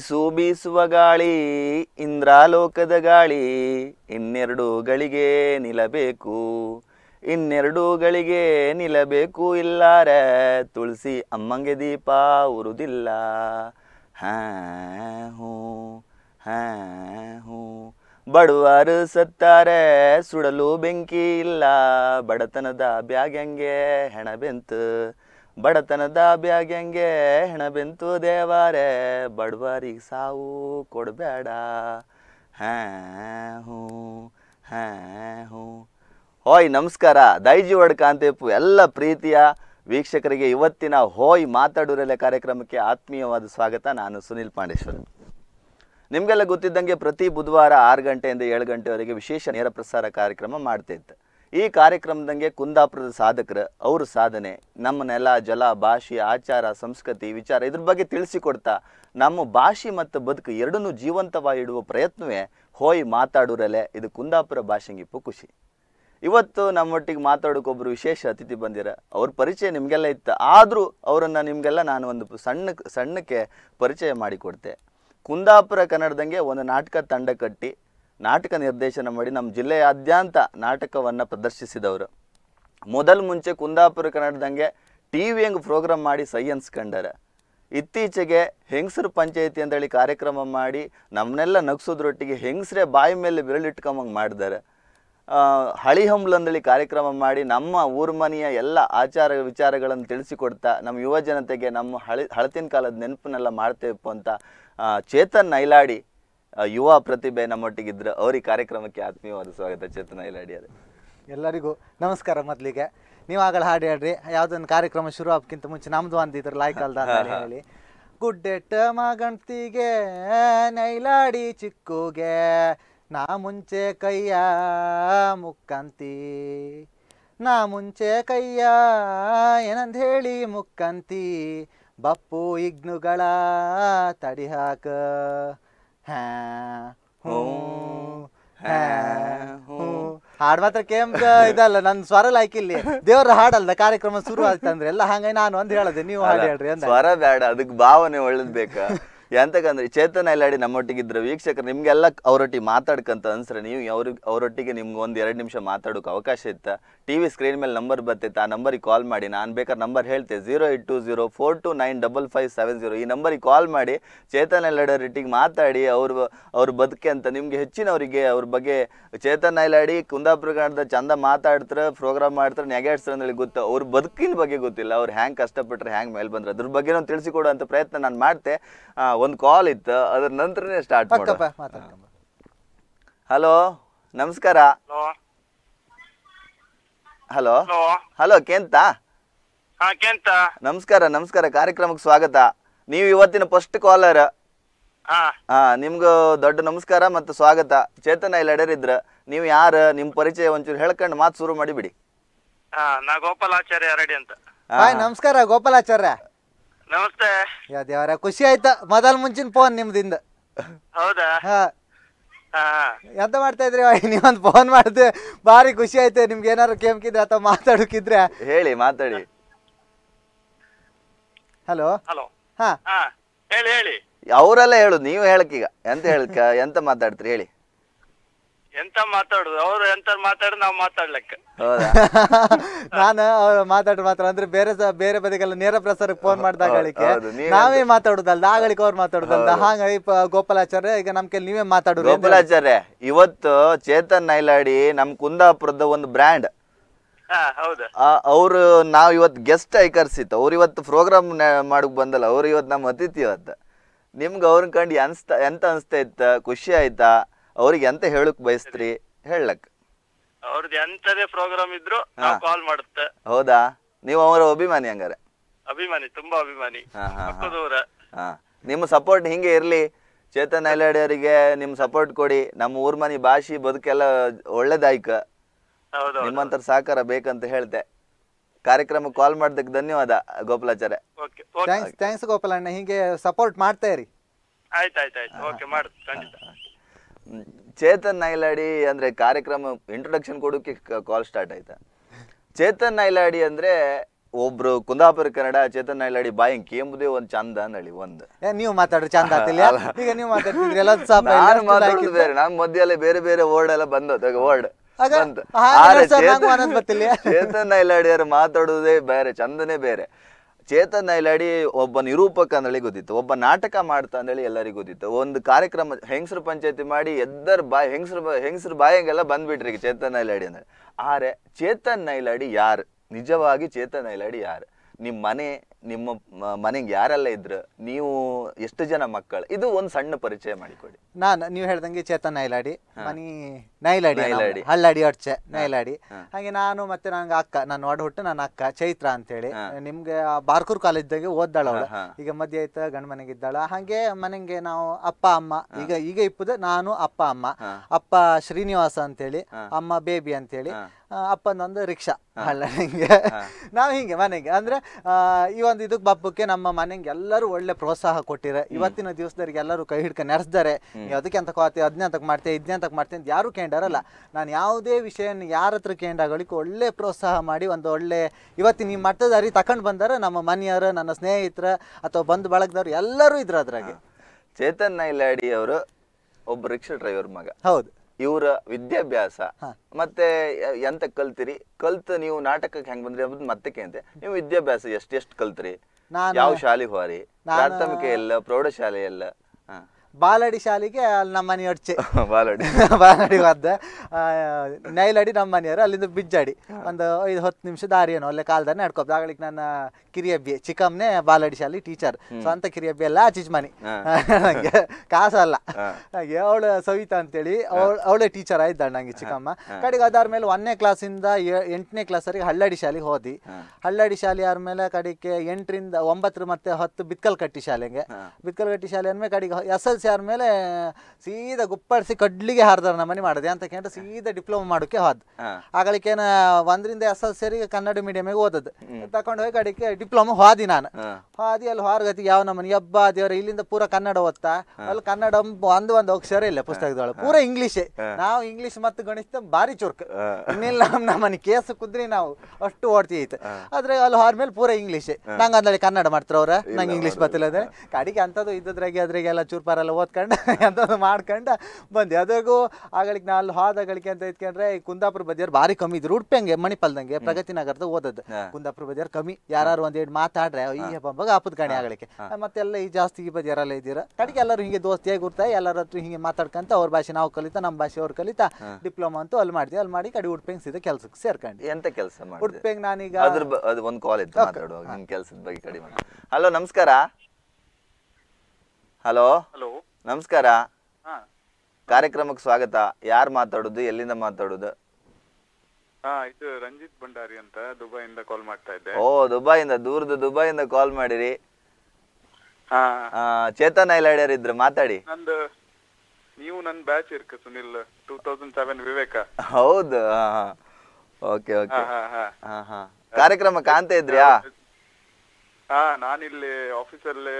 ಬಿಸು ಬೀಸುವ ಗಾಳಿ ಇಂದ್ರಾಲೋಕದ ಗಾಳಿ ಇನ್ನೆರಡು ಗಳಿಗೆ ನಿಲ್ಲಬೇಕು ಇನ್ನೆರಡು ಗಳಿಗೆ ನಿಲ್ಲಬೇಕು ಇಲ್ಲಾರೆ ತುಳಸಿ ಅಮ್ಮಂಗೆ ದೀಪ ಉರುದಿಲ್ಲ ಹಾ ಹೂ ಬಡವರು ಸತ್ತಾರೆ ಸುಡಲು ಬೆಂಕಿ ಇಲ್ಲ ಬಡತನದ ಬ್ಯಾಗಂಗೆ ಹೆಣಬೆಂತು ಬಡತನದ ಬ್ಯಾಗಂಗೆ ಹೆಣಬೆಂತು ದೇವರೇ ಬಡವರಿಗೆ ಸಾವು ಕೊಡಬೇಡ ಹಾ ಹೂ ಹಾ ಹೂ. ಹೋಯ್ ನಮಸ್ಕಾರ, ದೈಜಿವರ್ಡ್ ಕಾಂತೇಪು ಎಲ್ಲ ಪ್ರೀತಿಯ ವೀಕ್ಷಕರಿಗೆ ಇವತ್ತಿನ ಹೋಯ್ ಮಾತಾಡೂರಲ್ಲೇ ಕಾರ್ಯಕ್ರಮಕ್ಕೆ ಆತ್ಮೀಯವಾದ ಸ್ವಾಗತ. ನಾನು ಸುನಿಲ್ ಪಾಂಡೇಶ್ವರ್. ನಿಮಗೆಲ್ಲ ಗೊತ್ತಿದ್ದಂಗೆ ಪ್ರತಿ ಬುಧವಾರ 6 ಗಂಟೆಯಿಂದ 7 ಗಂಟೆವರೆಗೆ ವಿಶೇಷ ನೇರ ಪ್ರಸಾರ ಕಾರ್ಯಕ್ರಮ ಮಾಡ್ತಿತ್ತು. ಈ ಕಾರ್ಯಕ್ರಮದಂಗೆ ಕುಂದಾಪುರದ ಸಾಧಕರು, ಅವ್ರ ಸಾಧನೆ, ನಮ್ಮ ನೆಲ, ಜಲ, ಭಾಷೆ, ಆಚಾರ, ಸಂಸ್ಕೃತಿ, ವಿಚಾರ ಇದ್ರ ಬಗ್ಗೆ ತಿಳಿಸಿಕೊಡ್ತಾ ನಮ್ಮ ಭಾಷೆ ಮತ್ತು ಬದುಕು ಎರಡನ್ನೂ ಜೀವಂತವಾಗಿ ಇಡುವ ಪ್ರಯತ್ನವೇ ಹೋಯ್ ಮಾತಾಡೂರಲ್ಲೇ. ಇದು ಕುಂದಾಪುರ ಭಾಷೆಂಗಿಪ್ಪು ಖುಷಿ. ಇವತ್ತು ನಮ್ಮೊಟ್ಟಿಗೆ ಮಾತಾಡೋಕ್ಕೊಬ್ಬರು ವಿಶೇಷ ಅತಿಥಿ ಬಂದಿರ. ಅವ್ರ ಪರಿಚಯ ನಿಮಗೆಲ್ಲ ಇತ್ತು, ಆದರೂ ಅವರನ್ನು ನಿಮಗೆಲ್ಲ ನಾನು ಒಂದು ಸಣ್ಣಕ್ಕೆ ಪರಿಚಯ ಮಾಡಿಕೊಡ್ತೆ. ಕುಂದಾಪುರ ಕನ್ನಡದಂಗೆ ಒಂದು ನಾಟಕ ತಂಡ ಕಟ್ಟಿ ನಾಟಕ ನಿರ್ದೇಶನ ಮಾಡಿ ನಮ್ಮ ಜಿಲ್ಲೆಯಾದ್ಯಂತ ನಾಟಕವನ್ನು ಪ್ರದರ್ಶಿಸಿದವರು. ಮುಂಚೆ ಕುಂದಾಪುರ ಕನ್ನಡದಂಗೆ ಟಿ ವಿ ಹೆಂಗೆ ಪ್ರೋಗ್ರಾಮ್ ಮಾಡಿ ಸೈ ಅನ್ಸ್ಕೊಂಡಾರ. ಇತ್ತೀಚೆಗೆ ಹೆಂಗಸರು ಪಂಚಾಯಿತಿ ಅಂತೇಳಿ ಕಾರ್ಯಕ್ರಮ ಮಾಡಿ ನಮ್ಮನ್ನೆಲ್ಲ ನಗ್ಸೋದ್ರೊಟ್ಟಿಗೆ ಹೆಂಗಸ್ರೇ ಬಾಯಿ ಮೇಲೆ ಬೆರಳಿಟ್ಕೊಂಬಂಗೆ ಮಾಡಿದ್ದಾರೆ. ಹಳಿ ಹಂಬ್ಲಂದಳಿ ಕಾರ್ಯಕ್ರಮ ಮಾಡಿ ನಮ್ಮ ಊರ್ಮನೆಯ ಎಲ್ಲ ಆಚಾರ ವಿಚಾರಗಳನ್ನು ತಿಳಿಸಿಕೊಡ್ತಾ ನಮ್ಮ ಯುವ ಜನತೆಗೆ ನಮ್ಮ ಹಳತಿನ ಕಾಲದ ನೆನಪನ್ನೆಲ್ಲ ಮಾಡ್ತೇವಪ್ಪ ಅಂತ ಚೇತನ್ ನೈಲಾಡಿ ಯುವ ಪ್ರತಿಭೆ ನಮ್ಮೊಟ್ಟಿಗಿದ್ರು. ಅವ್ರಿಗೆ ಕಾರ್ಯಕ್ರಮಕ್ಕೆ ಆತ್ಮೀಯವಾದ ಸ್ವಾಗತ. ಚೇತನ್ ನೈಲಾಡಿ ಅವರು, ಎಲ್ಲರಿಗೂ ನಮಸ್ಕಾರ. ಮೊದಲಿಗೆ ನೀವು ಆಗಲ್ಲ ಹಾಡು ಹೇಳ್ರಿ, ಯಾವುದೊಂದು ಕಾರ್ಯಕ್ರಮ ಶುರು ಆಗೋಕ್ಕಿಂತ ಮುಂಚೆ ನಮ್ಮದು ಅಂದಿದ್ರು ಲಾಯ್ಕಲ್ದ ಹೇಳಿ. ಗುಡ್ಡೆಟ್ಟ ಮಗಂತಿಗೆ ನೈಲಾಡಿ ಚಿಕ್ಕುಗೆ ನಾ ಮುಂಚೆ ಕೈಯ ಮುಕ್ಕಂತಿ ಏನಂದ ಹೇಳಿ ಮುಕ್ಕಂತಿ ಬಪ್ಪು ಇಗ್ನುಗಳ ತಡಿಹಾಕ ಹಾ ಹೂ ಹೂ. ಹಾಡು ಮಾತ್ರ ಕೇಮ್ಕ ಇದಲ್ಲ, ನನ್ನ ಸ್ವರಲ್ ಹಾಕಿಲ್ಲಿ ದೇವ್ರ ಹಾಡಲ್ಲ. ಕಾರ್ಯಕ್ರಮ ಶುರು ಆಯ್ತಂದ್ರೆ ಎಲ್ಲ ಹಂಗೆ ನಾನು ಒಂದು ಹೇಳದೆ, ನೀವು ಹಾಡು ಹೇಳ್ರಿ ಅಂತ. ಸ್ವರ ಬೇಡ, ಅದಕ್ಕೆ ಭಾವನೆ ಒಳ್ಳೇದು ಬೇಕಾ ಎಂತಕ್ಕಂದ್ರೆ ಚೇತನ ಎಲ್ಲಾಡಿ ನಮ್ಮೊಟ್ಟಿಗಿದ್ರು. ವೀಕ್ಷಕರು ನಿಮಗೆಲ್ಲ ಅವರೊಟ್ಟಿಗೆ ಮಾತಾಡ್ಕಂತ ಅನ್ಸ್ರೆ ನೀವು ಅವರೊಟ್ಟಿಗೆ ನಿಮ್ಗೆ ಒಂದು 2 ನಿಮಿಷ ಮಾತಾಡೋಕೆ ಅವಕಾಶ ಇತ್ತು. ಟಿ ವಿ ಸ್ಕ್ರೀನ್ ಮೇಲೆ ನಂಬರ್ ಬರ್ತೈತೆ, ಆ ನಂಬರಿಗೆ ಕಾಲ್ ಮಾಡಿ. ನಾನು ಬೇಕಾದ್ರೆ ನಂಬರ್ ಹೇಳ್ತೇನೆ, 0820429557. ಈ ನಂಬರಿಗೆ ಕಾಲ್ ಮಾಡಿ ಚೇತನ್ ಎಲ್ಲಾಡಿಯೊಟ್ಟಿಗೆ ಮಾತಾಡಿ ಅವ್ರ ಬದುಕೆ ಅಂತ ನಿಮಗೆ ಹೆಚ್ಚಿನವರಿಗೆ ಅವ್ರ ಬಗ್ಗೆ ಚೇತನ್ ಎಲ್ಲಾಡಿ ಕುಂದಾಪುರ ಕನ್ನಡದ ಚಂದ ಮಾತಾಡ್ತಾರೆ, ಪ್ರೋಗ್ರಾಮ್ ಮಾಡ್ತಾರೆ, ನೆಗಾಡ್ತಾರೆ ಅಂದೇಳಿ ಗೊತ್ತು. ಅವ್ರ ಬದುಕಿನ ಬಗ್ಗೆ ಗೊತ್ತಿಲ್ಲ, ಅವ್ರು ಹ್ಯಾಂಗೆ ಕಷ್ಟಪಟ್ಟರೆ, ಹ್ಯಾಂಗೆ ಮೇಲೆ ಬಂದ್ರೆ ಅದ್ರ ಬಗ್ಗೆ ನಾನು ತಿಳಿಸಿಕೊಡುವಂಥ ಪ್ರಯತ್ನ ನಾನು ಮಾಡ್ತೆ. ಒಂದು ಕಾಲ್ ಇತ್ತು, ಅದರ ನಂತರನೇ ಸ್ಟಾರ್ಟ್ ಮಾಡೋಣ. ಹಲೋ ನಮಸ್ಕಾರ. ಹಲೋ ಹಲೋ ಕೇಂತ. ನಮಸ್ಕಾರ ನಮಸ್ಕಾರ, ಕಾರ್ಯಕ್ರಮಕ್ಕೆ ಸ್ವಾಗತ. ನೀವು ಇವತ್ತಿನ ಫಸ್ಟ್ ಕಾಲರ್, ನಿಮ್ಗೂ ದೊಡ್ಡ ನಮಸ್ಕಾರ ಮತ್ತು ಸ್ವಾಗತ. ಚೇತನ ಎಲ್ಲಡರಿದ್ರ ನೀವು ಯಾರು, ನಿಮ್ ಪರಿಚಯ ಒಂಚೂರು ಹೇಳ್ಕೊಂಡು ಮಾತು ಶುರು ಮಾಡಿಬಿಡಿ. ಗೋಪಾಲಾಚಾರ್ಯ ರೆಡ್ಡಿ ಅಂತ. ನಮಸ್ಕಾರ ಗೋಪಾಲಾಚಾರ್ಯ. ನಮಸ್ತೆ. ದೇವರ ಖುಷಿ ಆಯ್ತಾ ಮೊದಲ್ ಮುಂಚಿನ ಫೋನ್ ನಿಮ್ದಿಂದ. ಹೌದಾ, ಎಂತ ಮಾಡ್ತಾ ಇದ್ರಿ ನೀವೊಂದು ಫೋನ್ ಮಾಡಿದ್ರೆ ಭಾರಿ ಖುಷಿ ಆಯ್ತು. ನಿಮ್ಗೆ ಏನಾರು ಕೇಮ್ಕಿದ್ರೆ ಅಥವಾ ಮಾತಾಡೋಕಿದ್ರೆ ಹೇಳಿ, ಮಾತಾಡಿ. ಹಲೋ ಹಲೋ ಹೇಳಿ ಹೇಳಿ. ಅವರೆಲ್ಲ ಹೇಳುದು, ನೀವು ಹೇಳಕ್ಕೀಗ ಎಂತ ಹೇಳಕ್ಕ, ಎಂತ ಮಾತಾಡ್ತೀರಿ ಹೇಳಿ. ಎಂತ ಮಾತಾಡುದು ಅವ್ರು, ಎಂತ ಮಾತಾಡ ನಾವು ಮಾತಾಡ್ಲಕ್ಕ. ನಾನು ಅವ್ರು ಮಾತಾಡ ಮಾತ್ರ ಅಂದ್ರೆ ಬೇರೆ ಬೇರೆ ಬದಿಗೆಲ್ಲ ನೇರ ಪ್ರಸಾರಕ್ಕೆ ಫೋನ್ ಮಾಡ್ದಾಗ ನಾವೇ ಮಾತಾಡುದಲ್ದ, ಆಗಳಿಕೆ ಅವ್ರು ಮಾತಾಡುದಲ್ದ. ಹಾಗಾಗಿ ಗೋಪಾಲಾಚಾರ್ಯ ಈಗ ನಮ್ ಕೆಲ ನೀವೇ ಮಾತಾಡುದು. ಗೋಪಾಲಾಚಾರ್ಯ, ಇವತ್ತು ಚೇತನ್ ನೈಲಾಡಿ ನಮ್ ಕುಂದಾಪುರದ ಒಂದು ಬ್ರ್ಯಾಂಡ್ ಅವ್ರು. ನಾವ್ ಇವತ್ತು ಗೆಸ್ಟ್ ಆಗಿ ಕರ್ಸಿತ್ತು, ಅವ್ರು ಇವತ್ತು ಪ್ರೋಗ್ರಾಮ್ ಮಾಡಕ್ ಬಂದಲ್ಲ, ಅವ್ರು ಇವತ್ತು ನಮ್ಮ ಅತಿಥಿ. ಇವತ್ತು ನಿಮ್ಗೆ ಅವ್ರನ್ನ ಕಂಡು ಎಂತ ಅನ್ಸ್ತಾ ಇತ್ತ, ಖುಷಿ ಆಯ್ತಾ, ಅವ್ರಿಗೆ ಎಂತ ಹೇಳಕ್ ಬಯಸ್ತ್ರಿ ಹೇಳಕ್. ಅವ್ರದ್ದು ಎಂತದೇ ಪ್ರೋಗ್ರಾಮ್ ಇದ್ರು ಕಾಲ್ ಮಾಡುತ್ತೆ. ಹೌದಾ, ನೀವು ಅವರ ಅಭಿಮಾನಿ ಹಂಗಾರೆ? ಅಭಿಮಾನಿ, ತುಂಬಾ ಅಭಿಮಾನಿ. ನಿಮ್ಮ ಸಪೋರ್ಟ್ ಹಿಂಗೆ ಇರ್ಲಿ, ಚೇತನ್ ನೈಲಾಡಿ ಅವರಿಗೆ ನಿಮ್ ಸಪೋರ್ಟ್ ಕೊಡಿ. ನಮ್ಮ ಊರ್ ಮನಿ ಭಾಷೆ ಬದುಕೆಲ್ಲ ಒಳ್ಳೇದಾಯ್ಕ, ನಿಮ್ಮಂತ ಸಹಕಾರ ಬೇಕಂತ ಹೇಳ್ತೆ. ಕಾರ್ಯಕ್ರಮ ಕಾಲ್ ಮಾಡ್ದಕ್ಕೆ ಧನ್ಯವಾದ ಗೋಪಾಲಾಚಾರ್ಯ. ಥ್ಯಾಂಕ್ಸ್ ಗೋಪಾಲಣ್ಣ, ಹಿಂಗೆ ಸಪೋರ್ಟ್ ಮಾಡ್ತಾ ಇರಿ. ಆಯ್ತಾಯ್ತಾಯ್ತು, ಓಕೆ ಮಾಡು ಖಂಡಿತ. ಚೇತನ್ ನೈಲಾಡಿ ಅಂದ್ರೆ ಕಾರ್ಯಕ್ರಮ ಇಂಟ್ರೊಡಕ್ಷನ್ ಕೊಡೋಕೆ ಕಾಲ್ ಸ್ಟಾರ್ಟ್ ಆಯ್ತಾ. ಚೇತನ್ ನೈಲಾಡಿ ಅಂದ್ರೆ ಒಬ್ರು ಕುಂದಾಪುರ ಕನ್ನಡ ಚೇತನ್ ನೈಲಾಡಿ ಬಾಯಿ ಕೇಂಬುದೇ ಒಂದು ಚಂದ ಅಂದಳಿ ಒಂದು ಏ ನೀವು ಮಾತಾಡ್ರಿ ಚಂದ ಆಗ್ತಿಲ್ಲ ಈಗ ನೀವು ಮಾತಾಡ್ತಿದ್ರಿ ಎಲ್ಲ ಸಾಪ ನಾನು ಮಾತಾಡ್ತಿದ್ದೆ ಬೇರೆ ನಾನು ಮಧ್ಯದಲ್ಲಿ ಬೇರೆ ಬೇರೆ ವರ್ಡ್ ಎಲ್ಲ ಬಂದೋತ ವರ್ಡ್ ಬಂತು ಆರೆ ಚೇತನ್ ಅನ್ನೋದು ಗೊತ್ತಿಲ್ಲ ಚೇತನ್ ನೈಲಾಡಿಯರು ಮಾತಾಡೋದೇ ಬೇರೆ ಚಂದನೇ ಬೇರೆ ಚೇತನ್ ನೈಲಾಡಿ ಒಬ್ಬ ನಿರೂಪಕ ಅಂದಳಿ ಗೊತ್ತಿತ್ತು ಒಬ್ಬ ನಾಟಕ ಮಾಡ್ತಾ ಅಂದಳಿ ಎಲ್ಲರಿಗೂ ಗೊತ್ತಿತ್ತು ಒಂದು ಕಾರ್ಯಕ್ರಮ ಹೆಂಗಸರು ಪಂಚಾಯತಿ ಮಾಡಿ ಎದ್ದರ್ ಬಾಯಿ ಹೆಂಗಸರು ಬಾಯಿಗೆಲ್ಲ ಬಂದ್ಬಿಟ್ರಿ ಚೇತನ್ ನೈಲಾಡಿ ಅಂದ್ರೆ ಆರೆ ಚೇತನ್ ನೈಲಾಡಿ ಯಾರು ನಿಜವಾಗಿ ಚೇತನ್ ನೈಲಾಡಿ ಯಾರು ನಿಮ್ಮ ಮನೆಗೆ ಯಾರೆಲ್ಲ ಇದ್ರು ನೀವು ಎಷ್ಟು ಜನ ಮಕ್ಕಳು ಇದು ಒಂದು ಸಣ್ಣ ಪರಿಚಯ ಮಾಡಿಕೊಡಿ ನಾನು ನೀವು ಹೇಳಿದಂಗೆ ಚೇತನ್ ನೈಲಾಡಿ ಮನಿ ನೈಲಾಡಿ ಹಳ್ಳಾಡಿ ಅಡ್ಚೆ ನೈಲಾಡಿ ಹಾಗೆ ನಾನು ಮತ್ತೆ ನಂಗೆ ಅಕ್ಕ ನಾನು ಒಡ ಹುಟ್ಟು ನನ್ನ ಅಕ್ಕ ಚೈತ್ರ ಅಂತ ಹೇಳಿ ನಿಮ್ಗೆ ಬಾರ್ಕೂರ್ ಕಾಲೇಜ್ದಾಗೆ ಓದ್ದಾಳ ಅವಳು ಈಗ ಮಧ್ಯ ಆಯ್ತಾ ಗಂಡ ಮನೆಗೆ ಇದ್ದಾಳ ಹಾಗೆ ಮನೆಗೆ ನಾವು ಅಪ್ಪ ಅಮ್ಮ ಈಗ ಇಪ್ಪದ ನಾನು ಅಪ್ಪ ಅಮ್ಮ ಅಪ್ಪ ಶ್ರೀನಿವಾಸ ಅಂತೇಳಿ ಅಮ್ಮ ಬೇಬಿ ಅಂತೇಳಿ ಅಪ್ಪನೊಂದು ರಿಕ್ಷಾ ಅಲ್ಲ ಹಿಂಗೆ ನಾವು ಹಿಂಗೆ ಮನೆಗೆ ಅಂದ್ರೆ ಈ ಒಂದು ಇದಕ್ಕೆ ಬಬ್ಬಕ್ಕೆ ನಮ್ಮ ಮನೆಗೆ ಎಲ್ಲರೂ ಒಳ್ಳೆ ಪ್ರೋತ್ಸಾಹ ಕೊಟ್ಟಿರ ಇವತ್ತಿನ ದಿವಸದವರಿಗೆ ಎಲ್ಲರೂ ಕೈ ಹಿಡ್ಕ ನೆರೆಸ್ತಾರೆ ಅದಕ್ಕೆ ಅಂತ ಕೋತಿ ಅದನ್ನೇ ಅಂತಕ್ಕೆ ಮಾಡ್ತೇವೆ ಇದನ್ನೇ ಅಂತಕ್ಕೆ ಮಾಡ್ತೇವೆ ಅಂತ ಯಾರು ಕೇಂದ್ರಲ್ಲ ನಾನು ಯಾವುದೇ ವಿಷಯ ಯಾರ ಹತ್ರ ಕೇಂದ್ರಗಳಿಗೆ ಒಳ್ಳೆ ಪ್ರೋತ್ಸಾಹ ಮಾಡಿ ಒಂದು ಒಳ್ಳೆ ಇವತ್ತಿನ ಈ ಮಟ್ಟದಾರಿ ತಕೊಂಡು ಬಂದಾರ ನಮ್ಮ ಮನೆಯವರು ನನ್ನ ಸ್ನೇಹಿತರ ಅಥವಾ ಬಂಧು ಬಳಗದವ್ರು ಎಲ್ಲರೂ ಇದ್ರ ಅದ್ರಾಗೆ ಚೇತನ್ ನೈಲಾಡಿ ಅವರು ಒಬ್ಬ ರಿಕ್ಷಾ ಡ್ರೈವರ್ ಮಗ ಹೌದು ಇವರ ವಿದ್ಯಾಭ್ಯಾಸ ಮತ್ತೆ ಎಂತ ಕಲ್ತಿರಿ ಕಲ್ತು ನೀವು ನಾಟಕಕ್ಕೆ ಹೆಂಗ್ ಬಂದ್ರಿ ಅನ್ನೋದು ಮತ್ತೆ ಕೇಂದ್ರ ನೀವು ವಿದ್ಯಾಭ್ಯಾಸ ಎಷ್ಟು ಕಲ್ತ್ರಿ ಯಾವ ಶಾಲೆಗೆ ಹೋರಿ ಪ್ರಾಥಮಿಕ ಎಲ್ಲ ಪ್ರೌಢಶಾಲೆ ಎಲ್ಲ ಬಾಲಡಿ ಶಾಲೆಗೆ ಅಲ್ಲಿ ನಮ್ಮ ಮನೆ ಅಡ್ಚೆ ಬಾಲಡಿ ಬಂದೆ ನೈಲಾಡಿ ನಮ್ಮ ಮನೆಯವರು ಅಲ್ಲಿಂದ ಬಿಜ್ಜಾಡಿ ಒಂದು 5-10 ನಿಮಿಷ ದಾರಿ ಏನೋ ಅಲ್ಲೇ ಕಾಲದಲ್ಲಿ ನಡ್ಕೋದು ಆಗಳಿಗೆ ನನ್ನ ಕಿರಿಯಬ್ಬಿ ಚಿಕ್ಕಮ್ಮನೆ ಬಾಲಡಿ ಶಾಲೆ ಟೀಚರ್ ಸ್ವಂತ ಕಿರಿಯಬ್ಬಿ ಎಲ್ಲ ಆಚೀಚ್ ಮನೆ ನನಗೆ ಕಾಸಲ್ಲ ಹಾಗೆ ಅವಳು ಸವಿತಾ ಅಂತೇಳಿ ಅವಳೇ ಟೀಚರ್ ಆಗಿದ್ದಾಳೆ ನನಗೆ ಚಿಕ್ಕಮ್ಮ ಕಡೆಗೆ ಅದಾದ್ಮೇಲೆ 1ನೇ ಕ್ಲಾಸಿಂದ 8ನೇ ಕ್ಲಾಸರಿಗೆ ಹಳ್ಳಾಡಿ ಶಾಲೆಗೆ ಹೋದಿ ಹಳ್ಳಾಡಿ ಶಾಲೆ ಆದ್ಮೇಲೆ ಕಡೆಗೆ 8ರಿಂದ 9 ಮತ್ತು 10 ಬಿತ್ಕಲ್ ಕಟ್ಟಿ ಶಾಲೆಗೆ ಬಿತ್ಕಲ್ ಕಟ್ಟಿ ಶಾಲೆ ಅಂದಮೇಲೆ ಕಡೆಗೆ ಎಸ್ ಮೇಲೆ ಸೀದಾ ಗುಪ್ಪಡಿಸಿ ಕಡ್ಲಿಗೆ ಹಾರ್ದಾರ ನಮ್ಮನೆ ಮಾಡಿದೆ ಅಂತ ಕೇಳಿದ್ರೆ ಸೀದಾ ಡಿಪ್ಲೊಮಾ ಮಾಡೋಕೆ ಹೋದ್ ಆಗಳಿಕೇನ 1ರಿಂದ SSLC ಕನ್ನಡ ಮೀಡಿಯಮ್ಗೆ ಓದದ್ ತಕೊಂಡ್ ಹೋಗಿ ಅಡಿಕೆ ಡಿಪ್ಲೊಮಾ ಹೋದಿ ನಾನು ಹೋದಿ ಅಲ್ಲಿ ಹೊರಗತಿ ಯಾವ ನಮ್ಮನೆ ಹಬ್ಬ ದೇವ್ರ ಇಲ್ಲಿಂದ ಪೂರ ಕನ್ನಡ ಓದ್ತಾ ಅಲ್ಲಿ ಕನ್ನಡ ಒಂದು ಅಕ್ಷರ ಇಲ್ಲ ಪುಸ್ತಕದೊಳಗೆ ಪೂರ ಇಂಗ್ಲೀಷೇ ನಾವು ಇಂಗ್ಲೀಷ್ ಮತ್ತು ಗಣಿತ ಭಾರಿ ಚುರ್ಕ್ ಇನ್ನಿಲ್ಲ ನಮ್ಮನೆ ಕೇಸ್ ಕುದ್ರಿ ನಾವು ಅಷ್ಟು ಓಡ್ತಿ ಐತೆ ಆದ್ರೆ ಅಲ್ಲಿ ಹೋದ ಮೇಲೆ ಪೂರ ಇಂಗ್ಲೀಷೇ ನಂಗೆ ಅಂದಳಿ ಕನ್ನಡ ಮಾಡ್ತಾರ ಅವ್ರ ನಂಗೆ ಇಂಗ್ಲೀಷ್ ಬತ್ತಿಲ್ಲದೆ ಅಡಿಕೆ ಅಂತದ್ದು ಇದ್ದದ್ರಾಗೆ ಅದ್ರಾಗೆಲ್ಲ ಚೂರ್ ಓದ್ಕೊಂಡ ಎಂತ ಮಾಡ್ಕೊಂಡ ಬಂದೆ ಅದಾಗೂ ಆಗಳಿಗೆ ನಾ ಅಲ್ಲಿ ಹೋದಾಗಳಿಗೆ ಅಂತ ಇದ್ಕೊಂಡ್ರೆ ಈ ಕುಂದಾಪುರ ಬದಿಯವ್ರು ಭಾರಿ ಕಮ್ಮಿ ಇದ್ರು ಉಡುಪಂಗೆ ಮಣಿಪಾಲ್ದಂಗೆ ಪ್ರಗತಿ ನಗರದ ಓದದ್ ಕುಂದಾಪುರ ಬದಿಯವ್ರು ಕಮ್ಮಿ ಯಾರು ಒಂದೇಡ್ ಮಾತಾಡ್ರೆ ಈ ಹಬ್ಬ ಆಪದ ಗಣಿ ಆಗಲಿಕ್ಕೆ ಮತ್ತೆಲ್ಲ ಈ ಜಾಸ್ತಿ ಈ ಬದಿಯರೆಲ್ಲ ಇದ್ದೀರಾ ಕಡೆಗೆ ಎಲ್ಲರೂ ಹಿಂಗೆ ದೋಸ್ತಿ ಹೇಗಿರ್ತಾ ಎಲ್ಲರ ಹತ್ರ ಹಿಂಗೆ ಮಾತಾಡ್ಕೊಂತ ಅವ್ರ ಭಾಷೆ ನಾವು ಕಲಿತಾ ನಮ್ಮ ಭಾಷೆ ಅವ್ರು ಕಲಿತಾ ಡಿಪ್ಲೊಮಾ ಅಂತೂ ಅಲ್ಲಿ ಮಾಡಿದ್ವಿ ಅಲ್ಲಿ ಮಾಡಿ ಕಡೆ ಉಡುಪಂಗ್ ಸೀದಾ ಕೆಲ್ಸಕ್ಕೆ ಸೇರ್ಕೊಂಡು ಎಂತ ಕೆಲಸ ಉಡುಪಂಗ್ ನಾನೀಗ ಒಂದು ಕಾಲೇಜ್ ಕೆಲಸದ ಬಗ್ಗೆ ಕಡಿಮೆ ಹಲೋ ನಮಸ್ಕಾರ ಹಲೋ ಹಲೋ ನಮಸ್ಕಾರ ಕಾರ್ಯಕ್ರಮಕ್ಕೆ ಸ್ವಾಗತ ಯಾರು ಮಾತಾಡೋದು ಎಲ್ಲಿಂದ ಮಾತಾಡೋದು ಇದು ರಂಜಿತ್ ಭಂಡಾರಿ ಅಂತ ದುಬೈಯಿಂದ ಕಾಲ್ ಮಾಡ್ತಾ ಇದ್ದೆ ಓ ದುಬೈಯಿಂದ ದೂರದ ದುಬೈಯಿಂದ ಕಾಲ್ ಮಾಡಿರಿ ಚೇತನ್ ನೈಲಾಡಿಯರ್ ಇದ್ರು ಮಾತಾಡಿ ನಂದು ನೀವು ನನ್ನ ಬ್ಯಾಚ್ ಇರ್ಕ ಸುನಿಲ್ 2007 ವಿವೇಕ ಹೌದು ಓಕೆ ಓಕೆ ಕಾರ್ಯಕ್ರಮ ಕಾಣ್ತಾ ಇದ್ರ್ಯಾ ನಾನು ಇಲ್ಲಿ ಆಫೀಸಲ್ಲಿ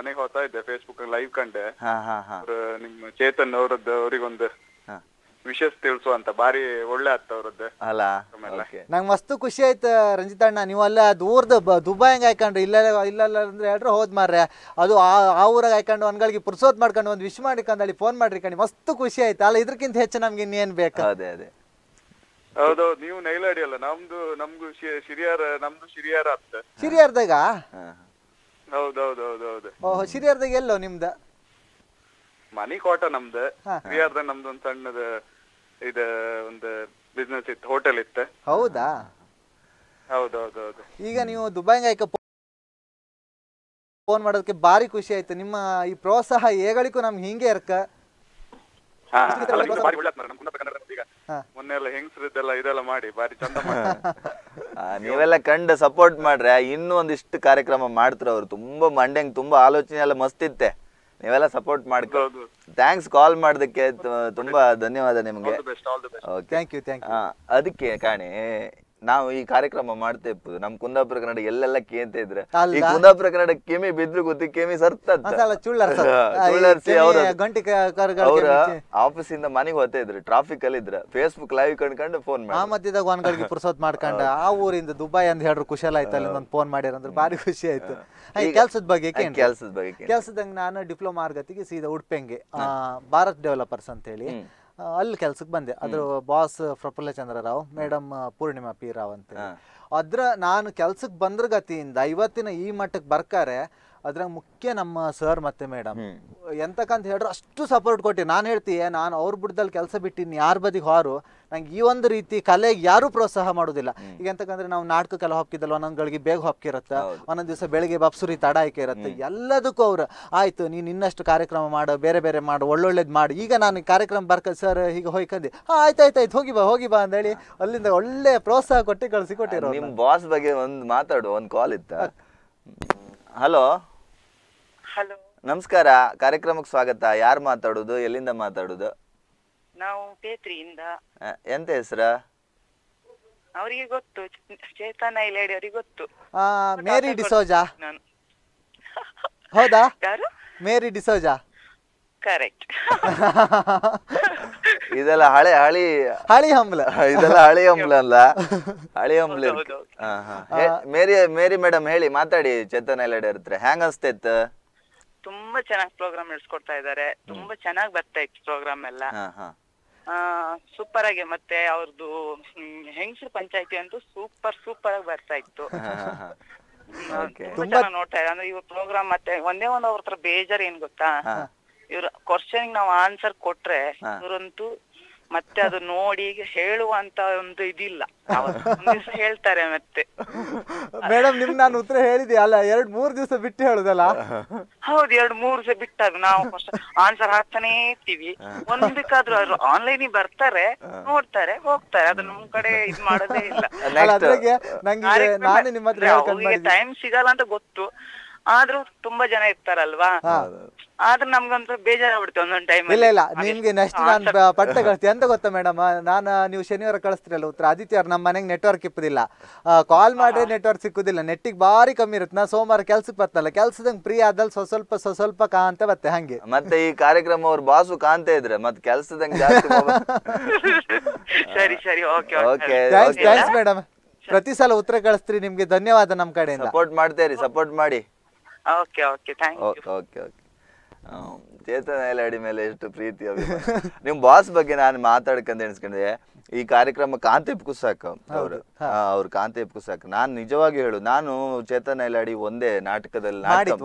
ಮನೆಗೆ ಹೋಗ್ತಾ ಇದ್ದೆ ಫೇಸ್ಬುಕ್ ಲೈವ್ ಕಂಡೆ ನಿಮ್ಮ ಚೇತನ್ ಅವರದ್ದು ಅವ್ರಿಗೊಂದು ವಿಶೇಷ ತಿಳಿಸು ಅಂತ ಬಾರಿ ಒಳ್ಳೆ ಆಗ್ತಾ ಅವರದ್ದು ಅಲ್ಲ ನಂಗೆ ಮಸ್ತ್ ಖುಷಿ ಆಯ್ತು ರಂಜಿತ್ ಅಣ್ಣ ನೀವೆಲ್ಲ ದೂರದ ದುಬೈ ಹಂಗೆ ಹಾಕೊಂಡ್ರಿ ಇಲ್ಲ ಅಂದ್ರೆ ಹೇಳ್ರೆ ಹೋದ್ ಮಾರ್ರೆ ಅದು ಆ ಊರಾಗ ಹಾಕೊಂಡು ಒಂದ್ಗಳಿಗೆ ಪುರ್ಸೋತ್ ಮಾಡ್ಕೊಂಡು ಒಂದು ವಿಶ್ ಮಾಡಿ ಕಂದಳಿ ಫೋನ್ ಮಾಡ್ರಿ ಕಂಡು ಮಸ್ತ್ ಖುಷಿ ಆಯ್ತು ಅಲ್ಲ ಇದಕ್ಕಿಂತ ಹೆಚ್ಚು ನಮ್ಗೆ ಇನ್ನೇನ್ ಬೇಕು ಅದೇ ಅದೇ ಹೌದೌದು ನೀವು ನೈಲಾಡಿ ಅಲ್ಲ ನಮ್ದು ನಮ್ದು ಶಿರಿಯಾರ ಆಗ್ತದೆ ಶಿರಿಯಾರ್ದಾಗ ಹೌದೌದೌದೌದು ಓಹ್ ಸಿರಿಯಾರ್ದಾಗ ಎಲ್ಲೋ ನಿಮ್ದ ಮನಿ ಕೋಟ ನಮ್ದು ಸಿರಿಯಾರ್ದಾಗ ನಮ್ದು ಒಂದು ಸಣ್ಣದ ಇದ ಒಂದು ಬಿಸ್ನೆಸ್ ಇತ್ತು ಹೋಟೆಲ್ ಇತ್ತು ಹೌದಾ ಹೌದೌದೌದು ಈಗ ನೀವು ದುಬೈಗೆ ಫೋನ್ ಮಾಡೋದಕ್ಕೆ ಭಾರಿ ಖುಷಿ ಆಯ್ತು ನಿಮ್ಮ ಈ ಪ್ರೋತ್ಸಾಹ ಹೇಗಳಿಗೂ ನಮ್ಗೆ ಹಿಂಗೆ ಇರ್ಕ ನೀವೆಲ್ಲ ಕಂಡು ಸಪೋರ್ಟ್ ಮಾಡ್ರೆ ಇನ್ನೂ ಒಂದಿಷ್ಟು ಕಾರ್ಯಕ್ರಮ ಮಾಡ್ತಾರ ಅವ್ರು ತುಂಬಾ ಮಂಡ್ಯಂಗ್ ತುಂಬಾ ಆಲೋಚನೆ ಎಲ್ಲ ಮಸ್ತ್ ಇತ್ತೆ ನೀವೆಲ್ಲ ಸಪೋರ್ಟ್ ಮಾಡ್ಕೊಂಡು ಥ್ಯಾಂಕ್ಸ್ ಕಾಲ್ ಮಾಡೋದಕ್ಕೆ ತುಂಬಾ ಧನ್ಯವಾದ ನಿಮ್ಗೆ ಅದಕ್ಕೆ ಕಾಣಿ ನಾವು ಈ ಕಾರ್ಯಕ್ರಮ ಮಾಡ್ತಾ ಇತ್ತು ನಮ್ಮ ಕುಂದಾಪುರ ಕನ್ನಡ ಎಲ್ಲೆಲ್ಲ ಕೇಂತ ಇದ್ರೆ ಈ ಕುಂದಾಪುರ ಕನ್ನಡ ಕೆಮಿ ಬಿದ್ರು ಗೊತ್ತಿ ಕೆಮಿ ಸರ್ತದ ಅಲ್ಲ ಚುಳ್ಳರ್ಸಿ ಅವರ ಗಂಟಿ ಕಾರ್ಗಳ ಅವರ ಆಫೀಸ್ ಇಂದ ಮನೆಗೆ ಹೋಗ್ತಾ ಇದ್ರು ಟ್ರಾಫಿಕ್ ಅಲ್ಲಿ ಇದ್ರು Facebook ಲೈವ್ ಕಂಡ್ಕೊಂಡು ಫೋನ್ ಮಾಡಿ ಆ ಮಧ್ಯದಾಗ ಒಂದಗಳಿಗೆ ಪುರ್ಸೋತ್ ಮಾಡ್ಕೊಂಡು ಆ ಊರಿಂದ ದುಬೈ ಅಂತ ಹೇಳ್ರು ಖುಷಿಯಾಲ ಆಯ್ತು ಅಲ್ಲಿ ಒಂದು ಫೋನ್ ಮಾಡಿದ್ರು ಅಂದ್ರೆ ಬಾರಿ ಖುಷಿ ಆಯ್ತು ಈ ಕೆಲಸದ ಬಗ್ಗೆ ಏನು ಕೆಲಸದಂಗ ನಾನು ಡಿಪ್ಲೋಮಾ ಆರ್ಗತಿಗೆ ಸೀದಾ ಉಡುಪೆಂಗೆ ಭಾರತ್ ಡೆವಲಪರ್ಸ್ ಅಂತ ಹೇಳಿ ಅಲ್ಲಿ ಕೆಲಸಕ್ಕೆ ಬಂದೆ. ಅದರ boss Prafulla Chandrarao, madam Purnima P Rao ಅಂತ. ಅದ್ರ ನಾನು ಕೆಲಸಕ್ಕೆ ಬಂದ್ರ ಗತಿಯಿಂದ ಇವತ್ತಿನ ಈ ಮಟ್ಟಕ್ಕೆ ಬರ್ಕಾರೆ ಅದ್ರಾಗ ಮುಖ್ಯ ನಮ್ಮ ಸರ್ ಮತ್ತೆ ಮೇಡಮ್ ಎಂತಕ್ಕಂತ ಹೇಳ್ರು ಅಷ್ಟು ಸಪೋರ್ಟ್ ಕೊಟ್ಟಿ. ನಾನು ಹೇಳ್ತೀಯ ನಾನು ಅವ್ರ ಬುಡ್ದಲ್ಲಿ ಕೆಲಸ ಬಿಟ್ಟಿನಿ ಯಾರ ಬದಿಗೆ ಹಾರು ನಂಗೆ ಈ ಒಂದು ರೀತಿ ಕಲೆಗೆ ಯಾರೂ ಪ್ರೋತ್ಸಾಹ ಮಾಡೋದಿಲ್ಲ. ಈಗ ಎಂತಕ್ಕಂದ್ರೆ ನಾವು ನಾಟಕಕ್ಕೆಲ್ಲ ಹಾಕಿದಲ್ಲ ಒಂದೊಂದ್ಗಳಿಗೆ ಬೇಗ ಹಾಕಿರತ್ತ, ಒಂದೊಂದ್ ದಿವಸ ಬೆಳಿಗ್ಗೆ ಬಪ್ಸುರಿ ತಡ ಆಯ್ಕೆ ಇರತ್ತೆ. ಎಲ್ಲದಕ್ಕೂ ಅವ್ರು ಆಯ್ತು ನೀನು ಇನ್ನಷ್ಟು ಕಾರ್ಯಕ್ರಮ ಮಾಡು, ಬೇರೆ ಬೇರೆ ಮಾಡು, ಒಳ್ಳೊಳ್ಳೇದು ಮಾಡು. ಈಗ ನಾನು ಕಾರ್ಯಕ್ರಮ ಬರ್ಕ ಸರ್ ಹೀಗೆ ಹೋಯ್ಕಂದಿ ಆಯ್ತಾಯ್ತು ಹೋಗಿ ಬಾ ಅಂತೇಳಿ ಅಲ್ಲಿಂದ ಒಳ್ಳೆ ಪ್ರೋತ್ಸಾಹ ಕೊಟ್ಟು ಕಳ್ಸಿ ಕೊಟ್ಟಿರೋ. ನಿಮ್ಮ ಬಾಸ್ ಬಗ್ಗೆ ಒಂದು ಮಾತಾಡು, ಒಂದು ಕಾಲ್ ಇತ್ತ. ಹಲೋ ಹಲೋ ನಮಸ್ಕಾರ, ಕಾರ್ಯಕ್ರಮಕ್ಕೆ ಸ್ವಾಗತ. ಯಾರು ಮಾತಾಡೋದು, ಎಲ್ಲಿಂದ ಮಾತಾಡೋದು? ನಾವು ಪೇತ್ರಿಯಿಂದ. ಎಂತ ಹೆಸರು? ಅವರಿಗೆ ಗೊತ್ತು, ಚೇತನ ನೈಲೇಡಿ ಅವರಿಗೆ ಗೊತ್ತು. ಮೇರಿ ಡಿಸೋಜಾ ಹೌದಾ? ಯಾರು? Mary D'Souza, correct. ಇದೆಲ್ಲ ಹಳಿ ಹಂಬಲ ಅಲ್ಲ, ಹಳಿ ಹಂಬಲ. ಮೇರಿ ಮೇಡಮ್ ಹೇಳಿ, ಮಾತಾಡಿ ಚೇತನ ನೈಲೇಡಿ ಹತ್ರ. ಹ್ಯಾಂಗ್ ಅನ್ಸ್ತೈತೆ? ತುಂಬಾ ಚೆನ್ನಾಗಿ ಪ್ರೋಗ್ರಾಮ್ ನಡೆಸ್ಕೊಡ್ತಾ ಇದ್ದಾರೆ, ತುಂಬಾ ಚೆನ್ನಾಗಿ ಬರ್ತಾ ಇತ್ತು ಪ್ರೋಗ್ರಾಮ್ ಎಲ್ಲ, ಸೂಪರ್ ಆಗಿ. ಮತ್ತೆ ಅವ್ರದ್ದು ಹೆಂಗಸರು ಪಂಚಾಯತಿ ಅಂತೂ ಸೂಪರ್ ಆಗಿ ಬರ್ತಾ ಇತ್ತು, ತುಂಬಾ ಚೆನ್ನಾಗಿ ನೋಡ್ತಾ ಇದ್ದಾರೆ. ಅಂದ್ರೆ ಇವ್ರ ಪ್ರೋಗ್ರಾಮ್ ಮತ್ತೆ ಒಂದೇ ಒಂದ್ ಅವ್ರ ಹತ್ರ ಬೇಜಾರ್ ಏನ್ ಗೊತ್ತಾ, ಇವ್ರ ಕ್ವಶನ್ ನಾವು ಆನ್ಸರ್ ಕೊಟ್ರೆ ಇವ್ರಂತೂ ಮತ್ತೆ ಅದು ನೋಡಿ ಹೇಳುವಂತ ಒಂದು ಇದಿಲ್ಲ, ಹೇಳ್ತಾರೆ. ಮತ್ತೆ ಮೇಡಮ್ ನಿಮ್ ನಾನು ಉತ್ತರ ಹೇಳಿದ್ಯಾ ಅಲ್ಲ, 2-3 ದಿವಸ ಬಿಟ್ಟು ಹೇಳುದಲ್ಲ? ಹೌದು, 2-3 ದಿವಸ ಬಿಟ್ಟಾಗ ನಾವು ಆನ್ಸರ್ ಹಾಕ್ತಾನೆ ಇರ್ತೀವಿ. ಒಂದಕ್ಕಾದ್ರೂ ಅವ್ರು ಆನ್ಲೈನ್ ಬರ್ತಾರೆ, ನೋಡ್ತಾರೆ, ಹೋಗ್ತಾರೆ. ಅದು ನಮ್ ಕಡೆ ಇದ್ ಮಾಡೋದೇ ಇಲ್ಲ. ಟೈಮ್ ಸಿಗಲ್ಲ ಅಂತ ಗೊತ್ತು, ಆದ್ರೂ ತುಂಬಾ ಜನ ಇರ್ತಾರಲ್ವಾ, ಆದ್ರೆ ನಮ್ಗಂತೂ ಬೇಜಾರಾಗ್ಬಿಡುತ್ತೆ ಒಂದೊಂದ್ ಟೈಮ್. ಇಲ್ಲ ಇಲ್ಲ ನಿಮ್ಗೆ ನೆಕ್ಸ್ಟ್ ನಾನು ಪಟ್ಟೆ ಕಳಿಸ್ತೀನಿ ಅಂತ ಗೊತ್ತಾ ಮೇಡಮ್. ನಾನು ನೀವು ಶನಿವಾರ ಕಳಿಸ್ತಿರಲ್ಲ ಉತ್ತರ, ಆದಿತ್ಯ ಅವ್ರು ನಮ್ಮ ಮನೆಗೆ ನೆಟ್ವರ್ಕ್ ಇಪ್ಪದಿಲ್ಲ, ಕಾಲ್ ಮಾಡ್ರೆ ನೆಟ್ವರ್ಕ್ ಸಿಕ್ಕುದಿಲ್ಲ, ನೆಟ್ಟಿಗೆ ಬಾರಿ ಕಮ್ಮಿ ಇರುತ್ತೆ. ನಾ ಸೋಮವಾರ ಕೆಲ್ಸಕ್ಕೆ ಬರ್ತಲ್ಲ, ಕೆಲ್ಸದಂಗ್ ಫ್ರೀ ಆದಲ್ಲಿ ಸ್ವಲ್ಪ ಕಾಂತ ಬತ್ತೆ ಹಂಗೆ. ಮತ್ತೆ ಈ ಕಾರ್ಯಕ್ರಮ ಅವ್ರ ಬಾಸು ಕಾಂತ ಇದ್ರೆ ಮತ್ತೆ ಕೆಲ್ಸದಂಗ್. ಸರಿ ಓಕೆ, ಥ್ಯಾಂಕ್ಸ್ ಮೇಡಮ್. ಪ್ರತಿ ಸಲ ಉತ್ತರ ಕಳಿಸ್ತೀರಿ, ನಿಮ್ಗೆ ಧನ್ಯವಾದ ನಮ್ಮ ಕಡೆಯಿಂದ. ಸಪೋರ್ಟ್ ಮಾಡ್ತೇರಿ, ಸಪೋರ್ಟ್ ಮಾಡಿ. ಚೇತನ ನೈಲೇಡಿ ಮೇಲೆ ಎಷ್ಟು ಪ್ರೀತಿ ನಿಮ್ ಬಾಸ್ ಬಗ್ಗೆ ನಾನು ಮಾತಾಡ್ಕಂತ ಎಣಿಸ್ಕೊಂಡೆ. ಈ ಕಾರ್ಯಕ್ರಮ ಕಾಂತಿಪ್ಕು ಸಾಕು, ಅವ್ರು ಕಾಂತಿಪ್ಕು ಸಾಕು. ನಾನು ನಿಜವಾಗಿ ಹೇಳು, ನಾನು ಚೇತನ ನೈಲೇಡಿ ಒಂದೇ ನಾಟಕದಲ್ಲಿ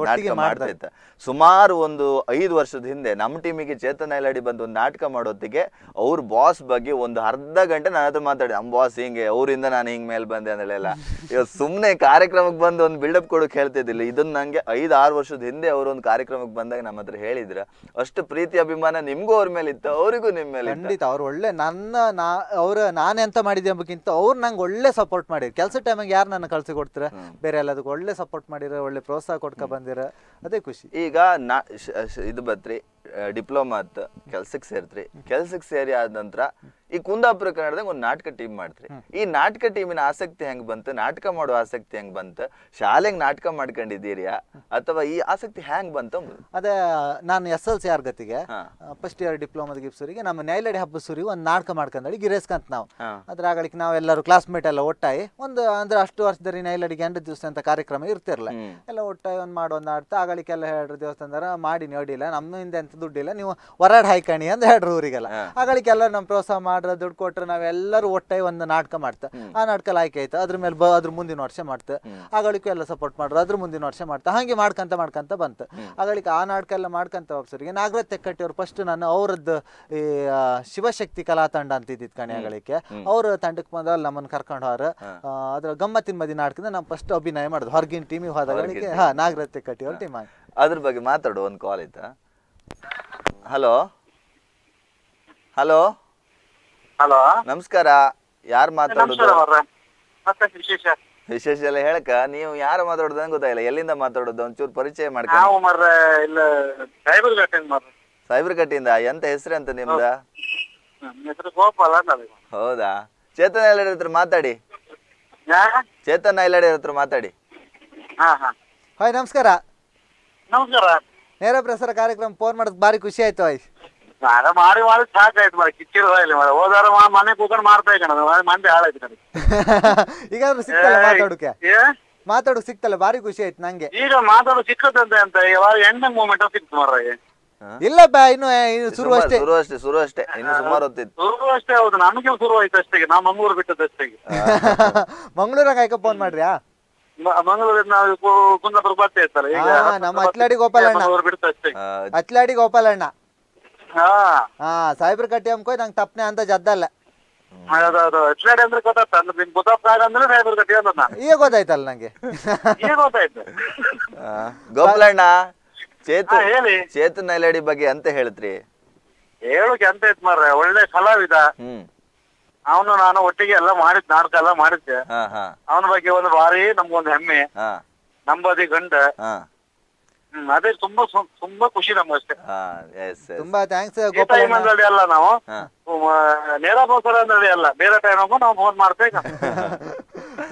ನಾಟಕ ಮಾಡ್ತಾ ಇದ್ದೆ. ಸುಮಾರು ಒಂದು 5 ವರ್ಷದ ಹಿಂದೆ ನಮ್ಮ ಟೀಮಿಗೆ ಚೇತನ ನೈಲೇಡಿ ಬಂದು ಒಂದು ನಾಟಕ ಮಾಡೋತ್ತಿಗೆ ಅವ್ರ ಬಾಸ್ ಬಗ್ಗೆ ಒಂದು ಅರ್ಧ ಗಂಟೆ ನಾನು ಹತ್ರ ಮಾತಾಡಿದೆ. ನಮ್ಮ ಬಾಸ್ ಹಿಂಗೆ, ಅವರಿಂದ ನಾನು ಹಿಂಗ್ ಮೇಲೆ ಬಂದೆ ಅಂದೆಲ್ಲ. ಇವಾಗ ಸುಮ್ಮನೆ ಕಾರ್ಯಕ್ರಮಕ್ಕೆ ಬಂದು ಒಂದು ಬಿಲ್ಡಪ್ ಕೊಡೋಕೆ ಹೇಳ್ತಿದ್ದಿಲ್ಲ. ಇದನ್ನ ನಂಗೆ 5-6 ವರ್ಷದ ಹಿಂದೆ ಅವರು ಒಂದು ಕಾರ್ಯಕ್ರಮಕ್ಕೆ ಬಂದಾಗ ನಮ್ಮ ಹತ್ರ ಹೇಳಿದ್ರ. ಅಷ್ಟು ಪ್ರೀತಿ ಅಭಿಮಾನ ನಿಮ್ಗೂ ಅವ್ರ ಮೇಲೆ ಇತ್ತು, ಅವರಿಗೂ ನಿಮ್ ಮೇಲೆ. ಖಂಡಿತ ಅವ್ರು ಒಳ್ಳೆ ಅವ್ರು ನಾನು ಎಂತ ಮಾಡಿದೆ ಎಂಬಕ್ಕಿಂತ ಅವ್ರು ನಂಗೆ ಒಳ್ಳೆ ಸಪೋರ್ಟ್ ಮಾಡಿದ್ರು. ಕೆಲಸ ಟೈಮಿಗೆ ಯಾರು ನನ್ನ ಕಳ್ಸಿ ಕೊಡ್ತಾರೆ, ಬೇರೆ ಎಲ್ಲದಕ್ಕೂ ಒಳ್ಳೆ ಸಪೋರ್ಟ್ ಮಾಡಿರ, ಒಳ್ಳೆ ಪ್ರೋತ್ಸಾಹ ಕೊಡ್ಕ ಬಂದಿರ, ಅದೇ ಖುಷಿ. ಈಗ ಇದು ಬತ್ರಿ ಡಿಪ್ಲೊಮಾ ಅಂತ ಕೆಲ್ಸಕ್ಕೆ ಸೇರ್ತ್ರಿ, ಕೆಲ್ಸಕ್ಕೆ ಸೇರಿ ಆದ ನಂತರ ಈ ಕುಂದಾಪುರ ಕನ್ನಡದಾಗ ಒಂದು ನಾಟಕ ಟೀಮ್ ಮಾಡ್ತ್ರಿ. ಈ ನಾಟಕ ಟೀಮಿನ ಆಸಕ್ತಿ ಹೆಂಗ್ ಬಂತು, ನಾಟಕ ಮಾಡೋ ಆಸಕ್ತಿ ಹೆಂಗ್ ಬಂತು? ಶಾಲೆಗೆ ನಾಟಕ ಮಾಡ್ಕೊಂಡಿದ್ದೀರಿಯಾ ಅಥವಾ ಈ ಆಸಕ್ತಿ ಹೆಂಗ್ ಬಂತು? ಅದೇ ನಾನು SLC ಆರ್ಗತಿಗೆ ಫಸ್ಟ್ ಇಯರ್ ಡಿಪ್ಲೊಮಾದ ಗಿಪ್ಸೂರಿಗೆ ನಮ್ಮ ನೈಲೇಡಿ ಹಬ್ಬ ಸೂರಿ ಒಂದು ನಾಟಕ ಮಾಡ್ಕೊಂಡಿ ಗಿರೇಸ್ಕಂತ ನಾವು. ಅದ್ರಾಗಲಿಕ್ಕೆ ನಾವೆಲ್ಲರೂ ಕ್ಲಾಸ್ಮೇಟ್ ಎಲ್ಲ ಒಟ್ಟಾಗಿ ಒಂದು ಅಂದ್ರೆ ಅಷ್ಟು ವರ್ಷದಲ್ಲಿ ನೈಲೇಡಿಗೆ 8 ದಿವಸ ಅಂತ ಕಾರ್ಯಕ್ರಮ ಇರ್ತಿರಲ್ಲ, ಎಲ್ಲ ಒಟ್ಟಾಗಿ ಒಂದು ಮಾಡೋದು ಆಡ್ತಾ ಆಗಳಿಗೆಲ್ಲ ಹೇಳ್ರಿ ದೇವಸ್ಥಾನದಾರ ಮಾಡಿ ನೋಡಿಲ್ಲ ನಮ್ಮಿಂದ ಎಂತ ದುಡ್ಡಿಲ್ಲ ನೀವು ಹೊರಡ್ ಹಾಯ್ಕಣಿ ಅಂತ ಹೇಳ್ರು ಊರಿಗೆಲ್ಲ. ಆಗಳಿಗೆಲ್ಲ ನಮ್ ಪ್ರೋತ್ಸಾಹ ಮಾಡ್ರ ದುಡ್ಡು ಕೊಟ್ರೆ ನಾವೆಲ್ಲರೂ ಒಟ್ಟಾಗಿ ಒಂದು ನಾಟಕ ಮಾಡ್ತಾ ಆ ನಾಟಕ ಆಯ್ಕೆ ಆಯ್ತು. ಅದ್ರ ಮೇಲೆ ಅದ್ರ ಮುಂದಿನ ವರ್ಷ ಮಾಡ್ತಾ ಆಗಳಿಗೂ ಎಲ್ಲ ಸಪೋರ್ಟ್ ಮಾಡ್ರು, ಅದ್ರ ಮುಂದಿನ ವರ್ಷ ಮಾಡ್ತಾ ಹಾಗೆ ಮಾಡ್ಕೊಂತ ಬಂತು. ಆಗಳಿಗೆ ಆ ನಾಟಕ ಎಲ್ಲ ಮಾಡ್ಕೊಂತ ಒಬ್ಸರಿಗೆ ನಾಗರಾಜ್ ತೆಕ್ಕಟ್ಟಿ ಅವ್ರು ಫಸ್ಟ್ ನಾನು ಅವ್ರದ್ದು ಈ ಶಿವಶಕ್ತಿ ಕಲಾ ತಂಡ ಅಂತ ಇದ್ದಿದ್ ಕಣಿ ಆಗಳಿಗೆ, ಅವ್ರ ತಂಡಕ್ಕೆ ಬಂದ ನಮ್ಮನ್ನು ಕರ್ಕೊಂಡು ಹೋರ ಅದ್ರ ಗಮ್ಮತ್ತಿನ ಮದಿ ನಾಟಕದ ನಾವು ಫಸ್ಟ್ ಅಭಿನಯ ಮಾಡುದು ಹೊರಗಿನ ಟೀಮಿಗೆ ಹೋದಾಗಳಿಗೆ. ಹಾ, ನಾಗರಾಜ್ ತೆಕ್ಕಟ್ಟಿ ಅವ್ರ ಟೀಮ್ ಆಗಿ ಅದ್ರ ಬಗ್ಗೆ ಮಾತಾಡುವ ಒಂದು ಕಾಲ್ ಆಯ್ತಾ? ಹಲೋ ಹಲೋ ಹಲೋ ನಮಸ್ಕಾರ, ಯಾರು ಮಾತಾಡೋದು? ವಿಶೇಷ ಎಲ್ಲ ಹೇಳಕ ನೀವು ಯಾರು ಮಾತಾಡೋದು ಗೊತ್ತಾಗಿಲ್ಲ, ಎಲ್ಲಿಂದ ಮಾತಾಡೋದು ಒಂಚೂರು ಪರಿಚಯ ಮಾಡ್ಕೊಂಡು. ಸೈಬರ್ ಕಟ್ಟಿಂದ. ಎಂತ ಹೆಸರು ಅಂತ ನಿಮ್ದ? ಹೌದಾ, ಚೇತನ ನೈಲೇಡಿ ಹತ್ರ ಮಾತಾಡಿ. ಚೇತನ್ ನೈಲಾಡಿ ಹತ್ರ ಮಾತಾಡಿ. ಹಾಯ್ ನಮಸ್ಕಾರ. ನಮಸ್ಕಾರ. ನೇರ ಪ್ರಸಾರ ಕಾರ್ಯಕ್ರಮ ಫೋನ್ ಮಾಡೋದು ಬಾರಿ ಖುಷಿ ಆಯ್ತು. ಹಾಯ್ ನಾನು ಮಾಡಿ ಮಾಡಿ ಸಾಕಾಯ್ತು ಮರ ಕಿಚ್ಚಿರೋ ಇಲ್ಲ ಮರ ಹೋದಾರ ಮನೆ ಕೂತ್ಕೊಂಡು ಮಾಡ್ತಾ ಇದ್ದೆ ನಾನು ಮಂಡೆ ಹಾಳಾಯ್ತು ನನಗೆ. ಈಗ ಸಿಕ್ತಲ್ಲ ಮಾತಾಡೋಕೆ? ಮಾತಾಡೋಕೆ ಸಿಕ್ತಲ್ಲ ಬಾರಿ ಖುಷಿ ಆಯ್ತು ನನಗೆ. ಈಗ ಮಾತಾಡೋಕೆ ಸಿಕ್ಕದಂತೆ ಅಂತ ಯಾವಾಗ ಎಂಡಿಂಗ್ ಮೂಮೆಂಟ್ ಸಿಕ್ತು ಮರ. ಇಲ್ಲ ಬಾ ಇನ್ನು ಶುರು ಅಷ್ಟೇ ಇನ್ನು ಸುಮಾರು ಹೊತ್ತಿತ್ತು. ಶುರು ಅಷ್ಟೇ ಹೌದು ನಮಗೆ ಶುರು ಆಯ್ತು ಅಷ್ಟೇ. ನಾ ಮಂಗಳೂರು ಬಿಟ್ಟದಷ್ಟೇ. ಮಂಗಳೂರಾಗ ಯಾಕೆ ಫೋನ್ ಮಾಡ್ರ್ಯಾ? ಮಂಗಳೂರಿಂದ ನಾವು ಕುಂದಾಪುರ ಬರ್ತಾ ಇರ್ತಾರೆ ಈಗ ನಮ್ಮ ಅತ್ಲಾಡಿ ಗೋಪಾಲಣ್ಣ ಅವರು ಬಿಡ್ತಾ ಅಷ್ಟೇ. ಅತ್ಲಾಡಿ ಗೋಪಾಲಣ್ಣ ಸಾಹೇಬ್ರ ಕಟ್ಟಿ ಅಮ್ಕೋ ನಂಗೆ ತಪ್ಪನೆ ಅಂತ ಜದ್ದಲ್ಲ. ಹೌದೌದು ಅತ್ಲಾಡಿ ಅಂದ್ರೆ ಗೊತ್ತಾಗ್ತಾ ನಿಮ್ ಗೊತ್ತಾಗ ಅಂದ್ರೆ ಸಾಹೇಬ್ರ ಕಟ್ಟಿ ಅಂತ ಈಗ ಗೊತ್ತಾಯ್ತಲ್ಲ ನಂಗೆ. ಈಗ ಗೊತ್ತಾಯ್ತು ಗೋಪಾಲಣ್ಣ ಚೇತನ್ ನೈಲಾಡಿ ಬಗ್ಗೆ ಅಂತ ಹೇಳಿದ್ರಿ ಹೇಳೋಕೆ ಅಂತ ಇತ್ತು ಮಾರ್ರೆ. ಒಳ್ಳೆ ಕಲಾವಿದ ಅವನು. ನಾನು ಒಟ್ಟಿಗೆ ಎಲ್ಲ ಮಾಡಿದ್ ನಾಟಕ ಎಲ್ಲ ಮಾಡಿದ್ದೆ. ಅವನ ಬಗ್ಗೆ ಒಂದು ಬಾರಿ ನಮ್ಗೊಂದು ಹೆಮ್ಮೆ. ನಂಬದಿ ಗಂಡ ಅದೇ ತುಂಬಾ ತುಂಬಾ ಖುಷಿ ನಮಗಷ್ಟೇ. ತುಂಬಾ ಥ್ಯಾಂಕ್ಸ್. ಟೈಮ್ ಅಂದ್ರೆ ಅಲ್ಲ ನಾವು ನೇರ ಬೋಸರ ಅಂದ್ರೆ ಅಲ್ಲ ಬೇರೆ ಟೈಮ್ಗೂ ನಾವು ಫೋನ್ ಮಾಡ್ತೇವೆ.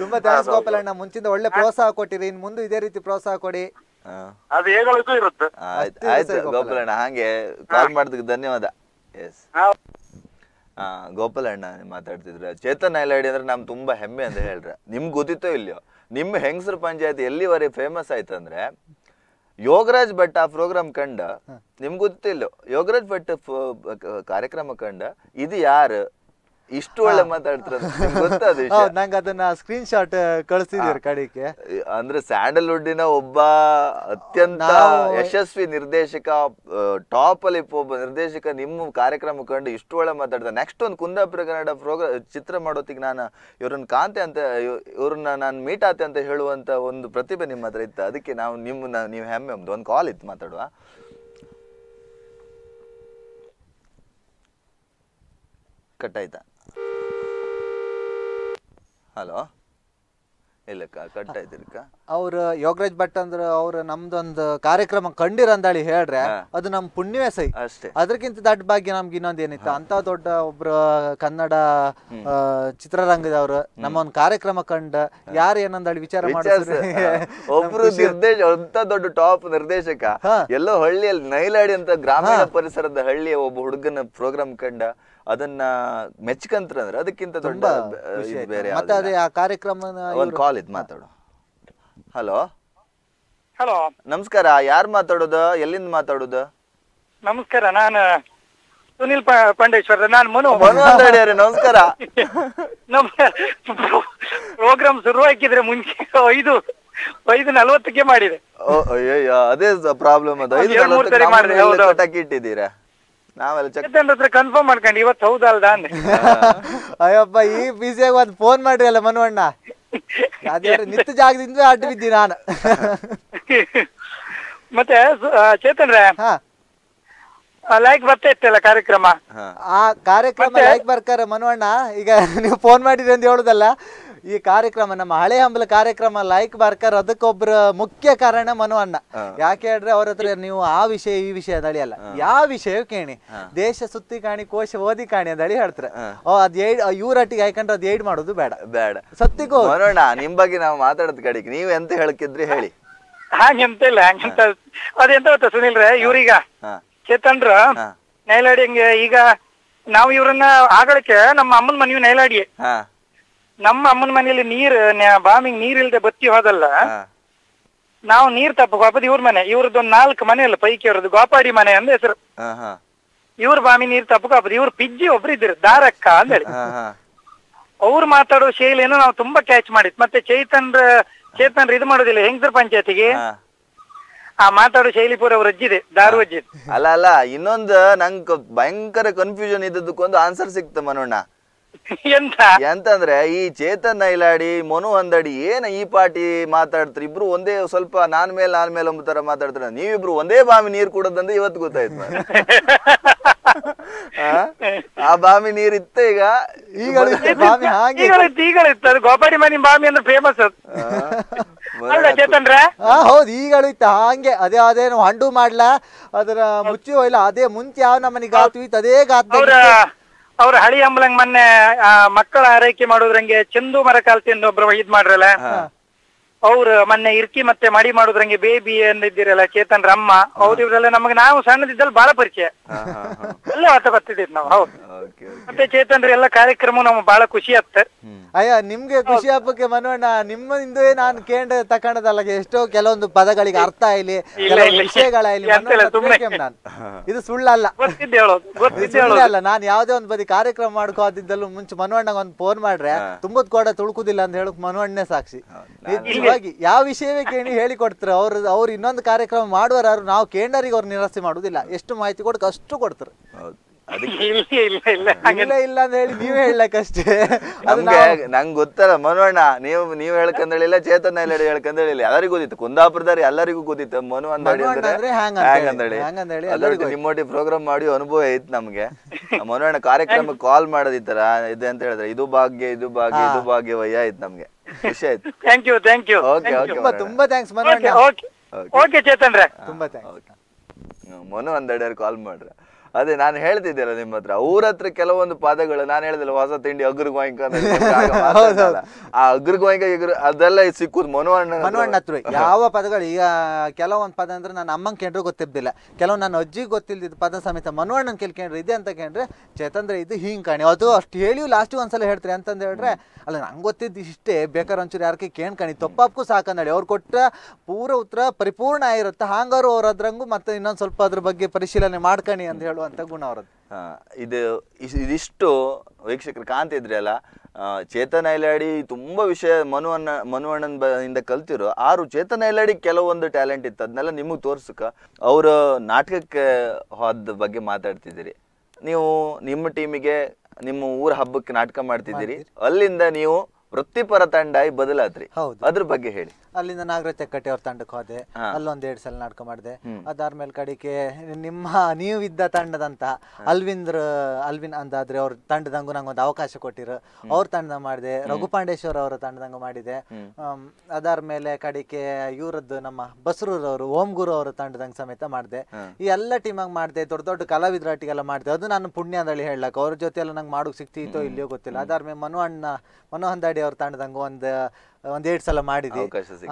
ತುಂಬಾ ಥ್ಯಾಂಕ್ಸ್ ಗೋಪಾಲಣ್ಣ. ಮುಂಚಿಂದ ಒಳ್ಳೆ ಪ್ರೋತ್ಸಾಹ ಕೊಟ್ಟಿರಿ. ಇನ್ ಮುಂದೆ ಇದೇ ರೀತಿ ಪ್ರೋತ್ಸಾಹ ಕೊಡಿ. ಅದು ಹೇಳೋಕ್ಕೂ ಇರುತ್ತೆ. ಆಯ್ತು ಗೋಪಾಲಣ್ಣ ಹಾಗೆ ಕಾಲ್ ಮಾಡಿದಕ್ಕೆ ಧನ್ಯವಾದ. ಎಸ್ ಗೋಪಾಲಣ್ಣ ಮಾತಾಡ್ತಿದ್ರು. ಚೇತನ್ ನೈಲಾಡಿ ಅಂದ್ರೆ ನಮ್ ತುಂಬಾ ಹೆಮ್ಮೆ ಅಂತ ಹೇಳ್ರ. ನಿಮ್ಗೆ ಗೊತ್ತಿತ್ತೋ ಇಲ್ಲೋ ನಿಮ್ಮ ಹೆಂಗಸರು ಪಂಚಾಯತ್ ಎಲ್ಲಿವರೆಗೆ ಫೇಮಸ್ ಆಯ್ತು ಅಂದ್ರೆ ಯೋಗರಾಜ್ ಭಟ್ ಆ ಪ್ರೋಗ್ರಾಮ್ ಕಂಡ ನಿಮ್ಗೆ ಗೊತ್ತಿಲ್ಲ. ಯೋಗರಾಜ್ ಭಟ್ ಕಾರ್ಯಕ್ರಮ ಕಂಡ ಇದು ಯಾರು ಇಷ್ಟು ಒಳ್ಳೆ ಮಾತಾಡ್ತಾರೆ ನಂಗೆ ಅದನ್ನ ಸ್ಕ್ರೀನ್ ಶಾಟ್ ಕಳಿಸಿದೀರಿ ಕಡೆಗೆ. ಅಂದ್ರೆ ಸ್ಯಾಂಡಲ್ವುಡ್ಡಿನ ಒಬ್ಬ ಅತ್ಯಂತ ಯಶಸ್ವಿ ನಿರ್ದೇಶಕ ಟಾಪ್ ಅಲ್ಲಿ ಒಬ್ಬ ನಿರ್ದೇಶಕ ನಿಮ್ಮ ಕಾರ್ಯಕ್ರಮ ಕಂಡು ಇಷ್ಟು ಒಳ್ಳೆ ಮಾತಾಡ್ತಾರೆ. ನೆಕ್ಸ್ಟ್ ಒಂದು ಕುಂದಾಪುರ ಕನ್ನಡ ಚಿತ್ರ ಮಾಡೋತಿಗೆ ನಾನು ಇವ್ರನ್ನ ಕಾಂತೆ ಅಂತ ಇವ್ರನ್ನ ನಾನು ಮೀಟ್ ಆತೆ ಅಂತ ಹೇಳುವಂತ ಒಂದು ಪ್ರತಿಭೆ ನಿಮ್ಮ ಹತ್ರ ಇತ್ತು. ಅದಕ್ಕೆ ನಾವು ನಿಮ್ಮ ನೀವು ಹೆಮ್ಮೆ ಒಂದು ಒಂದು ಕಾಲ್ ಇತ್ತು ಮಾತಾಡುವ. ಕಟ್ ಆಯ್ತಾ? ಹಲೋ ಇಲ್ಲಕ್ಕ ಕಟ್ ಆಯ್ತಿರಕ್ಕ. ಅವ್ರು ಯೋಗರಾಜ್ ಭಟ್ ಅಂದ್ರ ಅವ್ರ ನಮ್ದೊಂದು ಕಾರ್ಯಕ್ರಮ ಕಂಡಿರ ಅಂದಾಳಿ ಹೇಳ್ರೆ ಅದು ನಮ್ ಪುಣ್ಯವೇ ಸೈ ಅಷ್ಟೇ. ಅದಕ್ಕಿಂತ ದೊಡ್ಡ ಭಾಗ್ಯ ನಮ್ಗೆ ಇನ್ನೊಂದ್ ಏನಿತ್ತು ಅಂತ ದೊಡ್ಡ ಒಬ್ರು ಕನ್ನಡ ಚಿತ್ರರಂಗದವ್ರು ನಮ್ಮ ಒಂದ್ ಕಾರ್ಯಕ್ರಮ ಕಂಡ ಯಾರು ಏನಂದಾಳಿ ವಿಚಾರ ಮಾಡಿದ್ರು. ಒಬ್ರು ನಿರ್ದೇಶಕ ಅಂತ ದೊಡ್ಡ ಟಾಪ್ ನಿರ್ದೇಶಕ ಎಲ್ಲೋ ಹಳ್ಳಿಯಲ್ಲಿ ನೈಲಾಡಿ ಅಂತ ಗ್ರಾಮೀಣ ಪರಿಸರದ ಹಳ್ಳಿಯ ಒಬ್ಬ ಹುಡುಗನ ಪ್ರೋಗ್ರಾಮ್ ಕಂಡ ಅದನ್ನ ಮೆಚ್ಕಂತ್ರ ಅಂದ್ರೆ ಅದಕ್ಕಿಂತ ದೊಡ್ಡ ಬೇರೆ. ಮತ್ತೆ ಅದೇ ಆ ಕಾರ್ಯಕ್ರಮನ ಒಂದು ಕಾಲ್ ಇತ್ತು ಮಾತಾಡು. ಹಲೋ ಹಲೋ ನಮಸ್ಕಾರ. ಯಾರು ಮಾತಾಡೋದು? ಎಲ್ಲಿಂದ ಮಾತಾಡೋದು? ನಮಸ್ಕಾರ ನಾನು ಸುನಿಲ್ ಪಾಂಡೇಶ್ವರ. ನಾನು ಮನು ಅಂತ ಹೇಳಿದ್ರೆ ನಮಸ್ಕಾರ. ನಮ್ಮ ಪ್ರೋಗ್ರಾಮ್ ಶುರು ಹಾಕಿದ್ರೆ ಮುಂಚೆ 5:40ಕ್ಕೆ ಮಾಡಿದೆ. ಅಯ್ಯೋ ಅದೇ ಪ್ರಾಬ್ಲಮ್. ಅದು 5:40 ಮಾಡಿದ್ರೆ ಕಟಾಕಿ ಇಟ್ಟಿದ್ದೀರಾ ಕನ್ಫರ್ಮ್ ಮಾಡ್ಕೊಂಡು ಇವತ್ತು ಹೌದಲ್ದ ಅಂದ್ರೆ ಅಯ್ಯಪ್ಪ ಈ ಬಿಸಿಯಾಗ ಒಂದ್ ಫೋನ್ ಮಾಡ್ರಿ ಅಲ್ಲ ಮನುವಣ್ಣ. ಅದೇ ನಿತ್ಯ ಜಾಗದಿಂದ ಅಡ್ಡ ಬಿದ್ದಿ ನಾನು. ಮತ್ತೆ ಚೇತನ್ರೆ ಲೈಕ್ ಬರ್ತಾ ಇತ್ತಲ್ಲ ಕಾರ್ಯಕ್ರಮ ಆ ಕಾರ್ಯಕ್ರಮ ಲೈಕ್ ಬರ್ಕಾರ ಮನುವಣ್ಣ ಈಗ ನೀವು ಫೋನ್ ಮಾಡಿದ್ರಿ ಅಂತ ಹೇಳುದಲ್ಲ ಈ ಕಾರ್ಯಕ್ರಮ ನಮ್ಮ ಹಳೆ ಹಂಬಲ ಕಾರ್ಯಕ್ರಮ ಲೈಕ್ ಬಾರ್ಕರ್ ಅದಕ್ಕೊಬ್ರು ಮುಖ್ಯ ಕಾರಣ ಮನುವಣ್ಣ. ಯಾಕೆ ಹೇಳ್ರೆ ಅವ್ರ ಹತ್ರ ನೀವು ಆ ವಿಷಯ ಈ ವಿಷಯ ಅದಳಿ ಅಲ್ಲ ಯಾವ ವಿಷಯ ಕೇಳಿ ದೇಶ ಸುತ್ತಿ ಕಾಣಿ ಕೋಶ ಓದಿ ಕಾಣಿ ಅದಳಿ ಹೇಳ್ತಾರೆ. ಇವ್ರಟ್ಟಿಗೆ ಹಾಕೊಂಡ್ರೆ ಅದ್ ಏಡ್ ಮಾಡೋದು ಬೇಡ ಬೇಡ ಸತ್ತಿಗೂ. ಮನುವಣ್ಣ ನಿಮ್ ಬಗ್ಗೆ ನಾವು ಮಾತಾಡೋದ್ ಕಡೆಗೆ ನೀವ್ ಎಂತ ಹೇಳಕ್ಕಿದ್ರಿ ಹೇಳಿ. ಹಂಗೆಂತ ಇಲ್ಲ ಹಂಗೆಂತ ಅದೆಂತ ಗೊತ್ತಾ ಸುನಿಲ್ರೆ ಇವ್ರೀಗ ಚೇತನ್ರ ನೈಲಾಡಿ ಹಂಗೆ ಈಗ ನಾವ್ ಇವ್ರನ್ನ ಆಗಳಕ್ಕೆ ನಮ್ಮ ಅಮ್ಮನ ಮನೆಯು ನೈಲಾಡಿ ನಮ್ಮ ಅಮ್ಮನ ಮನೆಯಲ್ಲಿ ನೀರ್ ಬಾಮಿಂಗ್ ನೀರ್ ಇಲ್ದೆ ಬತ್ತಿ ಹೋದಲ್ಲ ನಾವು ನೀರ್ ತಪ್ಪದ ಇವ್ರ ಮನೆ ಇವ್ರದ್ದೊಂದ್ 4 ಮನೆ ಅಲ್ಲ ಪೈಕಿ ಅವ್ರದ್ದು ಗೋಪಾಡಿ ಮನೆ ಅಂದ್ರೆ ಹೆಸರು. ಇವ್ರ ಬಾಮಿ ನೀರ್ ತಪ್ಪದ ಇವ್ರ ಪಿಜ್ಜಿ ಒಬ್ರು ಇದ್ರು ದಾರಕ್ಕ ಅಂತ ಹೇಳಿ ಅವ್ರು ಮಾತಾಡೋ ಶೈಲಿಯನ್ನು ನಾವು ತುಂಬಾ ಕ್ಯಾಚ್ ಮಾಡಿತ್ತು. ಮತ್ತೆ ಚೇತನ್ರ ಇದು ಮಾಡೋದಿಲ್ಲ ಹೆಂಗಸರ್ ಪಂಚಾಯತಿಗೆ ಆ ಮಾತಾಡೋ ಶೈಲಿ ಪೂರ ಅವ್ರ ಅಜ್ಜಿದೆ ದಾರು ಅಜ್ಜಿದೆ ಅಲ್ಲ ಅಲ್ಲ. ಇನ್ನೊಂದು ನಂಗೆ ಭಯಂಕರ ಕನ್ಫ್ಯೂಷನ್ ಇದ್ದದಕ್ಕೊಂದು ಆನ್ಸರ್ ಸಿಕ್ತ ಮನೋಣ್ಣ. ಎಂತಂದ್ರೆ ಈ ಚೇತನ್ ನೈಲಾಡಿ ಮನು ಹಂದಡಿ ಏನ ಈ ಪಾಟಿ ಮಾತಾಡ್ತಾರೆ ಇಬ್ರು ಒಂದೇ ಸ್ವಲ್ಪ ನಾನ್ ಮೇಲೆ ಒಂಬ ತರ ಮಾತಾಡ್ತಾರ. ನೀವಿಬ್ರು ಒಂದೇ ಬಾವಿ ನೀರ್ ಕುಡೋದಂದ್ರೆ ಇವತ್ತು ಗೊತ್ತಾಯ್ತು. ಆ ಬಾವಿ ನೀರ್ ಇತ್ತು ಈಗ ಗೋಪಾಡಿ ಮನಿ ಬಾವಿ ಅಂದ್ರೆ ಫೇಮಸ್ ಹೌದು ಈಗಳು ಇತ್ತು ಹಂಗೆ. ಅದೇ ಅದೇನು ಹಂಡು ಮಾಡ್ಲಾ ಅದರ ಮುಚ್ಚಿ ಹೋಯ್ಲಾ ಅದೇ ಮುಂಚೆ ಯಾವ ನಮ್ಮನಿ ಗಾತು ಇತ್ತು ಅದೇ ಗಾತು ಅವ್ರ ಹಳಿ ಅಂಬಲಂಗ್ ಮೊನ್ನೆ ಮಕ್ಕಳ ಆರೈಕೆ ಮಾಡೋದ್ರಂಗೆ ಚಂದು ಮರಕಾಲ್ತಿ ಅಂತ ಒಬ್ರು ಇದ್ ಮಾಡ್ರಲ್ಲ, ಅವ್ರು ಮೊನ್ನೆ ಇರ್ಕಿ ಮತ್ತೆ ಮಡಿ ಮಾಡೋದ್ರಂಗೆ ಬೇಬಿ ಅಂದಿದ್ದೀರಲ್ಲ ಚೇತನ್ ರಮ್ಮ, ಅವ್ರಿವ್ರೆಲ್ಲ ನಮಗ್ ನಾವು ಸಣ್ಣದಿದ್ದಲ್ಲಿ ಬಹಳ ಪರಿಚಯ ಎಲ್ಲ ಆತ ಬರ್ತಿದ್ ನಾವು. ಹೌದು ಮತ್ತೆ ಚೇತನ್ ಎಲ್ಲ ಕಾರ್ಯಕ್ರಮ ನಮ್ಗೆ ಬಹಳ ಖುಷಿ ಆಗ್ತದೆ. ಅಯ್ಯ ನಿಮ್ಗೆ ಖುಷಿ ಹಬ್ಬಕ್ಕೆ ಮನೋಣ್ಣ ನಿಮ್ಮಿಂದ ನಾನು ಕೇಂದ್ರ ತಕೊಂಡದಲ್ಲ ಎಷ್ಟೋ ಕೆಲವೊಂದು ಪದಗಳಿಗೆ ಅರ್ಥ ಇಲ್ಲಿ ನಾನು ಇದು ಸುಳ್ಳಲ್ಲ ಅಲ್ಲ, ನಾನು ಯಾವ್ದೇ ಒಂದ್ ಬದಿ ಕಾರ್ಯಕ್ರಮ ಮಾಡ್ಕೋದಿದ್ದಲ್ಲೂ ಮುಂಚೆ ಮನೋಣ್ಣಗ ಒಂದ್ ಫೋನ್ ಮಾಡ್ರೆ ತುಂಬದ್ ಕೋಡ ತುಳುಕುದಿಲ್ಲ ಅಂತ ಹೇಳಕ್ ಮನೋಣ್ಣೆ ಸಾಕ್ಷಿ. ನಿಜವಾಗಿ ಯಾವ ವಿಷಯವೇ ಕೇಳಿ ಹೇಳಿಕೊಡ್ತಾರೆ ಅವ್ರ, ಅವ್ರು ಇನ್ನೊಂದು ಕಾರ್ಯಕ್ರಮ ಮಾಡುವಾರು ನಾವು ಕೇಂದ್ರಿಗೆ ಅವ್ರು ನಿರಾಸೆ ಮಾಡುದಿಲ್ಲ, ಎಷ್ಟು ಮಾಹಿತಿ ಕೊಡಕ್ ಅಷ್ಟು ಕೊಡ್ತಾರೆ. ನಂಗೆ ಗೊತ್ತಲ್ಲ ಮನೋಣ್ಣ, ನೀವ್ ಹೇಳ್ಕಂದ್ ಹೇಳಿಲ್ಲ, ಚೇತನ್ ನೈಲೇಡಿ ಹೇಳ್ಕಂದ್ ಹೇಳಿಲ್ಲ, ಎಲ್ಲರಿಗೂ ಗೊತ್ತಿತ್ತು ಕುಂದಾಪುರದವ್ರು ಎಲ್ಲರಿಗೂ ಗೊತ್ತಿತ್ತು ಮನು ಅಂದೇಳಿ ಅಂದ್ರೆ. ನಿಮ್ಮೊಟ್ಟಿ ಪ್ರೋಗ್ರಾಮ್ ಮಾಡಿ ಅನುಭವ ಐತ್ ನಮ್ಗೆ. ಮನೋಣ್ಣ ಕಾರ್ಯಕ್ರಮಕ್ಕೆ ಕಾಲ್ ಮಾಡೋದಿತ್ತರ ಇದೆ ಅಂತ ಹೇಳಿದ್ರೆ ಇದು ಭಾಗ್ಯ ಇದು ಭಾಗ್ಯ ಇದು ಭಾಗ್ಯವಯ್ಯ ಆಯ್ತು, ನಮ್ಗೆ ಖುಷಿ ಆಯ್ತು. ತುಂಬಾ ಥ್ಯಾಂಕ್ಸ್ ಮನೋಣ್ಣ. ತುಂಬಾ ಥ್ಯಾಂಕ್ಸ್ ಮನು ಅಂದೇಳಿ ಕಾಲ್ ಮಾಡ್ರೆ. ಅದೇ ನಾನು ಹೇಳ್ತಿದ್ದೀರ ನಿಮ್ಮ ಹತ್ರ ಅವ್ರ ಹತ್ರ ಕೆಲವೊಂದು ಪದಗಳು ನಾನು ಹೇಳಿದಿಲ್ಲ, ಹೊಸ ತಿಂಡಿ ಅಗ್ರ ಗೋಯಿಂಕ ಆ ಅಗ್ರ ಗೋಯಿಂಕ ಅದೆಲ್ಲ ಸಿಕ್ಕುದು ಮನೋಣ್ಣ ಹತ್ರ. ಯಾವ ಪದಗಳು ಈಗ ಕೆಲವೊಂದು ಪದ ಅಂದ್ರೆ ನನ್ನ ಅಮ್ಮಂಗೆ ಕೇಂದ್ರ ಗೊತ್ತಿದ್ದಿಲ್ಲ, ಕೆಲವೊಂದು ನನ್ನ ಅಜ್ಜಿಗೆ ಗೊತ್ತಿಲ್ದಿದ್ದ ಪದ ಸಮೇತ ಮನೋಣ್ಣನ ಕೇಳ್ಕೊಂಡ್ರೆ ಇದೆ ಅಂತ ಕೇಂದ್ರೆ ಚೇತಂದ್ರೆ ಇದು ಹಿಂಗ್ ಕಾಣಿ ಅದು ಅಷ್ಟು ಹೇಳಿ ಲಾಸ್ಟ್ ಒಂದ್ಸಲ ಹೇಳ್ತಾರೆ ಅಂತಂದ್ ಹೇಳ್ರೆ ಅಲ್ಲ ನಂಗೆ ಗೊತ್ತಿದ್ದು ಇಷ್ಟೇ ಬೇಕಾದ್ರೆ ಒಂಚೂರು ಯಾರಕ್ಕೆ ಕೇಳ್ ಕಾಣಿ ತಪ್ಪಕ್ಕೂ ಸಾಕಂದೇಳಿ ಅವ್ರು ಕೊಟ್ಟ ಪೂರ ಉತ್ತರ ಪರಿಪೂರ್ಣ ಆಗಿರುತ್ತೆ. ಹಾಂಗಾರು ಅವ್ರ ಅದ್ರಂಗು ಮತ್ತೆ ಇನ್ನೊಂದ್ ಸ್ವಲ್ಪ ಅದ್ರ ಬಗ್ಗೆ ಪರಿಶೀಲನೆ ಮಾಡ್ಕಣಿ ಅಂತ ಹೇಳಿ ಗುಣ ಅವರದ್ದು. ಇದು ಇದಿಷ್ಟು ವೀಕ್ಷಕರು ಕಾಣ್ತಿದ್ರಿ ಅಲ್ಲ, ಚೇತನ್ ನೈಲೇಡಿ ತುಂಬಾ ವಿಷಯ ಮನುವಣ್ಣನಿಂದ ಕಲ್ತಿರು. ಆರು ಚೇತನ್ ನೈಲೇಡಿ ಕೆಲವೊಂದು ಟ್ಯಾಲೆಂಟ್ ಇತ್ತು ಅದನ್ನೆಲ್ಲ ನಿಮಗೆ ತೋರ್ಸಕ ಅವ್ರ ನಾಟಕಕ್ಕೆ ಹೋದ ಬಗ್ಗೆ ಮಾತಾಡ್ತಿದ್ದೀರಿ. ನೀವು ನಿಮ್ಮ ಟೀಮಿಗೆ ನಿಮ್ಮ ಊರ ಹಬ್ಬಕ್ಕೆ ನಾಟಕ ಮಾಡ್ತಿದ್ದೀರಿ, ಅಲ್ಲಿಂದ ನೀವು ವೃತ್ತಿಪರ ತಂಡ ಬದಲಾತ್ರಿ, ಅದ್ರ ಬಗ್ಗೆ ಹೇಳಿ. ಅಲ್ಲಿಂದ ನಾಗರಾಜ್ ಕಟ್ಟಿ ಅವ್ರ ತಂಡಕ್ಕೆ ಹೋದೆ, ಅಲ್ಲೊಂದ್ 2 ಸಲ ನಾಟಕ ಮಾಡಿದೆ. ಅದಾದ್ಮೇಲೆ ಕಡೆಗೆ ನಿಮ್ಮ ನೀವಿದ್ದ ತಂಡದಂತ ಅಲ್ವಿನ್ ಅಂದಾದ್ರೆ ಅವ್ರ ತಂಡದಂಗು ನಂಗೊಂದು ಅವಕಾಶ ಕೊಟ್ಟಿರು, ಅವ್ರ ತಂಡದ ಮಾಡಿದೆ. ರಘುಪಾಂಡೇಶ್ವರ ಅವರ ತಂಡದಂಗು ಮಾಡಿದೆ. ಅದಾದ್ಮೇಲೆ ಕಡೆಗೆ ಇವ್ರದ್ದು ನಮ್ಮ ಬಸರೂರವರು ಓಂಗುರು ಅವರ ತಂಡದಂಗ ಸಮೇತ ಮಾಡಿದೆ. ಈ ಎಲ್ಲ ಟೀಮಾಗ ಮಾಡಿದೆ, ದೊಡ್ಡ ದೊಡ್ಡ ಕಲಾವಿದರಾಟಿಗೆಲ್ಲ ಮಾಡಿದೆ. ಅದು ನಾನು ಪುಣ್ಯ ಅಂದೇಳಿ ಹೇಳಕ್ ಅವ್ರ ಜೊತೆ ಎಲ್ಲ ನಂಗೆ ಮಾಡೋಕ್ ಸಿಕ್ತಿತ್ತೋ ಇಲ್ಲಿಯೋ ಗೊತ್ತಿಲ್ಲ. ಅದಾದ್ಮೇಲೆ ಮನೋ ಹಂದಾಡಿ ಅವ್ರ ತಂಡದಂಗ ಒಂದ್ 2 ಸಲ ಮಾಡಿದ್ವಿ.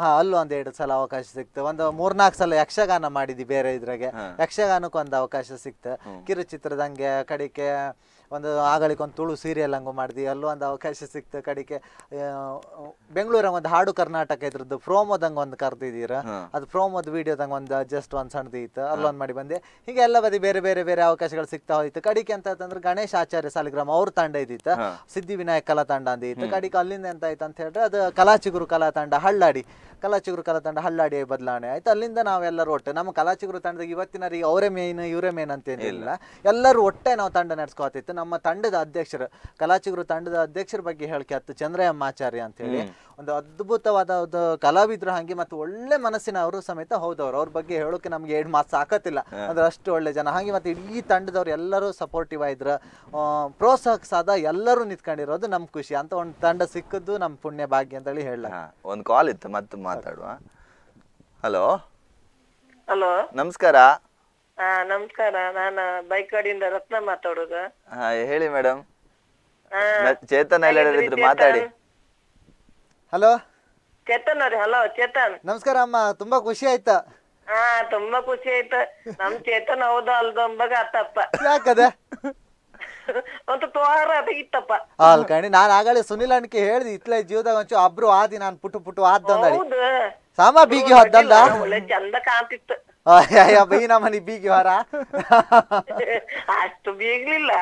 ಅಲ್ಲೂ 2 ಸಲ ಅವಕಾಶ ಸಿಕ್ತು. ಒಂದು 3-4 ಸಲ ಯಕ್ಷಗಾನ ಮಾಡಿದ್ವಿ, ಬೇರೆ ಇದ್ರಾಗೆ ಯಕ್ಷಗಾನಕ್ಕೊಂದು ಅವಕಾಶ ಸಿಕ್ತು. ಕಿರುಚಿತ್ರದಂಗೆ ಕಡೆಗೆ ಒಂದು ಆಗಳಿಗೊಂದು ತುಳು ಸೀರಿಯಲ್ ಹಂಗು ಮಾಡಿದ್ವಿ, ಅಲ್ಲೂ ಒಂದು ಅವಕಾಶ ಸಿಕ್ತು. ಕಡೆಗೆ ಬೆಂಗಳೂರಂಗೆ ಒಂದು ಹಾಡು ಕರ್ನಾಟಕ ಇದ್ರದ್ದು ಪ್ರೋಮೋದಂಗೆ ಒಂದು ಕರೆದಿದ್ದೀರ, ಅದು ಪ್ರೋಮೋದ್ ವಿಡಿಯೋದಂಗೆ ಒಂದು ಜಸ್ಟ್ ಒಂದು ಸಣ್ಣದು ಇತ್ತು, ಅಲ್ಲೊಂದು ಮಾಡಿ ಬಂದೆ. ಹೀಗೆ ಎಲ್ಲ ಬದಿ ಬೇರೆ ಬೇರೆ ಬೇರೆ ಅವಕಾಶಗಳು ಸಿಗ್ತಾ ಹೋಯ್ತು. ಕಡೆಗೆ ಅಂತ ಅಂತಂದ್ರೆ ಗಣೇಶ್ ಆಚಾರ್ಯ ಸಾಲಿಗ್ರಾಮ ಅವ್ರ ತಂಡ ಇದ್ದಿತ್ತು, ಸಿದ್ಧಿವಿನಾಯಕ ಕಲಾ ತಂಡ ಅಂದಿತ್ತು. ಕಡೆಗೆ ಅಲ್ಲಿಂದ ಎಂತ ಆಯ್ತು ಅಂತ ಹೇಳಿದ್ರೆ ಅದು ಕಲಾಚಿಗುರು ಕಲಾ ತಂಡ ಹಳ್ಳಾಡಿ, ಕಲಾಚಿಗುರು ಕಲಾ ತಂಡ ಹಳ್ಳಾಡಿ ಬದಲಾವಣೆ ಆಯ್ತು. ಅಲ್ಲಿಂದ ನಾವೆಲ್ಲರೂ ಒಟ್ಟು ನಮ್ಮ ಕಲಾಚಿಗುರು ತಂಡದ ಇವತ್ತಿನವರಿಗೆ ಅವರೇ ಮೇನ್ ಇವರೇ ಮೇನ್ ಅಂತ ಏನಿಲ್ಲ, ಎಲ್ಲರೂ ಒಟ್ಟೆ ನಾವು ತಂಡ ನಡೆಸ್ಕೋತಿತ್ತು. ನಮ್ಮ ತಂಡದ ಅಧ್ಯಕ್ಷರು, ಕಲಾಚಿಗುರು ತಂಡದ ಅಧ್ಯಕ್ಷರ ಬಗ್ಗೆ ಹೇಳಿಕೆ ಹತ್ತು ಚಂದ್ರಯಮ್ಮ ಆಚಾರ್ಯ ಅಂತ ಹೇಳಿ, ಒಂದು ಅದ್ಭುತವಾದ ಒಂದು ಕಲಾವಿದ್ರು ಹಂಗೆ ಮತ್ತು ಒಳ್ಳೆ ಮನಸ್ಸಿನವರು ಸಮೇತ. ಹೌದವ್ರು ಅವ್ರ ಬಗ್ಗೆ ಹೇಳೋಕೆ ನಮ್ಗೆ 2 ಮಾತು ಸಾಕತ್ತಿಲ್ಲ, ಅಂದ್ರೆ ಅಷ್ಟು ಒಳ್ಳೆ ಜನ ಹಾಗೆ. ಮತ್ತೆ ಇಡೀ ತಂಡದವ್ರು ಎಲ್ಲರೂ ಸಪೋರ್ಟಿವ್ ಆಗಿದ್ರು, ಪ್ರೋತ್ಸಾಹಕ್ಕೆ ಸದಾ ಎಲ್ಲರೂ ನಿಂತ್ಕೊಂಡಿರೋದು ನಮ್ ಖುಷಿ. ಅಂತ ಒಂದು ತಂಡ ಸಿಕ್ಕದ್ದು ನಮ್ ಪುಣ್ಯ ಭಾಗ್ಯ ಅಂತ ಹೇಳಿ ಹೇಳ. ಒಂದು ಕಾಲ್ ಇತ್ತು, ಮತ್ತೆ ಮಾತಾಡುವ. ಹಲೋ ಹಲೋ ನಮಸ್ಕಾರ. ನಮಸ್ಕಾರ, ನಾನು ಬೈಕ್ವಾಡಿಯಿಂದ ರತ್ನ ಮಾತಾಡೋದು. ಹೇಳಿ ಮೇಡಮ್. ಚೇತನ್ ಎಲ್ಲರಿದ್ರು ಮಾತಾಡಿ. ಹಲೋ ಚೇತನ್ ಅವ್ರಿ. ಹಲೋ ಚೇತನ್ ನಮಸ್ಕಾರ ಅಮ್ಮ. ತುಂಬಾ ಖುಷಿ ಆಯ್ತಾ? ತುಂಬಾ ಖುಷಿ ಆಯ್ತು. ನಮ್ ಚೇತನ್ ಹೌದು ಅಲ್ದೊಂಬಾಗ ಆತಪ್ಪ. ಯಾಕದ ಅಲ್ ಕಣಿ, ನಾನ್ ಆಗಾಳೆ ಸುನಿಲ್ ಅನ್ಕೆ ಹೇಳ್ದಿ ಇತ್ಲ ಜೀವದಾಗ ಒಂಚೂರು ಅಬ್ರು ಆದಿ ನಾನ್ ಪುಟು ಪುಟು ಆದ್ದಂದಳಿ ಸಾಮ ಬೀಗಿ ಹೊದ್ದಲ್ಲ ಚಂದ ಕಾಣ್ತಿತ್ತು. ಅಯ್ಯ ನಮ್ಮನಿ ಬೀಗಿ ಹೊರ ಅಷ್ಟು ಬೀಗ್ಲಿಲ್ಲ.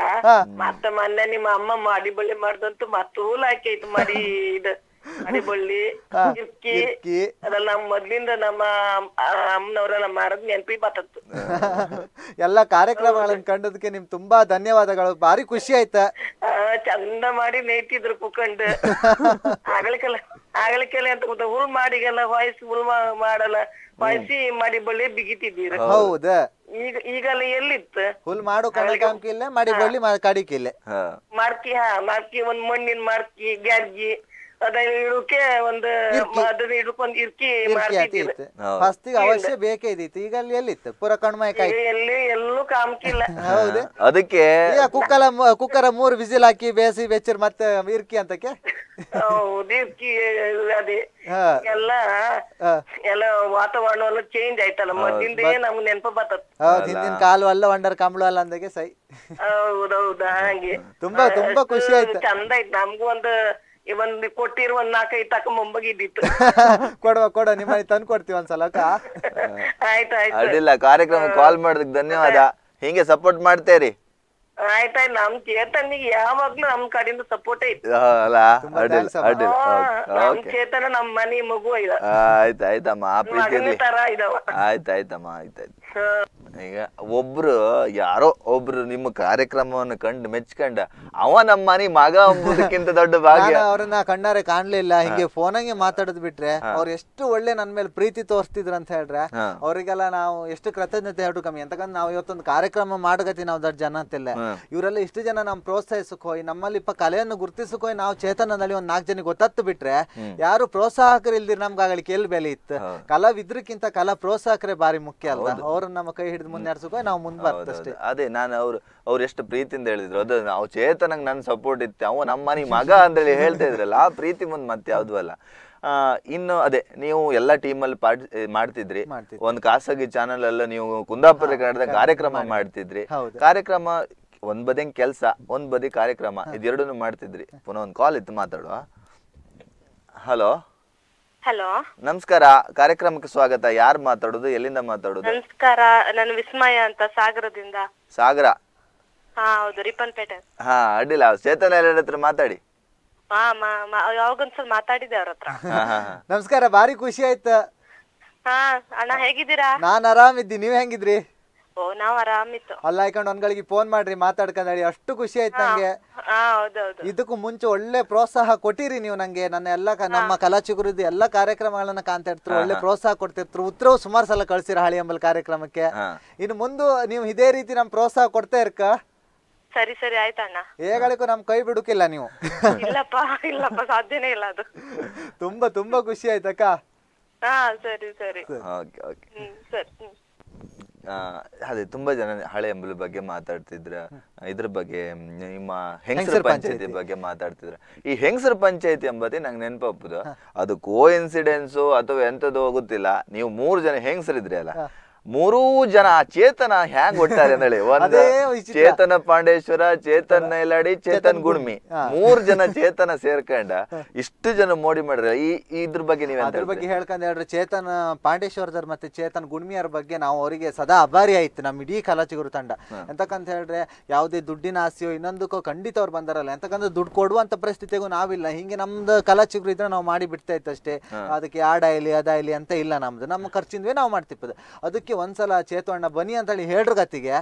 ಮತ್ತ ಮೊನ್ನೆ ನಿಮ್ಮ ಅಮ್ಮ ಮಾಡಿ ಬಳ್ಳಿ ಮಾಡ್ದಂತೂ ಮತ್ತ ಹೂಲ್ ಹಾಕೈತ್ ಮಾಡಿ ಇದು ಅಡಿಬಳ್ಳಿ ಕಿರ್ಕಿ ಅದೆಲ್ಲ ಮೊದ್ಲಿಂದ ನಮ್ಮ ಅಮ್ಮನವ್ರ ನಮ್ಮ ಮಾಡೋದ್ ನೆನಪಿ ಬರ್ತತ್ತು. ಎಲ್ಲಾ ಕಾರ್ಯಕ್ರಮಗಳನ್ನ ಕಂಡದಕ್ಕೆ ನಿಮ್ ತುಂಬಾ ಧನ್ಯವಾದಗಳು, ಭಾರಿ ಖುಷಿ ಆಯ್ತಾ. ಚಂದ ಮಾಡಿ ನೇಯ್ತಿದ್ರು ಕುಕ್ಕಂಡು ಆಗಲಿಕ್ಕೆಲ್ಲ ಅಂತ ಗೊತ್ತ ಹುಲ್ ಮಾಡಿಗೆಲ್ಲ ವಾಯ್ಸ್ ಹುಲ್ ಮಾಡಲ್ಲ ವಾಯ್ಸಿ ಮಾಡಿ ಬಳ್ಳಿ ಬಿಗಿತಿದ್ದೀರ. ಹೌದಾ ಈಗ ಈಗಲ್ಲ ಎಲ್ಲಿತ್ತು ಹುಲ್ ಮಾಡೋ ಕಣಕಿಲ್ಲ ಮಾಡಿ ಬಳ್ಳಿ ಕಡಿಕಿಲ್ಲ ಮರ್ಕಿ. ಹಾ ಮರ್ಕಿ ಒಂದ್ ಮಣ್ಣಿನ ಮರ್ಕಿ ಗ್ಯಾರ್ಗಿ ಕುಕ್ಕರ್ ಮೂರು ವಿಜಿಲ್ ಹಾಕಿ ಬೇಸಿ ಬೆಚ್ಚರ್ ಮತ್ತೆ ಇರ್ಕಿ ಅಂತಕ್ಕೆ ವಾತಾವರಣ ಚೇಂಜ್ ಆಯ್ತಲ್ಲ ನೆನಪು ಬರ್ತದೆ ಹಿಂದಿನ ಕಾಲ ಅಲ್ಲ ಒಂಡರ್ ಕಂಬಳ ಅಲ್ಲ ಅಂದಾಗೆ ಸೈ ಹೌದೌದಾ ಹಾಗೆ ತುಂಬಾ ತುಂಬಾ ಖುಷಿ ಆಯ್ತು ಚಂದ ಆಯ್ತು ನಮಗೂ ಒಂದು ಒಂದು ಕೊಟ್ಟಿರುವನ್ ನಾಕೈ ತಕ ಮೊಂಬಗಿದ್ದಿತ್ತು ಕೊಡುವ ಕೊಡ ನಿಮ್ಮ ತಂದು ಕೊಡ್ತೀವಿ ಒಂದ್ಸಲಕ ಆಯ್ತು ಆಯ್ತು ಅಡ್ಡಿಲ್ಲ ಕಾರ್ಯಕ್ರಮಕ್ಕೆ ಕಾಲ್ ಮಾಡಿದಕ್ಕೆ ಧನ್ಯವಾದ ಹಿಂಗೆ ಸಪೋರ್ಟ್ ಮಾಡ್ತೀರಿ ಆಯ್ತು ಆಯ್ತು ನಮ್ ಚೇತನಿಗೆ ಯಾವಾಗ್ಲೂ ನಮ್ ಕಡೆಯಿಂದ ಸಪೋರ್ಟ್ ಐತಿ ಅಲ್ಲ ಅಡ್ಡಿಲ್ಲ ಅಡ್ಡಿಲ್ಲ ನಮ್ ಚೇತನ ನಮ್ಮ ಮನೆ ಮಗು ಇದ ಆಯ್ತು ಆಯ್ತಮ್ಮ ಆ ಪ್ರೀತಿಯಲ್ಲಿ ಆಯ್ತು ಆಯ್ತಮ್ಮ ಆಯ್ತಾಯ್ತು ಈಗ ಒಬ್ರು ಯಾರೋ ಒಬ್ರು ನಿಮ್ಮ ಕಾರ್ಯಕ್ರಮವನ್ನು ಕಂಡು ಮೆಚ್ಕೊಂಡ ಅವ ನಮ್ಮ ಮನೆ ಮಗ ಅಂಬುದಕ್ಕಿಂತ ದೊಡ್ಡ ಭಾಗ್ಯ ಅವ್ರನ್ನ ಕಣ್ಣಾರೆ ಕಾಣ್ಲಿಲ್ಲ ಹಿಂಗೆ ಫೋನಂಗೆ ಮಾತಾಡದ್ ಬಿಟ್ರೆ ಅವ್ರು ಎಷ್ಟು ಒಳ್ಳೆ ನನ್ ಮೇಲೆ ಪ್ರೀತಿ ತೋರಿಸ್ತಿದ್ರು ಅಂತ ಹೇಳ್ರೆ ಅವ್ರಿಗೆಲ್ಲ ನಾವು ಎಷ್ಟು ಕೃತಜ್ಞತೆ ಹೇಳ್ರು ಕಮ್ಮಿ ಅಂತಕಂದ್ರೆ ನಾವು ಇವತ್ತೊಂದು ಕಾರ್ಯಕ್ರಮ ಮಾಡಕತ್ತಿ ನಾವು ದೊಡ್ಡ ಜನ ಅಂತಿಲ್ಲ ಇವರೆಲ್ಲ ಇಷ್ಟು ಜನ ನಮ್ ಪ್ರೋತ್ಸಾಹಿಸಕ್ ಹೋಗಿ ನಮ್ಮಲ್ಲಿ ಇಪ್ಪ ಕಲೆಯನ್ನು ಗುರ್ತಿಸಕ್ ಹೋಗಿ ನಾವು ಚೇತನದಲ್ಲಿ ಒಂದ್ 4 ಜನ ಗೊತ್ತತ್ತು ಬಿಟ್ರೆ ಯಾರು ಪ್ರೋತ್ಸಾಹಕರು ಇಲ್ದಿರ್ ನಮ್ಗೆ ಆಗಲಿಕ್ಕೆ ಎಲ್ಲಿ ಬೆಲೆ ಇತ್ತು ಕಲಾವಿದ್ರಕ್ಕಿಂತ ಕಲಾ ಪ್ರೋತ್ಸಾಹಕರೇ ಬಾರಿ ಮುಖ್ಯ ಅಲ್ಲ ಅವ್ರನ್ನ ನಮ್ಮ ಕೈ ಹಿಡಿದು ಮುನ್ನೆಡೆಸೋಕೆ ನಾವು ಮುಂದೆ ಬರ್ತದೆ ಅಷ್ಟೇ ಅದೇ ನಾನು ಅವ್ರು ಎಷ್ಟು ಪ್ರೀತಿಯಿಂದ ಹೇಳಿದ್ರು ಅದು ನಾವು ಚೇತನಂಗ್ ನನ್ನ ಸಪೋರ್ಟ್ ಇತ್ತು ಅವ ನಮ್ಮ ಮನೆ ಮಗ ಅಂದ್ರೆ ಹೇಳ್ತಾ ಇದ್ರಲ್ಲ ಆ ಪ್ರೀತಿ ಮುಂದೆ ಮತ್ತೆ ಯಾವ್ದು ಅಲ್ಲ ಇನ್ನು ಅದೇ ನೀವು ಎಲ್ಲ ಟೀಮ್ ಅಲ್ಲಿ ಮಾಡ್ತಿದ್ರಿ ಒಂದು ಖಾಸಗಿ ಚಾನೆಲ್ ಎಲ್ಲ ನೀವು ಕುಂದಾಪುರ ಕನ್ನಡದ ಕಾರ್ಯಕ್ರಮ ಮಾಡ್ತಿದ್ರಿ ಕಾರ್ಯಕ್ರಮ ಒಂದ್ ಬದಿ ಕೆಲಸ ಒಂದ್ ಬದಿ ಕಾರ್ಯಕ್ರಮ ಇದೆರಡನ್ನು ಮಾಡ್ತಿದ್ರಿ ಪುನಃ ಒಂದು ಕಾಲ್ ಇತ್ತು ಮಾತಾಡುವ ಹಲೋ ಹಲೋ ನಮಸ್ಕಾರ ಕಾರ್ಯಕ್ರಮಕ್ಕೆ ಸ್ವಾಗತ ಯಾರು ಮಾತಾಡೋದು ಎಲ್ಲಿಂದ ಮಾತಾಡೋದು ನಮಸ್ಕಾರ ನಾನು ವಿಸ್ಮಯ ಅಂತ ಸಾಗರದಿಂದ ಸಾಗರ ಹಾ ಹೌದು ರಿಪ್ಪನ್ಪೇಟೆ ಹಾ ಅಡ್ಡಿಲ್ಲ ಚೇತನ ನಾಯ್ಲಡಿ ಹತ್ರ ಮಾತಾಡಿ ಹಾ ಯಾವಾಗೊಂದ್ಸಲ ಮಾತಾಡಿದೆ ಅವ್ರ ಹತ್ರ ನಮಸ್ಕಾರ ಭಾರಿ ಖುಷಿ ಆಯ್ತು ಹಾ ಅಣ್ಣ ಹೇಗಿದ್ದೀರಾ ನಾನು ಆರಾಮಿದ್ದೀನಿ ನೀವು ಹೆಂಗಿದ್ರಿ ಓ ನಾವು ಆರಾಮಿತ್ತು ಅಲ್ಲ ಹಾಕೊಂಡು ಒಂದ್ಗಳಿಗೆ ಫೋನ್ ಮಾಡ್ರಿ ಮಾತಾಡ್ಕೊಂಡಿ ಅಷ್ಟು ಖುಷಿ ಆಯ್ತು ನಂಗೆ ಇದಕ್ಕೂ ಮುಂಚೆ ಒಳ್ಳೆ ಪ್ರೋತ್ಸಾಹ ಕೊಟ್ಟಿರಿ ನೀವು ನಂಗೆ ನನ್ನ ಎಲ್ಲ ನಮ್ಮ ಕಲಾಚಿಗುರುದು ಎಲ್ಲಾ ಕಾರ್ಯಕ್ರಮಗಳನ್ನ ಕಾಣ್ತಾ ಇರ್ತಾರೆ ಒಳ್ಳೆ ಪ್ರೋತ್ಸಾಹ ಕೊಡ್ತಿರ್ತಾರೆ ಉತ್ತರವು ಸುಮಾರು ಸಲ ಕಳ್ಸಿರ ಹಳಿ ಎಂಬಲ್ ಕಾರ್ಯಕ್ರಮಕ್ಕೆ ಇನ್ನು ಮುಂದೆ ನೀವು ಇದೇ ರೀತಿ ನಮ್ ಪ್ರೋತ್ಸಾಹ ಕೊಡ್ತಾ ಇರ್ಕ ಸರಿ ಸರಿ ಆಯ್ತಣ್ಣ ಹೇಗಳಿಗೂ ನಮ್ ಕೈ ಬಿಡುಕಿಲ್ಲ ನೀವು ಇಲ್ಲಪ್ಪ ಇಲ್ಲಪ್ಪ ಸಾಧ್ಯನೇ ಇಲ್ಲ ಅದು ತುಂಬಾ ತುಂಬಾ ಖುಷಿ ಆಯ್ತಕ್ಕ ಹಾ ಸರಿ ಸರಿ ಓಕೆ ಓಕೆ ಸರಿ ಅದೇ ತುಂಬಾ ಜನ ಹಳೆ ಎಂಬಲ್ ಬಗ್ಗೆ ಮಾತಾಡ್ತಿದ್ರ ಇದ್ರ ಬಗ್ಗೆ ನಿಮ್ಮ ಹೆಂಗಸರ ಪಂಚಾಯತಿ ಬಗ್ಗೆ ಮಾತಾಡ್ತಿದ್ರ ಈ ಹೆಂಗಸರ ಪಂಚಾಯತಿ ಎಂಬುದೇ ನಂಗೆ ನೆನಪು ಅದು ಕೋ ಇನ್ಸಿಡೆನ್ಸ್ ಅಥವಾ ಎಂತದ್ದು ಗೊತ್ತಿಲ್ಲ ನೀವು 3 ಜನ ಹೆಂಗಸರಿದ್ರಿ ಅಲ್ಲ 3 ಜನ ಚೇತನ ಹ್ಯಾಂಗ್ ಒಟ್ಟಾರೆ ಅಂದೇಳಿ ಒಂದು ಚೇತನ ಪಾಂಡೇಶ್ವರ ಚೇತನ್ ನೈಲಾಡಿ ಚೇತನ್ ಗುಡ್ಮಿ 3 ಜನ ಚೇತನ ಸೇರ್ಕೊಂಡ ಇಷ್ಟು ಜನ ಮೋಡಿ ಮಾಡ್ರಿ ಇದ್ರ ಬಗ್ಗೆ ನೀವು ಅದ್ರ ಬಗ್ಗೆ ಹೇಳ್ಕೊಂಡು ಹೇಳ್ರಿ ಚೇತನ್ ಪಾಂಡೇಶ್ವರದವ್ರ ಮತ್ತೆ ಚೇತನ್ ಗುಡ್ಮಿಯವ್ರ ಬಗ್ಗೆ ನಾವು ಅವರಿಗೆ ಸದಾ ಅಭಾರಿ ಆಯ್ತು ನಮ್ಮ ಇಡೀ ಕಲಾಚಿಗುರು ತಂಡ ಎಂತಕ್ಕಂತ ಹೇಳ್ರೆ ಯಾವುದೇ ದುಡ್ಡಿನ ಆಸೆಯೋ ಇನ್ನೊಂದಕ್ಕೋ ಖಂಡಿತ ಅವ್ರು ಬಂದಾರಲ್ಲ ಎಂತಕ್ಕಂದ್ರೆ ದುಡ್ಡು ಕೊಡುವಂತ ಪರಿಸ್ಥಿತಿಗೂ ನಾವಿಲ್ಲ ಹಿಂಗೆ ನಮ್ದು ಕಲಾಚಿಗುರು ಇದ್ರೆ ನಾವು ಮಾಡಿ ಬಿಡ್ತಾ ಇತ್ತು ಅಷ್ಟೇ ಅದಕ್ಕೆ ಆಡಾಯ್ಲಿ ಅದಾಯ್ಲಿ ಅಂತ ಇಲ್ಲ ನಮ್ದು ನಮ್ಮ ಖರ್ಚಿಂದ್ವೇ ನಾವು ಮಾಡ್ತಿಪ್ಪದ ಅದಕ್ಕೆ ಒಂದ್ಸಲ ಚೇತವಣ್ಣ ಬನ್ನಿ ಅಂತ ಹೇಳಿ ಹೇಳ್ರಿಗತ್ತಿಗೆ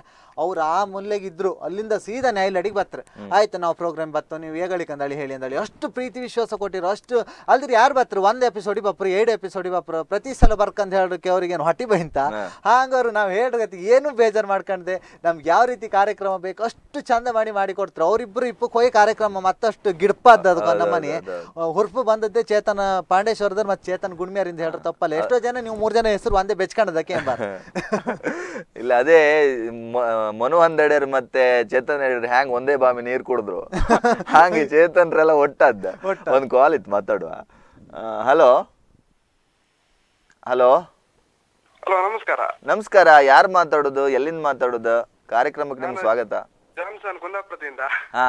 ಅವ್ರು ಆ ಮುಲ್ಲೆಗಿದ್ರು ಅಲ್ಲಿಂದ ಸೀದಾ ನ್ಯಾಯಾಲಯಕ್ಕೆ ಬರ್ತಾರೆ ಆಯ್ತು ನಾವು ಪ್ರೋಗ್ರಾಮ್ ಬರ್ತೋ ನೀವು ಹೇಗಳಿ ಕಂದಳಿ ಹೇಳಿ ಅಂದಳಿ ಅಷ್ಟು ಪ್ರೀತಿ ವಿಶ್ವಾಸ ಕೊಟ್ಟಿರೋ ಅಷ್ಟು ಅಲ್ದ್ರ ಯಾರು ಬರ್ತಾರೆ 1 ಎಪಿಸೋಡಿಗೆ ಬಪ್ಪರು 2 ಎಪಿಸೋಡಿಗೆ ಬಪ್ಪರು ಪ್ರತಿ ಸಲ ಬರ್ಕಂತ ಹೇಳಕ್ಕೆ ಅವ್ರಿಗೇನು ಹೊಟ್ಟಿ ಬೈಂತ ಹಾಗಾದ್ರು ನಾವು ಹೇಳ್ರಿಗತ್ತಿಗೆ ಏನು ಬೇಜಾರು ಮಾಡ್ಕೊಂಡೆ ನಮ್ಗೆ ಯಾವ ರೀತಿ ಕಾರ್ಯಕ್ರಮ ಬೇಕು ಅಷ್ಟು ಚಂದ ಮಾಡಿ ಮಾಡಿಕೊಡ್ತಾರೆ ಅವರಿಬ್ರು ಇಪ್ಪು ಕೊಯ್ ಕಾರ್ಯಕ್ರಮ ಮತ್ತಷ್ಟು ಗಿಡಪಾದ ನಮ್ಮನೆ ಹುರ್ಪು ಬಂದದ್ದೇ ಚೇತನ ಪಾಂಡೇಶ್ವರದವ್ರು ಮತ್ತೆ ಚೇತನ್ ಗುಡ್ಮಿಯರಿಂದ ಹೇಳ್ರ ತಪ್ಪಲ್ಲ ಎಷ್ಟೋ ಜನ ನೀವು 3 ಜನ ಹೆಸರು ಒಂದೇ ಬೆಚ್ಕೊಂಡದಕ್ಕೆ ಎಂಬ ಇಲ್ಲ ಅದೇ ಮನು ಹಂದಡೆಯರ್ ಮತ್ತೆ ಚೇತನ್ ಹ್ಯಾಂಗ್ ಒಂದೇ ಬಾವಿ ನೀರ್ ಕುಡಿದ್ರು ಹಾಗೆ ಚೇತನ್ರೆಲ್ಲ ಒಟ್ಟದ್ದ ಒಂದ್ ಕಾಲ್ ಇತ್ತು ಮಾತಾಡುವ ಹಲೋ ಹಲೋ ಹಲೋ ನಮಸ್ಕಾರ ನಮಸ್ಕಾರ ಯಾರು ಮಾತಾಡೋದು ಎಲ್ಲಿಂದ ಮಾತಾಡೋದು ಕಾರ್ಯಕ್ರಮಕ್ಕೆ ನಿಮ್ಗೆ ಸ್ವಾಗತ ಜಾನ್ಸನ್ ಕುಂದಾಪುರದಿಂದ ಹಾ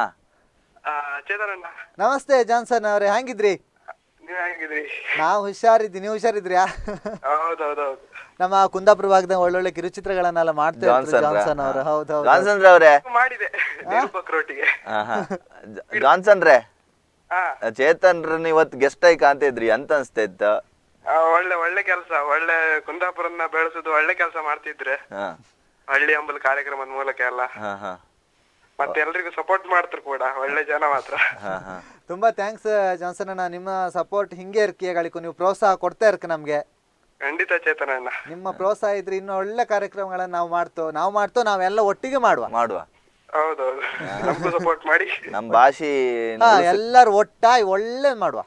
ಚೇತನ್ ಅಣ್ಣ ನಮಸ್ತೆ ಜಾನ್ಸನ್ ಅವ್ರೆ ಹ್ಯಾಂಗಿದ್ರಿ ನಾವು ಹುಷಾರಿದ್ವಿ ನೀವು ಹುಷಾರಿದ್ರಿ ನಮ್ಮ ಕುಂದಾಪುರ ಭಾಗದ ಒಳ್ಳೊಳ್ಳೆ ಕಿರುಚಿತ್ರಗಳನ್ನೆಲ್ಲ ಮಾಡ್ತೇವೆ ಜಾನ್ಸನ್ ಅವರು ಹೌದೌದು ಜಾನ್ಸನ್ ರವರೇ ಮಾಡಿದೆ ಬಕ್ರೋಟಿಗೆ ಜಾನ್ಸನ್ ರೇ ಚೇತನ್ ರನ್ನ ಇವತ್ತು ಗೆಸ್ಟ್ ಆಗಿ ಕಾಣ್ತಿದ್ರಿ ಅಂತ ಅನ್ಸ್ತಾ ಇತ್ತು ಒಳ್ಳೆ ಒಳ್ಳೆ ಕೆಲಸ ಒಳ್ಳೆ ಕುಂದಾಪುರನ್ನ ಬೆಳೆಸೋದು ಒಳ್ಳೆ ಕೆಲಸ ಮಾಡ್ತಿದ್ರೆ ಹಳ್ಳಿ ಅಂಬಲ್ ಕಾರ್ಯಕ್ರಮದ ಮೂಲಕ ಎಲ್ಲ ಮತ್ತೆ ಎಲ್ರಿಗೂ ಸಪೋರ್ಟ್ ಮಾಡ್ತಾರೆ ಕೂಡ ಒಳ್ಳೆ ಜನ ಮಾತ್ರ ತುಂಬಾ ಥ್ಯಾಂಕ್ಸ್ ಜಾನ್ಸನ್ ಅಣ್ಣ ನಿಮ್ಮ ಸಪೋರ್ಟ್ ಹಿಂಗೆ ಇರ್ಕಿಗಳಿಗೂ ನೀವು ಪ್ರೋತ್ಸಾಹ ಕೊಡ್ತಾ ಇರ್ಕ ನಮ್ಗೆ ಖಂಡಿತ ಚೇತನ ಅಣ್ಣ ನಿಮ್ಮ ಪ್ರೋತ್ಸಾಹ ಇದ್ರೆ ಇನ್ನು ಒಳ್ಳೆ ಕಾರ್ಯಕ್ರಮಗಳನ್ನ ನಾವು ಮಾಡ್ತೋ ನಾವೆಲ್ಲ ಒಟ್ಟಿಗೆ ಮಾಡುವ ಹೌದೌದು ನಮಗೂ ಸಪೋರ್ಟ್ ಮಾಡಿ ನಮ್ಮ ಭಾಷೆ ಎಲ್ಲರೂ ಒಟ್ಟಾಗಿ ಒಳ್ಳೆ ಮಾಡುವ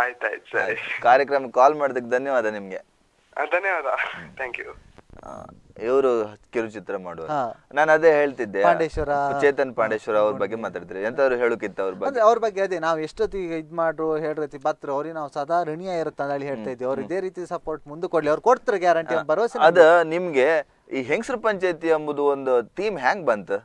ಆಯ್ತಾಯ್ತು ಸರಿ. ಕಾರ್ಯಕ್ರಮ ಕಾಲ್ ಮಾಡಿದಕ್ಕೆ ಧನ್ಯವಾದ ನಿಮಗೆ. ಧನ್ಯವಾದ. Thank you. ಇವರು ಕಿರುಚಿತ್ರ ಮಾಡುವ, ನಾನು ಅದೇ ಹೇಳ್ತಿದ್ದೆ ಪಾಂಡೇಶ್ವರ, ಚೇತನ್ ಪಾಂಡೇಶ್ವರ ಅವ್ರ ಬಗ್ಗೆ ಮಾತಾಡ್ತಿದ್ರು. ಎಂತವ್ರು ಹೇಳೋಕ್ಕಿಂತ ಅವ್ರ ಬಗ್ಗೆ ಅದೇ ನಾವು ಎಷ್ಟೊತ್ತಿಗೆ ಇದು ಮಾಡ್ರು ಹೇಳ್ರೈತಿ ಬತ್ರ ಅವ್ರಿಗೆ ನಾವು ಸದಾ ಋಣಿಯ ಇರುತ್ತಂತ ಹೇಳಿ ಹೇಳ್ತಾ ಇದ್ದೀವಿ. ಅವ್ರು ಇದೇ ರೀತಿ ಸಪೋರ್ಟ್ ಮುಂದೆ ಕೊಡ್ಲಿ, ಅವ್ರು ಕೊಡ್ತಾರೆ ಗ್ಯಾರಂಟಿ ಭರವಸೆ. ಅದ ನಿಮ್ಗೆ ಈ ಹೆಂಗಸರ ಪಂಚಾಯತಿ ಎಂಬುದು ಒಂದು ಥೀಮ್ ಹ್ಯಾಂಗ್ ಬಂತು?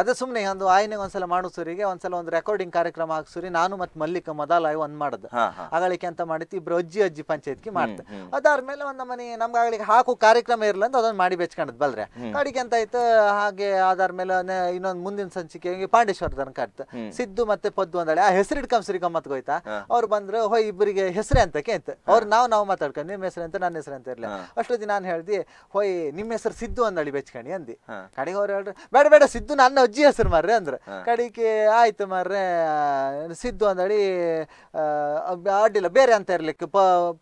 ಅದೇ ಸುಮ್ಮನೆ ಒಂದು ಆಯ್ನೆಗೆ ಒಂದ್ಸಲ ಮಾಡಿಸೂರಿಗೆ ಒಂದ್ಸಲ ಒಂದು ರೆಕಾರ್ಡಿಂಗ್ ಕಾರ್ಯಕ್ರಮ ಹಾಕ್ಸೂರಿ, ನಾನು ಮತ್ತು ಮಲ್ಲಿಕ ಮೊದಲ ಒಂದ್ ಮಾಡ್ದೆ ಆಗಳಿಗೆ ಅಂತ ಮಾಡಿತ್ತು. ಇಬ್ರು ಅಜ್ಜಿ ಅಜ್ಜಿ ಪಂಚಾಯತ್ಗೆ ಮಾಡ್ದೆ. ಅದಾದ್ಮೇಲೆ ಒಂದ್ ಮನೆ ನಮ್ಗೆ ಆಗಳಿಗೆ ಹಾಕು ಕಾರ್ಯಕ್ರಮ ಇರಲ್ಲ ಅಂತ ಅದೊಂದು ಮಾಡಿ ಬೆಚ್ಕೊಂಡದ್ ಬಲ್ರೆ ಕಾಡಿಗೆ ಅಂತ ಆಯ್ತು. ಹಾಗೆ ಅದಾದ್ಮೇಲೆ ಇನ್ನೊಂದು ಮುಂದಿನ ಸಂಚಿಕೆ ಪಾಂಡೇಶ್ವರ ತನಕ ಆಡ್ತು. ಸಿದ್ದು ಮತ್ತೆ ಪದ್ದು ಅಂದಾಳೆ, ಆ ಹೆಸರು ಇಟ್ಕೊಂಬ್ಸರಿ ಗಮ್ಮತ್ ಹೋಯ್ತಾ. ಅವ್ರು ಬಂದ್ರು, ಹೋಯ್ ಇಬ್ಬರಿಗೆ ಹೆಸರೇ ಅಂತ ಕೇಂತ ಅವ್ರು ನಾವು ಮಾತಾಡ್ಕೊಂಡು ನಿಮ್ಮ ಹೆಸರು ಅಂತ ನನ್ನ ಹೆಸರು ಅಂತ ಇರಲಿ. ಅಷ್ಟೊತ್ತಿ ನಾನು ಹೇಳ್ದಿ, ಹೋಯ್ ನಿಮ್ಮ ಹೆಸರು ಸಿದ್ದು ಅಂದಾಳಿ ಬೆಚ್ಕಣಿ ಅಂದಿ. ಕಡೆಗೆ ಅವ್ರು ಹೇಳ್ರಿ, ಬೇಡ ಬೇಡ ಸಿದ್ದು ನನ್ನ ಅಜ್ಜಿ ಹೆಸರು ಮಾರ್ರೆ ಅಂದ್ರೆ. ಕಡೆಗೆ ಆಯ್ತು ಮಾರ್ರೆ ಸಿದ್ದು ಅಂದಳಿ ಅಡ್ಡಿಲ್ಲ ಬೇರೆ ಅಂತ ಇರ್ಲಿಕ್ಕೆ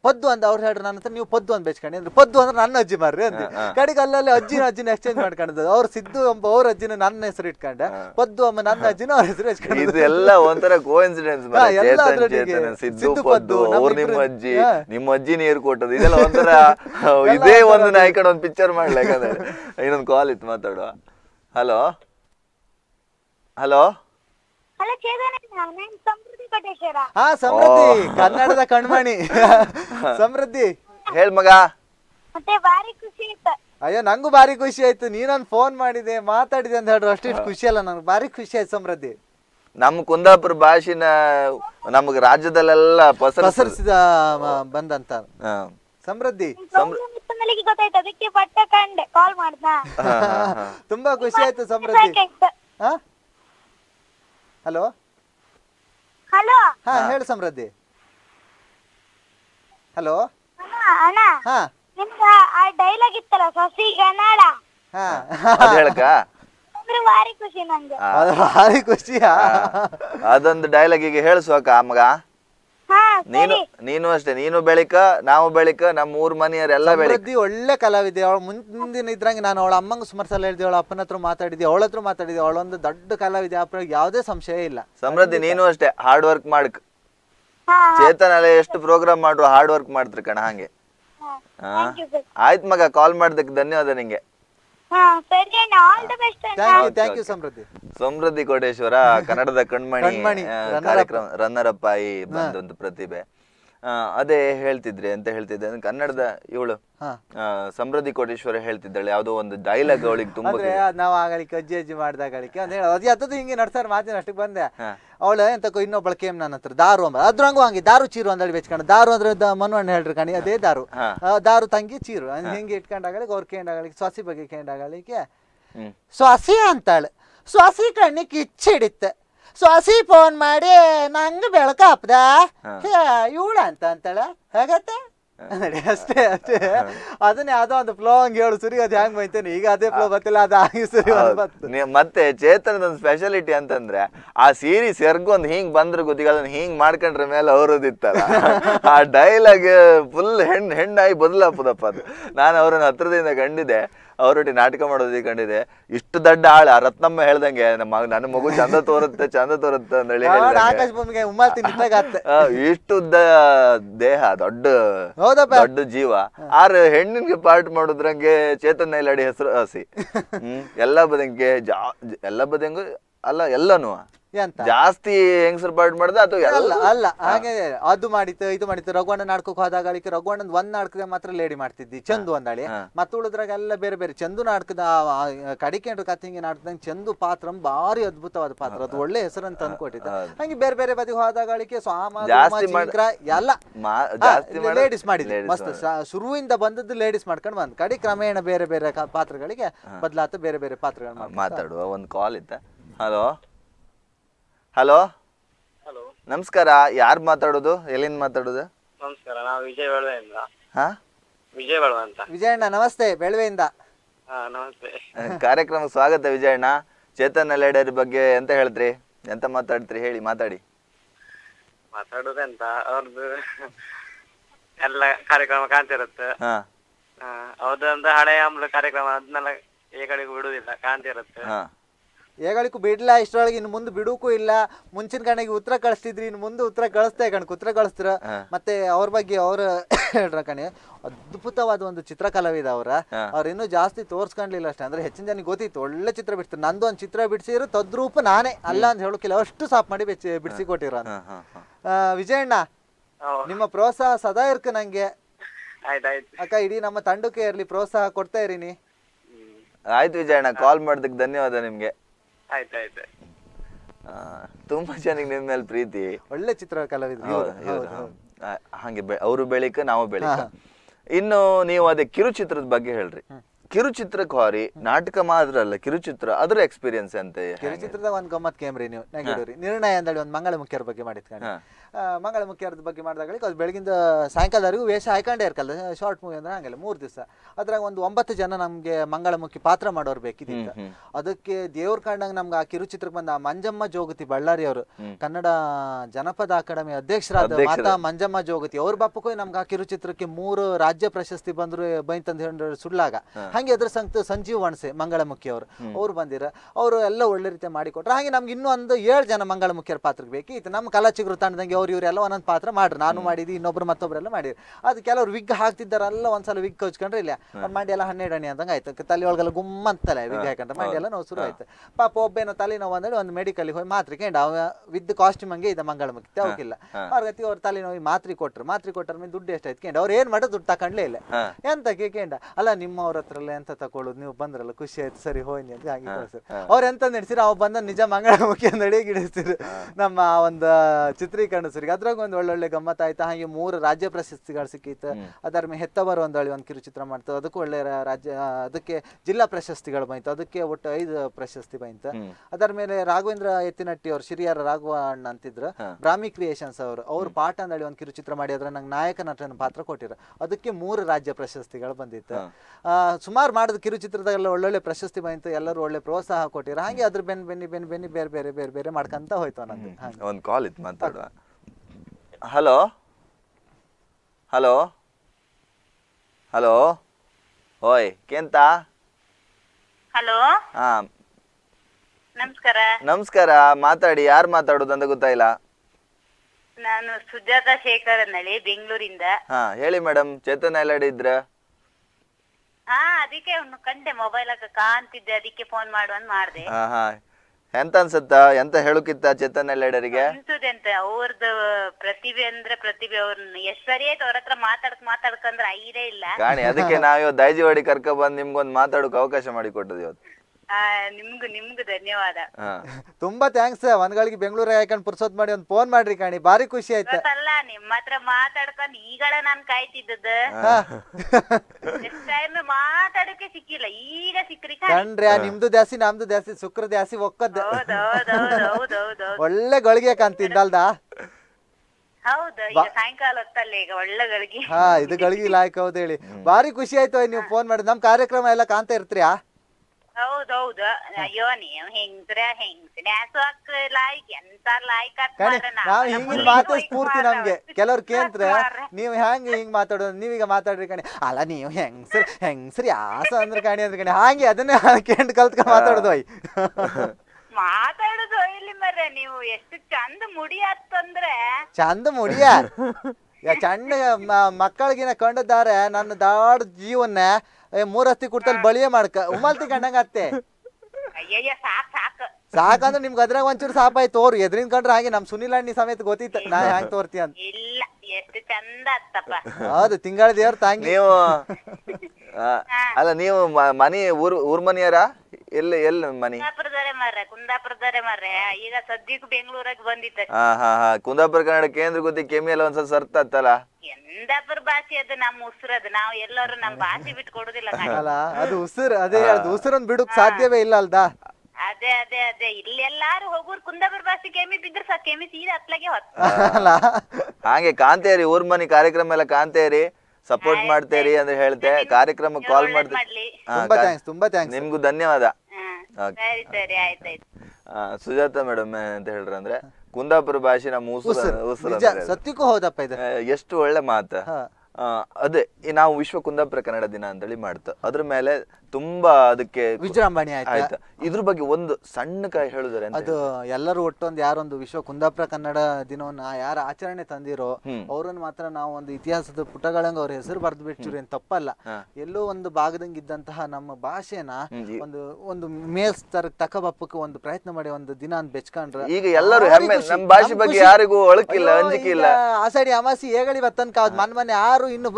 ಪದ್ದು ಅಂದ. ಅವ್ರು ಹೇಳ್ರಿ ನನ್ನ ಹತ್ರ ನೀವು ಪದ್ದು ಅಂದ್ ಬೆಚ್ಕೊಂಡಿ ಅಂದ್ರೆ, ಪದ್ದು ಅಂದ್ರೆ ನನ್ನ ಅಜ್ಜಿ ಮಾರ್ರಿ ಅಂದಿ. ಕಡೆಗೆ ಅಲ್ಲಲ್ಲಿ ಅಜ್ಜಿನ ಎಕ್ಸ್ಚೇಂಜ್ ಮಾಡ್ಕೊಂಡದ್ದು. ಅವ್ರು ಸಿದ್ದು ಎಂಬ ಅವ್ರ ಅಜ್ಜಿನ ನನ್ನ ಹೆಸರು ಇಟ್ಕೊಂಡೆ, ಪದ್ದು ಅಮ್ಮ ನನ್ನ ಅಜ್ಜಿನ ಅವ್ರ ಹೆಸರು ಇಟ್ಕೊಂಡು ಎಲ್ಲ ಒಂಥರ ಕೋಇನ್ಸಿಡೆನ್ಸ್. ಸಿದ್ದು ಪದ್ದು ನಿಮ್ಮ ಅಜ್ಜಿ ನೀರು ಕೊಟ್ಟದ್ದು ಇದೆಲ್ಲ ಒಂಥರ. ಇದೇ ಒಂದು ನಾ ಈ ಕಡೆ ಒಂದು ಪಿಕ್ಚರ್ ಮಾಡ್ಲಿಕ್ಕೆ ಇನ್ನೊಂದು ಕಾಲ್ ಇತ್ತು ಮಾತಾಡುವ. Hello hello hello Samruddhi. ಹಾ ಸಮೃದ್ಧಿ, ಕನ್ನಡದ ಕಣ್ಮಣಿ ಸಮೃದ್ಧಿ. ಹೇಳ್ ಮಗ. ಭಾರಿ ಖುಷಿ ಆಯ್ತು. ಅಯ್ಯೋ ನಂಗೂ ಭಾರಿ ಖುಷಿ ಆಯ್ತು. ನೀನೊಂದು ಫೋನ್ ಮಾಡಿದೆ ಮಾತಾಡಿದೆ ಅಂತ ಹೇಳ್ರು, ಅಷ್ಟಿಷ್ಟು ಖುಷಿ ಅಲ್ಲ ನಂಗೆ. ಭಾರಿ ಖುಷಿ ಆಯ್ತು ಸಮೃದ್ಧಿ. ನಮ್ಮ ಕುಂದಾಪುರ ಭಾಷಿನ ನಮಗ್ ರಾಜ್ಯದಲ್ಲೆಲ್ಲ ಪಸರಿಸಿದ ಬಂದಂತ ಸಮೃದ್ಧಿ ತುಂಬಾ ಖುಷಿ ಆಯ್ತು ಸಮೃದ್ಧಿ. ಹಲೋ ಹಲೋ ಹಾ ಹೇಳು ಸಮೃದ್ಧಿ. ಹಲೋ ಅಣ್ಣ ಹಾ ನಿಮ್ಗೆ ಆ ಡೈಲಾಗ್ ಇತ್ತಲ್ಲ ಸಸಿ ಗನಾಳ ಹಾ ಅದು ಹೇಳಕ ಅಂದ್ರೆ ಭಾರಿ ಖುಷಿ ನಂಗೆ. ಅದು ಭಾರಿ ಖುಷಿಯಾ? ಅದೊಂದು ಡೈಲಾಗ್ ಈಗ ಹೇಳಿಸೋಕ ಆ ಮಗ. ನೀನು ಅಷ್ಟೇ, ನೀನು ಬೆಳಿಕ ನಾವು ಬೆಳಿಕ ನಮ್ಮ ಊರ್ ಮನೆಯವರೆಲ್ಲ ಬೆಳಿಕ. ಒಳ್ಳೆ ಕಲಾವಿದೆ ಅವಳು. ಮುಂದಿನ ಇದ್ರಂಗೆ ನಾನು ಅವಳ ಅಮ್ಮಂಗ ಸುಮಾರು ಸಲ ಹೇಳಿದೆ, ಅವಳ ಅಪ್ಪನ ಹತ್ರ ಮಾತಾಡಿದ್ದೆ, ಅವಳ ಹತ್ರ ಮಾತಾಡಿದ್ದೆ. ಅವಳೊಂದು ದೊಡ್ಡ ಕಲಾವಿದೆ, ಅಪ್ಪ ಯಾವ್ದೇ ಸಂಶಯ ಇಲ್ಲ. ಸಮೃದ್ಧಿ ನೀನು ಅಷ್ಟೇ ಹಾರ್ಡ್ ವರ್ಕ್ ಮಾಡಕ್. ಚೇತನ್ ಅಲ್ಲ ಎಷ್ಟು ಪ್ರೋಗ್ರಾಮ್ ಮಾಡ್ರು ಹಾರ್ಡ್ ವರ್ಕ್ ಮಾಡ್ತಿರ್ ಕಣ. ಹಂಗೆ ಆಯ್ತು ಮಗ, ಕಾಲ್ ಮಾಡ್ದಕ್ಕೆ ಧನ್ಯವಾದ ನಿಂಗೆ. ಸಮೃದ್ಧಿ ಕೋಟೇಶ್ವರ ಕನ್ನಡದ ಕಣ್ಮಣಿ ಕಾರ್ಯಕ್ರಮ ರನ್ನರ್ ಅಪ್ ಆಗಿ ಬಂದೊಂದು ಪ್ರತಿಭೆ. ಅದೇ ಹೇಳ್ತಿದ್ರಿ ಅಂತ ಹೇಳ್ತಿದ್ದೆ ಕನ್ನಡದ ಇವಳು ಸಮೃದ್ಧಿ ಕೋಟೇಶ್ವರ ಹೇಳ್ತಿದ್ದಾಳೆ ಯಾವುದೋ ಒಂದು ಡೈಲಾಗ್ ಅವಳಿಗೆ ತುಂಬಾ. ನಾವು ಆಗಳಿಗೆ ಅಜ್ಜಿ ಅಜ್ಜಿ ಮಾಡಿದಾಗಳಿಗೆ ಅಂತ ಹೇಳಿ ಅದೇ ಅದ್ದು ಹಿಂಗೆ ನಡ್ಸಾರ ಮಾತಿನ ಅಷ್ಟಕ್ಕೆ ಬಂದೆ. ಅವಳು ಎಂತಕ್ಕೋ ಇನ್ನೊಬ್ಬಳ ಕೇಮ್ ನನ್ನ ಹತ್ರ ದಾರು ಅಂಬ ಅದ್ರಂಗೂ ಹಂಗೆ ದಾರು ಚೀರು ಅಂದೇಳಿ ಬೆಚ್ಕೊಂಡು. ದಾರು ಅಂದ್ರೆ ಮನವಣ್ಣ ಹೇಳ್ರಿ ಕಣಿ, ಅದೇ ದಾರು ದಾರು ತಂಗಿ ಚೀರು ಹಿಂಗೆ ಇಟ್ಕೊಂಡಾಗಳಿಗೆ. ಅವ್ರ ಕೇಂಡಾಗಳಿಗೆ ಸೊಸಿ ಬಗ್ಗೆ ಕೇಂಡಾಗಳಿಗೆ ಸೊಸಿ ಅಂತಾಳೆ. ಸೊಸಿ ಕಣ್ಣಿ ಕಿಚ್ಚಿಡಿತ್ತೆ. ಸೊಸಿ ಫೋನ್ ಮಾಡಿ ನಂಗೆ ಬೆಳಕ ಹಬ್ಬದ ಇವಳ ಅಂತ ಅಂತಾಳೆ. ಹಾಗತ್ತೆ ಅಷ್ಟೇ ಅಷ್ಟೇ. ಅದನ್ನೇ ಯಾವ್ದೋ ಒಂದು ಫ್ಲೋ ಹಂಗೆ ಹೇಳು ಸುರಿ, ಅದು ಹೆಂಗ್ ಬೈತೇನೆ ಈಗ ಅದೇ ಫ್ಲೋ ಗೊತ್ತಿಲ್ಲ. ಅದು ಹಾಗೆ ಸುರಿ ಬರ್ತದೆ. ಮತ್ತೆ ಚೇತನದ ಒಂದು ಸ್ಪೆಷಾಲಿಟಿ ಅಂತಂದ್ರೆ ಆ ಸೀರೀಸ್ ಎರ್ಗೊಂದು ಹಿಂಗ್ ಬಂದ್ರೆ ಗೊತ್ತಿಗೆ ಅದನ್ನ ಹಿಂಗ್ ಮಾಡ್ಕೊಂಡ್ರ ಮೇಲೆ ಅವರದಿತ್ತಲ್ಲ ಆ ಡೈಲಾಗ್ ಫುಲ್ ಹೆಣ್ಣಾಗಿ ಬದಲಾಪದಪ್ಪ. ಅದು ನಾನು ಅವ್ರನ್ನ ಹತ್ರದಿಂದ ಕಂಡಿದ್ದೆ, ಅವ್ರೊಟ್ಟಿ ನಾಟಕ ಮಾಡೋದಿ ಕಂಡಿದೆ. ಇಷ್ಟು ದೊಡ್ಡ ಆಳ ರತ್ನಮ್ಮ ಹೇಳ್ದಂಗೆ ನನ್ನ ಮಗು ಚಂದ ತೋರುತ್ತೆ ಚಂದ ತೋರುತ್ತೆ ಅಂದೇಳಿ ಇಷ್ಟು ದೇಹ ದೊಡ್ಡ ದೊಡ್ಡ ಜೀವ. ಆದ್ರೆ ಹೆಣ್ಣಿನ್ಗೆ ಪಾರ್ಟ್ ಮಾಡುದ್ರಂಗೆ ಚೇತನ್ ನೈಲಾಡಿ ಹೆಸರು ಹಸಿ ಎಲ್ಲ ಬದಂಗೆ ಎಲ್ಲ ಬದಂಗು ಅಲ್ಲ ಎಲ್ಲಾನು ಜಾಸ್ತಿ ಹೆಂಗಸರ್ ಪಾರ್ಟ್ ಮಾಡ್ದ ಅಥವಾ ಎಲ್ಲ ಅಲ್ಲ ಹಾಗೆ ಅದು ಮಾಡಿತ್ತು ಇದು ಮಾಡಿತ್ತು. ರಘುವಣ್ಣ ನಾಟಕಕ್ಕೆ ಹೋದಾಗಳಿಗೆ ರಘುವಣ್ಣನ್ ಒಂದ್ ನಾಟಕದ ಮಾತ್ರ ಲೇಡಿ ಮಾಡ್ತಿದ್ದಿ ಚಂದು ಅಂದಾಳಿ. ಮತ್ತೆ ಉಳಿದ್ರಾಗ ಎಲ್ಲ ಬೇರೆ ಬೇರೆ ಚಂದು ನಾಟಕದ ಕಡಿಕೆಂಡ್ರು ಕತ್ತಿಂಗಿ ನಾಟಕದಂಗೆ ಚಂದು ಪಾತ್ರ ಭಾರಿ ಅದ್ಭುತವಾದ ಪಾತ್ರ. ಅದು ಒಳ್ಳೆ ಹೆಸರು ಅಂತ ಅನ್ಕೊಟ್ಟಿದ್ದ. ಹಂಗೆ ಬೇರೆ ಬೇರೆ ಬದಿಗೆ ಹೋದಾಗಳಿಗೆ ಎಲ್ಲ ಲೇಡೀಸ್ ಮಾಡಿದ್ವಿ ಮಸ್ತ್. ಶುರುವಿಂದ ಬಂದದ್ದು ಲೇಡೀಸ್ ಮಾಡ್ಕೊಂಡು ಬಂದ್ ಕಡಿ ಕ್ರಮೇಣ ಬೇರೆ ಬೇರೆ ಪಾತ್ರಗಳಿಗೆ ಬದಲಾತ ಬೇರೆ ಬೇರೆ ಪಾತ್ರಗಳನ್ನ ಮಾತಾಡುವ. ಒಂದ್ ಕಾಲ್ ಇತ್ತ. ಹಲೋ ಹಲೋ ಹಲೋ ನಮಸ್ಕಾರ. ಯಾರು ಮಾತಾಡೋದು, ಎಲ್ಲಿಂದ ಮಾತಾಡೋದು? ನಮಸ್ಕಾರ, ನಾವು ವಿಜಯ್ ಬೆಳವೆಯಿಂದ. ಹಾ ವಿಜಯ್ ಬೆಳವ ಅಂತ. ವಿಜಯಣ್ಣ ನಮಸ್ತೆ, ಬೆಳವೆಯಿಂದ. ಹಾ ನಮಸ್ತೆ, ಕಾರ್ಯಕ್ರಮಕ್ಕೆ ಸ್ವಾಗತ ವಿಜಯಣ್ಣ. ಚೇತನ್ ನೈಲಾಡಿ ಬಗ್ಗೆ ಎಂತ ಹೇಳ್ತ್ರಿ, ಎಂತ ಮಾತಾಡ್ತ್ರಿ, ಹೇಳಿ ಮಾತಾಡೋದೆಂತ? ಅವ್ರದ್ದು ಎಲ್ಲ ಕಾರ್ಯಕ್ರಮ ಕಾಣ್ತಿರುತ್ತೆ. ಅವ್ರದ್ದು ಹಳೆಯ ಕಾರ್ಯಕ್ರಮ ಅದನ್ನೆಲ್ಲ ಈ ಕಡೆಗೂ ಬಿಡುವುದಿಲ್ಲ, ಕಾಣ್ತಿರುತ್ತೆ. ಹೇಗಳಿಗೂ ಬಿಡಲ್ಲ ಇಷ್ಟರೊಳಗೆ ಇನ್ನು ಮುಂದೆ ಬಿಡೋಕು ಇಲ್ಲ ಮುಂಚಿನ ಕಣೆಗೆ ಉತ್ತರ ಕಳಿಸ್ತಿದ್ರಿ ಇನ್ನು ಮುಂದೆ ಉತ್ತರ ಕಳಿಸ್ತಾಯ ಕಣೆ ಉತ್ತರ ಕಳಿಸ್ತರ ಮತ್ತೆ ಅವರ ಬಗ್ಗೆ ಅವರ ಹೇಳ್ರ ಕಣೆ ಅದ್ಭುತವಾದ ಒಂದು ಚಿತ್ರಕಲಾವಿದ ಅವರ ಇನ್ನೂ ಜಾಸ್ತಿ ತೋರಿಸ್ಕೊಂಡಿಲ್ಲ ಅಷ್ಟೇ ಅಂದ್ರೆ ಹೆಚ್ಚಿನ ಜನಕ್ಕೆ ಗೊತ್ತಿತ್ತು ಒಳ್ಳೆ ಚಿತ್ರ ಬಿಡ್ತಾರೆ ನಂದು ಒಂದು ಚಿತ್ರ ಬಿಡಿಸಿದ್ರು ತದ್ರೂಪ ನಾನೇ ಅಲ್ಲ ಅಂತ ಹೇಳೋಕಿಲ್ಲ ಅಷ್ಟು ಸಾಫ್ ಮಾಡಿ ಬಿಡಿಸಿ ಕೊಟ್ಟಿರೋ ಅಂತ ವಿಜಯಣ್ಣ ನಿಮ್ಮ ಪ್ರೋತ್ಸಾಹ ಸದಾ ಇರ್ಕ ನನಗೆ ಆಯ್ತು ಆಯ್ತು ಅಕ್ಕ ಇಡಿ ನಮ್ಮ ತಂಡಕ್ಕೆ ಇರಲಿ ಪ್ರೋತ್ಸಾಹ ಕೊಡ್ತಾ ಇರಿನಿ ಆಯ್ತು ವಿಜಯಣ್ಣ ಕಾಲ್ ಮಾಡಿದ್ದಕ್ಕೆ ಧನ್ಯವಾದ ನಿಮಗೆ ಆಯ್ತು ಆಯ್ತು ತುಂಬಾ ಚೆನ್ನಾಗಿ ನಿಮ್ಮ ಮೇಲೆ ಪ್ರೀತಿ ಒಳ್ಳೆ ಚಿತ್ರಕಲಾವಿದ್ರು ಇವರು ಹಾಗೆ ಅವರು ಬೆಳಿಕ ನಾವು ಬೆಳಿಕ ಇನ್ನು ನೀವು ಅದೇ ಕಿರುಚಿತ್ರದ ಬಗ್ಗೆ ಹೇಳ್ರಿ ಕಿರುಚಿತ್ರಕ್ಕೆ ಹೋರಿ ನಾಟಕ ಮಾತ್ರ ಅಲ್ಲ ಕಿರುಚಿತ್ರ ಅದರ ಎಕ್ಸ್ಪೀರಿಯನ್ಸ್ ಅಂತ ಕಿರುಚಿತ್ರದ ಒಂದು ಗಮ್ಮತ್ ಕ್ಯಾಮ್ರಿ ನೀವು ನೆಗೆಡೋರಿ ನಿರ್ಣಯ ಅಂದಳಿ ಒಂದು ಮಂಗಳ ಮುಖ್ಯರ ಬಗ್ಗೆ ಮಾಡಿದ್ಕೊಂಡು ಮಂಗಳ ಮುಖ್ಯರದ ಬಗ್ಗೆ ಮಾಡಿದಾಗಲಿಕ್ಕೆ ಅದು ಬೆಳಗಿಂದ ಸಾಯಂಕಾಲವರೆಗೂ ವೇಷ ಹಾಕೊಂಡೇ ಇರ್ಕಲ್ಲ ಶಾರ್ಟ್ ಮೂವಿ ಅಂದ್ರೆ ಹಂಗಲ್ಲ 3 ದಿವಸ ಅದ್ರಾಗ ಒಂದು 9 ಜನ ನಮಗೆ ಮಂಗಳ ಮುಖ್ಯ ಪಾತ್ರ ಮಾಡೋರು ಬೇಕಿದ್ದಿತ್ತು ಅದಕ್ಕೆ ದೇವ್ರ ಕಂಡಂಗೆ ನಮ್ಗೆ ಆ ಕಿರುಚಿತ್ರಕ್ಕೆ ಬಂದ ಮಂಜಮ್ಮ ಜೋಗತಿ ಬಳ್ಳಾರಿ ಅವರು ಕನ್ನಡ ಜನಪದ ಅಕಾಡೆಮಿ ಅಧ್ಯಕ್ಷರಾದ ಮಾತಾ ಮಂಜಮ್ಮ ಜೋಗತಿ ಅವ್ರ ಬಾಪಕ್ಕೂ ನಮ್ಗೆ ಆ ಕಿರುಚಿತ್ರಕ್ಕೆ 3 ರಾಜ್ಯ ಪ್ರಶಸ್ತಿ ಬಂದ್ರು ಬೈಂತಂದು ಹೇಳಿ ಸುಳ್ಳಾಗ ಹಾಗೆ ಅದ್ರ ಸಂಘದ ಸಂಜೀವ್ ವಣಸೆ ಮಂಗಳ ಮುಖ್ಯ ಅವ್ರು ಬಂದಿರ ಅವರು ಎಲ್ಲ ಒಳ್ಳೆ ರೀತಿ ಮಾಡಿಕೊಟ್ರೆ ಹಾಗೆ ನಮ್ಗೆ ಇನ್ನೂ ಒಂದು 7 ಜನ ಮಂಗಳ ಮುಖ್ಯರ ಪಾತ್ರಕ್ಕೆ ಬೇಕಿತ್ತು ನಮ್ಮ ಕಲಾಚಿಗರು ತಂಡದಂಗೆ ಅವ್ರು ಇವರೆಲ್ಲ ಒಂದೊಂದು ಪಾತ್ರ ಮಾಡ್ರಿ ನಾನು ಮಾಡಿದ್ವಿ ಇನ್ನೊಬ್ರು ಮತ್ತೊಬ್ಬರೆಲ್ಲ ಮಾಡಿದ್ರು ಅದು ಕೆಲವ್ರು ವಿಗ್ ಹಾಕ್ತಿದ್ದಾರಲ್ಲ ಒಂದ್ಸಲ ವಿಗ್ ಕಚ್ಕೊಂಡ್ರೆ ಇಲ್ಲ ಅವ್ರು ಮಂಡಿ ಎಲ್ಲ 12 ಅಣಿ ಅಂದಂಗೆ ಆಯ್ತು ತಲೆ ಒಳಗೆಲ್ಲ ಗುಮ್ಮಂತಲ್ಲ ವಿಗ್ ಹಾಕೊಂಡ್ರೆ ಮಂಡಿ ಎಲ್ಲ ನೋವು ಶುರು ಆಯ್ತು ಪಾಪ ಒಬ್ಬೇನೋ ತಲೆನೋವು ಅಂದೇಳಿ ಒಂದು ಮೆಡಿಕಲ್ಗೆ ಹೋಗಿ ಮಾತ್ರೆ ಕಂಡು ಅವ ವಿದ್ ಕಾಸ್ಟ್ಯೂಮ್ ಹಂಗೆ ಇದೆ ಮಂಗಳ ಮುಖ್ಯ ಅವಕ್ಕಿಲ್ಲ ಅವ್ರ ಗತಿ ಅವ್ರ ತಲೆನೋವು ಮಾತ್ರೆ ಕೊಟ್ಟರ ಮೇಲೆ ದುಡ್ಡು ಎಷ್ಟಾಯ್ತು ಕಂಡು ಅವ್ರು ಏನು ಮಾಡೋದು ದುಡ್ಡು ತಗೊಂಡೇ ಇಲ್ಲ ಎಂತ ಕೇಂಡ ಅಲ್ಲ ನಿಮ್ಮವ್ರ ಹತ್ರ ಎಂತ ತಕೊಳ್ಳೋದು ನೀವು ಬಂದ್ರಲ್ಲ ಖುಷಿ ಆಯ್ತು ಸರಿ ಹೋಯ್ನಿ ಅಂತ ಹಾಗೆ ಕಳಿಸ್ತಾರೆ ಅವ್ರು ಎಂತ ನಡೆಸಿರ ಅವ್ ಬಂದ ನಿಜ ಮಂಗಳ ಮುಖ್ಯ ನಡಿ ಗಿಡಿಸ್ತಿದ್ರು ನಮ್ಮ ಒಂದು ಚಿತ್ರೀಕರಣ ಸರಿ ಅದ್ರಾಗ ಒಂದು ಒಳ್ಳೊಳ್ಳೆ ಗಮ್ಮತ್ ಆಯ್ತಾ ಹಾಗೆ 3 ರಾಜ್ಯ ಪ್ರಶಸ್ತಿಗಳು ಸಿಕ್ಕಿತ್ತು ಅದರ ಮೇಲೆ ಹೆತ್ತವರು ಒಂದೊಳ್ಳೆ ಒಂದು ಕಿರುಚಿತ್ರ ಮಾಡ್ತು ಅದಕ್ಕೂ ಒಳ್ಳೆ ರಾಜ್ಯ ಅದಕ್ಕೆ ಜಿಲ್ಲಾ ಪ್ರಶಸ್ತಿಗಳು ಬಂತು ಅದಕ್ಕೆ ಒಟ್ಟು 5 ಪ್ರಶಸ್ತಿ ಬಂತು ಅದರ ಮೇಲೆ ರಾಘವೇಂದ್ರ ಎತ್ತಿನಟ್ಟಿ ಅವ್ರು ಶಿರಿಯರ ರಾಘವ ಅಣ್ಣ ಅಂತಿದ್ರು ಬ್ರಾಹ್ಮಿ ಕ್ರಿಯೇಷನ್ಸ್ ಅವರು ಅವ್ರು ಪಾಠ ಅಂದಳಿ ಒಂದು ಕಿರುಚಿತ್ರ ಮಾಡಿ ಅದ್ರ ನಂಗೆ ನಾಯಕ ನಟನ ಪಾತ್ರ ಕೊಟ್ಟಿರ ಅದಕ್ಕೆ 3 ರಾಜ್ಯ ಪ್ರಶಸ್ತಿಗಳು ಬಂದಿತ್ತು ಸುಮಾರು ಮಾಡಿದ ಕಿರುಚಿತ್ರದಾಗೆಲ್ಲ ಒಳ್ಳೊಳ್ಳೆ ಪ್ರಶಸ್ತಿ ಬಂತು ಎಲ್ಲರೂ ಒಳ್ಳೆ ಪ್ರೋತ್ಸಾಹ ಕೊಟ್ಟಿರ ಹಾಗೆ ಅದ್ರ ಬೆನ್ ಬೆನ್ನಿ ಬೇರೆ ಮಾಡ್ಕೊಂತ ಹೋಯ್ತು ಅನ್ನೋದು ಒಂದು ಕಾಲ್ ಇತ್ತು ಮಾತಾಡುವ ಹಲೋ ಹಲೋ ಹಲೋ ಓಯ್ ಕೆಂತ ಹಲೋ ಹಾ ನಮಸ್ಕಾರ ನಮಸ್ಕಾರ ಮಾತಾಡಿ ಯಾರು ಮಾತಾಡೋದು ಅಂತ ಗೊತ್ತಾಯಿಲ್ಲ ನಾನು ಸುಜಾತ ಶೇಖರ್ ನಳಿ ಬೆಂಗಳೂರಿಂದ ಹಾ ಹೇಳಿ ಮೇಡಮ್ ಚೇತನ್ ನೈಲಾಡಿ ಇದ್ರ ಹಾ ಅದಕ್ಕೆ ಅವನು ಕಂಡೆ ಮೊಬೈಲ್ ಆಗ ಕಾಣ್ತಿದ್ದೆ ಅದಕ್ಕೆ ಫೋನ್ ಮಾಡುವಂತ ಮಾಡ್ದೆ ಎಂತ ಅನ್ಸುತ್ತ ಎಂತ ಹೇಳೋಕಿತ್ತ ಚೇತನ್ ಎಲ್ಲರಿಗೆ ಅನ್ಸುತ್ತೆ ಅಂತ ಅವ್ರದ್ದು ಪ್ರತಿಭೆ ಅಂದ್ರೆ ಪ್ರತಿಭೆ ಅವ್ರನ್ನ ಎಷ್ಟು ಸರಿ ಆಯ್ತು ಅವ್ರ ಹತ್ರ ಮಾತಾಡ್ಕಂದ್ರೆ ಐದೇ ಇಲ್ಲ ಕಾಣಿ ಅದಕ್ಕೆ ನಾವ್ ದೈಜಿವಾಡಿ ಕರ್ಕ ಬಂದ್ ನಿಮ್ಗೊಂದ್ ಮಾತಾಡೋಕೆ ಅವಕಾಶ ಮಾಡಿ ಕೊಟ್ಟದ್ ಇವತ್ತು ನಿಮ್ಗೂ ಧನ್ಯವಾದ ತುಂಬಾ ಥ್ಯಾಂಕ್ಸ್ ಒಂದ್ಗಳಿಗೆ ಬೆಂಗಳೂರು ಯಾಕಂಡ್ ಪುರ್ಸೋದ್ ಮಾಡಿ ಒಂದ್ ಫೋನ್ ಮಾಡ್ರಿ ಕಾಣಿ ಬಾರಿ ಖುಷಿ ಆಯ್ತು ಅಲ್ಲ ನಿಮ್ಮ ಹತ್ರ ಮಾತಾಡ್ಕೊಂಡ್ ಈಗಳ ನಾನ್ ಕಾಯ್ತಿದ್ದದ್ದು ಮಾತಾಡಕ್ಕೆ ಸಿಕ್ಕಿಲ್ಲ ಈಗ ಸಿಕ್ಕ್ರಿ ಕಣ್ರಿ ನಿಮ್ದು ದ್ಯಾಸಿ ನಮ್ದು ದ್ಯಾಸಿ ಶುಕ್ರ ದ್ಯಾಸಿ ಒಕ್ಕದ್ದು ಒಳ್ಳೆ ಗಳಿಗೆ ಕಾಣ್ತಿದ್ದ ಅಲ್ದಾ ಹೌದು ಈಗ ಸಾಯಂಕಾಲ ಹೊತ್ತಲ್ಲ ಈಗ ಒಳ್ಳೆ ಗಳಿಗೆ ಹಾ ಇದು ಗಳಿಗೆ ಲಾಯಕ್ ಹೌದು ಹೇಳಿ ಬಾರಿ ಖುಷಿ ಆಯ್ತು ನೀವು ಫೋನ್ ಮಾಡಿದ್ ನಮ್ ಕಾರ್ಯಕ್ರಮ ಎಲ್ಲ ಕಾಣ್ತಾ ಇರ್ತೀರಾ ಹೌದೌದು ಅಯ್ಯೋ ನೀವ್ ಹೆಂಗ್ರ ಸ್ಫೂರ್ತಿ ನಮ್ಗೆ ಕೆಲವ್ರು ಕೇಂದ್ರ ನೀವ್ ಹೆಂಗ್ ಹಿಂಗ್ ಮಾತಾಡೋದು ನೀವೀಗ ಮಾತಾಡ್ರಿ ಕಣಿ ಅಲ್ಲ ನೀವ್ ಹೆಂಗ್ಸ್ರಿ ಆಸ ಅಂದ್ರೆ ಕಣಿ ಅಂದ್ರೆ ಕಣಿ ಹಾಗೆ ಅದನ್ನ ಕೇಂದ್ರ ಕಲ್ತ್ಕ ಮಾತಾಡೋದು ಅಯ್ ಮಾತಾಡೋದು ಇಲ್ಲಿ ಮರ ನೀವು ಎಷ್ಟು ಚಂದ ಮುಡಿಯತ್ತಂದ್ರೆ ಚಂದ ಮುಡಿಯ ಚಂದ ಮಕ್ಕಳಿಗಿನ ಕಂಡದಾರೆ ನನ್ನ ದಾಡ್ ಜೀವನ 3 ಹತ್ತಿ ಕುಡ್ತಲ್ಲಿ ಬಳಿಯೇ ಮಾಡ್ಕ ಉಮಾಲ್ತಿ ಕಂಡಂಗ ಅತ್ತೆ ಸಾಕಂದ್ರೆ ನಿಮ್ಗೆ ಅದ್ರಾಗ ಒಂಚೂರು ಸಾಪ ಆಯ್ತು ತೋರು ಎದ್ರಿಂದ ಕಂಡ್ರೆ ಹಾಗೆ ನಮ್ ಸುನಿಲ್ ಅಣ್ಣಿ ಸಮೇತ ಗೊತ್ತಿತ್ತು ನಾ ಹ್ಯಾಂಗ್ ತೋರ್ತಿ ಅಂತ ಹೌದು ತಿಂಗಳ ದೇವ್ರ ತಾಂಗ್ ನೀವು ಅಲ್ಲ ನೀವು ಮನಿ ಊರ್ ಮನಿಯಾರ ಎಲ್ಲಿ ಎಲ್ಲಿ ಮನಿ ಕುಂದಾಪುರದಾರೆ ಮಾರ್ರೆ ಈಗ ಸದ್ಯಕ್ಕೆ ಬೆಂಗಳೂರಾಗ ಬಂದಿತ್ತ ಕುಂದಾಪುರ ಕನ್ನಡ ಕೇಂದ್ರ ಗೊತ್ತಿ ಕೆಮ್ಮಿ ಎಲ್ಲ ಒಂದ್ಸಲ ಸರ್ತಲ್ಲ ಕುಂದಾಪುರ ಭಾಷೆ ಅದು ನಮ್ ಉಸಿರದು ನಾವು ಎಲ್ಲರೂ ನಮ್ ಭಾಷೆ ಬಿಟ್ಟು ಕೊಡುದಿಲ್ಲ ಅದು ಉಸಿರು ಅದೇ ಉಸಿರನ್ ಬಿಡಕ್ ಸಾಧ್ಯವೇ ಇಲ್ಲ ಅಲ್ದಾ ಅದೇ ಅದೇ ಅದೇ ಇಲ್ಲಿ ಎಲ್ಲಾರು ಹೋಗುರ್ ಕುಂದಾಪುರ ಭಾಷೆ ಕೆಮ್ಮಿ ಬಿದ್ರೆ ಸಾ ಕೆಮ್ಮಿ ಸೀದಾ ಅತ್ಲಾಗೆ ಹೊತ್ತ ಹಾಗೆ ಕಾಂತೇರಿ ಊರ್ ಮನಿ ಕಾರ್ಯಕ್ರಮ ಎಲ್ಲ ಕಾಂತೇರಿ ಸಪೋರ್ಟ್ ಮಾಡ್ತೇರಿ ಅಂದ್ರೆ ಹೇಳ್ತೆ ಕಾರ್ಯಕ್ರಮಕ್ಕೆ ಕಾಲ್ ಮಾಡ್ತೀವಿ ತುಂಬಾ ಥ್ಯಾಂಕ್ಸ್ ನಿಮ್ಗೂ ಧನ್ಯವಾದ ಸುಜಾತ ಮೇಡಮ್ ಅಂತ ಹೇಳ್ರ ಅಂದ್ರೆ ಕುಂದಾಪುರ ಭಾಷೆ ನಮ್ಮ ಉಸಿರು ಸತ್ಯಕ್ಕೂ ಹೌದಪ್ಪ ಇದೆ ಎಷ್ಟು ಒಳ್ಳೆ ಮಾತು ಅದೇ ನಾವು ವಿಶ್ವ ಕುಂದಾಪುರ ಕನ್ನಡ ದಿನ ಅಂತೇಳಿ ಮಾಡ್ತ ಅದ್ರ ಮೇಲೆ ತುಂಬಾ ಅದಕ್ಕೆ ವಿಜೃಂಭಣೆ ಆಯ್ತು ಇದರ ಬಗ್ಗೆ ಒಂದು ಸಣ್ಣ ಕೈ ಹೇಳಿದರೆ ಅಂತ ಅದು ಎಲ್ಲರೂ ಒಟ್ಟೊಂದು ಯಾರೊಂದು ವಿಶ್ವ ಕುಂದಾಪುರ ಕನ್ನಡ ದಿನವನ್ನ ಯಾರು ಆಚರಣೆ ತಂದಿರೋ ಅವರನ್ನು ಮಾತ್ರ ನಾವು ಒಂದು ಇತಿಹಾಸದ ಪುಟಗಳಂಗ ಅವರ ಹೆಸರು ಬರೆದು ಬಿಡ್ತೀವಿ ಅಂತ ತಪ್ಪಲ್ಲ ಎಲ್ಲೋ ಒಂದು ಭಾಗದಂಗ ಇದ್ದಂತ ನಮ್ಮ ಭಾಷೆನ ಒಂದು ಒಂದು ಮೇಲ್ಸ್ತರ ತಕಬಪ್ಪಕ್ಕೆ ಒಂದು ಪ್ರಯತ್ನ ಮಾಡಿ ಒಂದು ದಿನ ಅಂತ ಬೆಚ್ಕೊಂಡ್ರೆ ಈಗ ಎಲ್ಲರೂ ಹೆಮ್ಮೆ ನಮ್ಮ ಭಾಷೆ ಬಗ್ಗೆ ಯಾರಿಗೂ ಒಳಕಿಲ್ಲ ಅಂಜಿಕೆ ಇಲ್ಲ ಆಸಡಿ ಅಮಾಸಿ ಏಗಳಿ ಬತ್ತನಕ ಮನ್ಮನೆ ಯಾರು ಇನ್ನು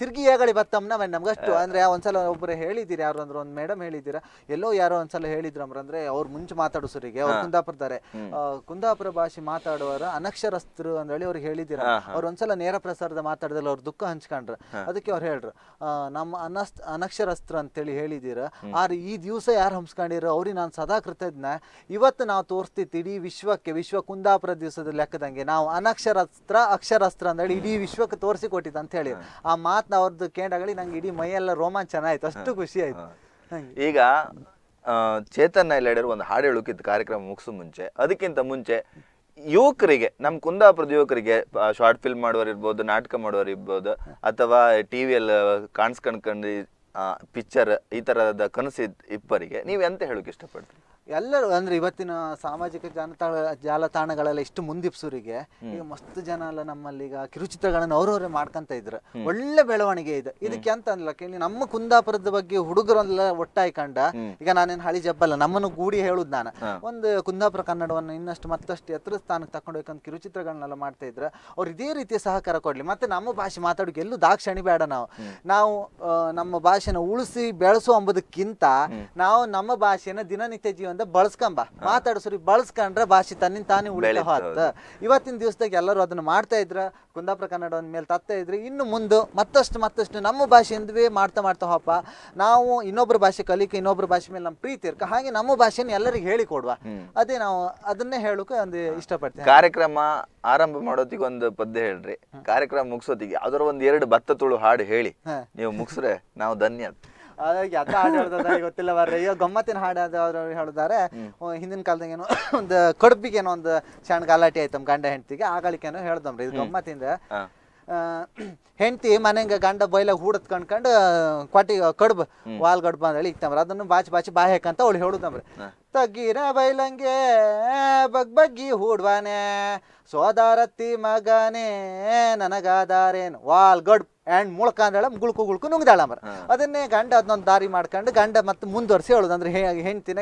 ತಿರ್ಗಿ ಏಗಳಿ ಬತ್ತಮ್ಮನ ನಮಗೆ ಅಷ್ಟು ಅಂದ್ರೆ ಒಂದಸಲ ಒಬ್ಬರು ಹೇಳಿದ್ರು ಯಾರು ಅಂದ್ರೆ ಒಂದು ಮೇಡಮ್ ಹೇಳಿದಿರ ಎಲ್ಲೋ ಯಾರೋ ಒಂದ್ಸಲ ಹೇಳಿದ್ರಮ್ರ ಅಂದ್ರೆ ಅವ್ರು ಮುಂಚೆ ಮಾತಾಡೋ ಸರಿಗೆ ಅವ್ರು ಕುಂದಾಪುರದಾರೆ ಕುಂದಾಪುರ ಭಾಷೆ ಮಾತಾಡುವವರ ಅನಕ್ಷರಸ್ಥರು ಅಂತ ಹೇಳಿ ಅವ್ರಿಗೆ ಹೇಳಿದಿರ ಅವ್ರು ಒಂದ್ಸಲ ನೇರ ಪ್ರಸಾರದ ಮಾತಾಡಿದಲ್ಲಿ ಅವ್ರ ದುಃಖ ಹಂಚ್ಕೊಂಡ್ರ ಅದಕ್ಕೆ ಅವ್ರು ಹೇಳ್ರು ನಮ್ಮ ಅನಕ್ಷರಸ್ಥರು ಅಂತೇಳಿ ಹೇಳಿದಿರ ಆದ್ರೆ ಈ ದಿವಸ ಯಾರು ಹಂಸ್ಕೊಂಡಿರೋ ಅವ್ರಿಗೆ ನಾನು ಸದಾ ಕೃತಜ್ಞ ಇವತ್ತು ನಾವು ತೋರಿಸ್ತಿತ್ತು ಇಡೀ ವಿಶ್ವಕ್ಕೆ ವಿಶ್ವ ಕುಂದಾಪುರ ದಿವಸದ ಲೆಕ್ಕದಂಗೆ ನಾವು ಅನಕ್ಷರಸ್ತ್ರ ಅಕ್ಷರಸ್ತ್ರ ಅಂತ ಹೇಳಿ ಇಡೀ ವಿಶ್ವಕ್ಕೆ ತೋರಿಸಿ ಕೊಟ್ಟಿದ್ದ ಅಂತ ಹೇಳಿ ಆ ಮಾತನ್ನ ಅವ್ರದ್ದು ಕೇಂದ್ರಗಳಿ ನಂಗೆ ಇಡೀ ಮೈಯೆಲ್ಲ ರೋಮಾಂಚನ ಆಯ್ತು ಅಷ್ಟು ಖುಷಿ ಈಗ ಚೇತನ್ ನೈಲೇಡಿಯವರು ಒಂದು ಹಾಡು ಹೇಳೋಕಿದ್ದ ಕಾರ್ಯಕ್ರಮ ಮುಗಿಸು ಮುಂಚೆ ಅದಕ್ಕಿಂತ ಮುಂಚೆ ಯುವಕರಿಗೆ ನಮ್ಮ ಕುಂದಾಪುರದ ಯುವಕರಿಗೆ ಶಾರ್ಟ್ ಫಿಲ್ಮ್ ಮಾಡೋರು ಇರ್ಬೋದು ನಾಟಕ ಮಾಡೋರು ಇರ್ಬೋದು ಅಥವಾ ಟಿವಿಯಲ್ಲಿ ಕಾಣಿಸ್ಕೊಂಡ್ಕೊಂಡು ಪಿಕ್ಚರ್ ಈ ತರಹದ ಕನಸಿದ ಇಬ್ಬರಿಗೆ ನೀವು ಎಂತ ಹೇಳೋಕೆ ಇಷ್ಟಪಡ್ತೀರಿ ಎಲ್ಲರೂ ಅಂದ್ರೆ ಇವತ್ತಿನ ಸಾಮಾಜಿಕ ಜಾಲತಾಣಗಳೆಲ್ಲ ಇಷ್ಟು ಮುಂದಿಪ್ಸೋರಿಗೆ ಈಗ ಮಸ್ತ್ ಜನ ಎಲ್ಲ ನಮ್ಮಲ್ಲಿ ಈಗ ಕಿರುಚಿತ್ರಗಳನ್ನು ಅವ್ರವ್ರೆ ಮಾಡ್ಕೊಂತ ಇದ್ರು ಒಳ್ಳೆ ಬೆಳವಣಿಗೆ ಇದೆ ಇದಕ್ಕೆ ಅಂತ ಅನ್ಲ ಕೇಳಿ ನಮ್ಮ ಕುಂದಾಪುರದ ಬಗ್ಗೆ ಹುಡುಗರೆಲ್ಲ ಒಟ್ಟಾಯ್ಕಂಡ ಈಗ ನಾನೇನು ಹಳಿ ಜಬ್ಬಲ್ಲ ನಮ್ಮನ್ನು ಗೂಡಿ ಹೇಳುದು ನಾನು ಒಂದು ಕುಂದಾಪುರ ಕನ್ನಡವನ್ನು ಇನ್ನಷ್ಟು ಮತ್ತಷ್ಟು ಎತ್ತರ ಸ್ಥಾನಕ್ಕೆ ತಕೊಂಡೋಯ್ಕಂತ ಕಿರುಚಿತ್ರಗಳನ್ನೆಲ್ಲ ಮಾಡ್ತಾ ಇದ್ರೆ ಅವ್ರು ಇದೇ ರೀತಿಯ ಸಹಕಾರ ಕೊಡ್ಲಿ ಮತ್ತೆ ನಮ್ಮ ಭಾಷೆ ಮಾತಾಡೋಕೆ ಎಲ್ಲೂ ದಾಕ್ಷಣಿ ಬೇಡ ನಾವು ನಾವು ನಮ್ಮ ಭಾಷೆನ ಉಳಿಸಿ ಬೆಳೆಸೋ ಅಂಬೋದಕ್ಕಿಂತ ನಾವು ನಮ್ಮ ಭಾಷೆನ ದಿನನಿತ್ಯ ಜೀವನ ಬಳಸ್ಕೊಂಬ ಮಾತಾಡೋಸರಿ ಬಳಸ್ಕೊಂಡ್ರೆ ಭಾಷೆ ತನ್ನಿಂದ ತಾನೇ ಉಳಿದ ಇವತ್ತಿನ ದಿವಸದಾಗ ಎಲ್ಲರೂ ಅದನ್ನ ಮಾಡ್ತಾ ಇದ್ರ ಕುಂದಾಪುರ ಕನ್ನಡ ಒಂದ್ ಮೇಲೆ ತತ್ತಾ ಇದ್ರೆ ಇನ್ನು ಮುಂದೆ ಮತ್ತಷ್ಟು ಮತ್ತಷ್ಟು ನಮ್ಮ ಭಾಷೆಯಿಂದವೇ ಮಾಡ್ತಾ ಮಾಡ್ತಾ ಹೋಗಪ್ಪ ನಾವು ಇನ್ನೊಬ್ರ ಭಾಷೆ ಕಲಿಕೆ ಇನ್ನೊಬ್ರ ಭಾಷೆ ಮೇಲೆ ನಮ್ಮ ಪ್ರೀತಿ ಇರ್ಕ ಹಾಗೆ ನಮ್ಮ ಭಾಷೆನ ಎಲ್ಲರಿಗೂ ಹೇಳಿಕೊಡುವ ಅದೇ ನಾವು ಅದನ್ನೇ ಹೇಳೋಕೆ ಒಂದು ಇಷ್ಟಪಡ್ತೀವಿ ಕಾರ್ಯಕ್ರಮ ಆರಂಭ ಮಾಡೋದಿಗೆ ಒಂದು ಪದ್ಯ ಹೇಳ್ರಿ ಕಾರ್ಯಕ್ರಮ ಮುಗಿಸೋದಿಗೆ ಯಾವ್ದಾರ ಒಂದ್ ಎರಡು ಭತ್ತ ತುಳು ಹಾಡು ಹೇಳಿ ನೀವು ಮುಗಿಸ್ರೆ ನಾವು ಧನ್ಯ ಅದ ಹಾಡು ಹೇಳ್ದ ಗೊತ್ತಿಲ್ಲ ಬರ್ರಿ ಈಗ ಗಮ್ಮತ್ತಿನ ಹಾಡು ಅದ್ರ ಹೇಳಿದಾರೆ ಹಿಂದಿನ ಕಾಲದಾಗ ಏನೋ ಒಂದು ಕಡುಬಿಗೆ ಏನೋ ಒಂದು ಸಣ್ಣ ಗಲಾಟೆ ಆಯ್ತಮ್ ಗಂಡ ಹೆಂಡತಿಗೆ ಆಗಳಿಕೆನೋ ಹೇಳ್ದಮ್ರಿ ಇದು ಗಮ್ಮತ್ತಿಂದ ಹೆಂಡತಿ ಮನೆಗೆ ಗಂಡ ಬೈಲಾಗ ಹೂಡತ್ ಕಂಡ್ಕಂಡು ಕೊಟ್ಟಿ ಕಡುಬು ವಾಲ್ ಗಡ್ಬ ಅಂತೇಳಿ ಇಕ್ತಮ್ರಿ ಅದನ್ನು ಬಾಚಿ ಬಾಚಿ ಬಾಯಿ ಹಾಕಂತ ಅವಳು ಹೇಳುದಮ್ರಿ ತಗ್ಗಿರ ಬೈಲಂಗೆ ಬಗ್ಬಗ್ಗಿ ಹೂಡ್ವಾನೆ ಸೋದಾರತ್ತಿ ಮಗನೇ ನನಗಾದಾರೇನು ವಾಲ್ ಗಡ್ಬ ಆ್ಯಂಡ್ ಮುಳ್ಕ ಅಂದೇಳ ಗುಳ್ಕು ಗುಳ್ಕು ನುಂಗ್ದಾಳ ಮರ ಅದನ್ನೇ ಗಂಡ ಅದನ್ನೊಂದು ದಾರಿ ಮಾಡ್ಕೊಂಡು ಗಂಡ ಮತ್ತೆ ಮುಂದುವರ್ಸಿ ಹೇಳೋದು ಅಂದ್ರೆ ಹೆಂಡ್ತಿನ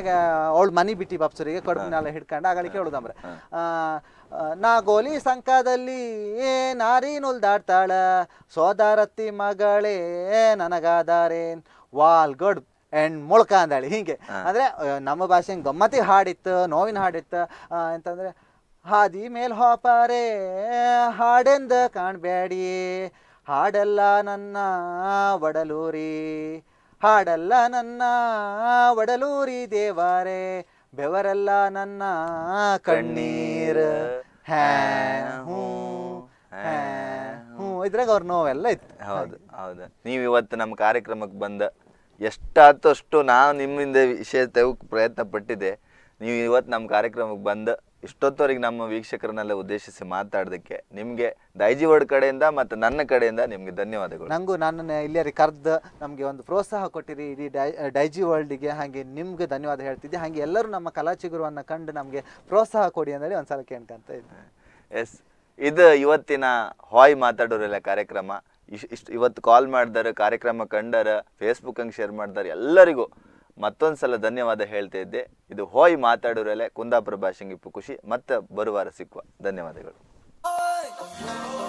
ಅವಳು ಮನೆ ಬಿಟ್ಟು ಬಾಪ್ಸರಿಗೆ ಕಡುಬಿನೆಲ್ಲ ಹಿಡ್ಕೊಂಡು ಆಗಳಿಗೆ ಹೇಳುದಂಬ್ರೆ ನಾಗೋಲಿ ಸಂಕದಲ್ಲಿ ನಾರಿ ನುಲ್ದಾಡ್ತಾಳ ಸೋದಾರತ್ತಿ ಮಗಳೇ ನನಗಾದಾರೇನ್ ವಾಲ್ ಗಡ್ ಆ್ಯಂಡ್ ಮುಳ್ಕ ಅಂದಾಳಿ ಹೀಗೆ ಅಂದರೆ ನಮ್ಮ ಭಾಷೆ ಗಮ್ಮತಿ ಹಾಡಿತ್ತು ನೋವಿನ ಹಾಡಿತ್ತು ಅಂತಂದರೆ ಹಾದಿ ಮೇಲೆ ಹೋಪಾರೆ ಹಾಡೆಂದ ಕಾಣಬೇಡಿ ಹಾಡಲ್ಲ ನನ್ನ ಒಡಲೂರಿ ಹಾಡಲ್ಲ ನನ್ನ ಒಡಲೂರಿ ದೇವಾರೆ ಬೆವರಲ್ಲ ನನ್ನ ಕಣ್ಣೀರ ಹ್ಞೂ ಹ್ಞೂ ಇದ್ರಾಗ ಅವ್ರ ನೋವೆಲ್ಲ ಇತ್ತು ಹೌದು ಹೌದು ನೀವು ಇವತ್ತು ನಮ್ಮ ಕಾರ್ಯಕ್ರಮಕ್ಕೆ ಬಂದ ಎಷ್ಟಾದಷ್ಟು ನಾವು ನಿಮ್ಮಿಂದ ವಿಷಯ ತೆಗೆದು ಪ್ರಯತ್ನ ಪಟ್ಟಿದೆ ನೀವು ಇವತ್ತು ನಮ್ಮ ಕಾರ್ಯಕ್ರಮಕ್ಕೆ ಬಂದ ಇಷ್ಟೊತ್ತವರೆಗೆ ನಮ್ಮ ವೀಕ್ಷಕರನ್ನೆಲ್ಲ ಉದ್ದೇಶಿಸಿ ಮಾತಾಡೋದಕ್ಕೆ ನಿಮಗೆ ದೈಜಿವರ್ಡ್ ಕಡೆಯಿಂದ ಮತ್ತು ನನ್ನ ಕಡೆಯಿಂದ ನಿಮಗೆ ಧನ್ಯವಾದಗಳು. ನನಗೂ ನನ್ನನ್ನು ಇಲ್ಲಿಯರಿ ಕರೆದು ನಮಗೆ ಒಂದು ಪ್ರೋತ್ಸಾಹ ಕೊಟ್ಟಿರಿ ಇಡೀ ಡೈಜಿವರ್ಲ್ಡ್ಗೆ ಹಾಗೆ ನಿಮಗೆ ಧನ್ಯವಾದ ಹೇಳ್ತಿದ್ದೆ ಹಾಗೆ ಎಲ್ಲರೂ ನಮ್ಮ ಕಲಾಚಿಗುರುವನ್ನು ಕಂಡು ನಮಗೆ ಪ್ರೋತ್ಸಾಹ ಕೊಡಿ ಅಂತೇಳಿ ಒಂದು ಸಲ ಕೇಳ್ಕೊಂತ ಇದ್ದೀನಿ. ಎಸ್ ಇದು ಇವತ್ತಿನ ಹಾಯ್ ಮಾತಾಡೋರೆಲ್ಲ ಕಾರ್ಯಕ್ರಮ. ಇಷ್ಟು ಇವತ್ತು ಕಾಲ್ ಮಾಡಿದಾರೆ ಕಾರ್ಯಕ್ರಮ ಕಂಡಾರೆ ಫೇಸ್ಬುಕ್ ಹಂಗೆ ಶೇರ್ ಮಾಡಿದಾರೆ ಎಲ್ಲರಿಗೂ ಮತ್ತೊಂದು ಸಲ ಧನ್ಯವಾದ ಹೇಳ್ತಾ ಇದ್ದೆ. ಇದು ಹೋಯ್ ಮಾತಾಡೋರಲ್ಲೇ ಕುಂದಾಪುರ ಭಾಷೆಂಗಿಪ್ಪು ಖುಷಿ. ಮತ್ತೆ ಬರುವಾರ ಸಿಕ್ಕುವ. ಧನ್ಯವಾದಗಳು.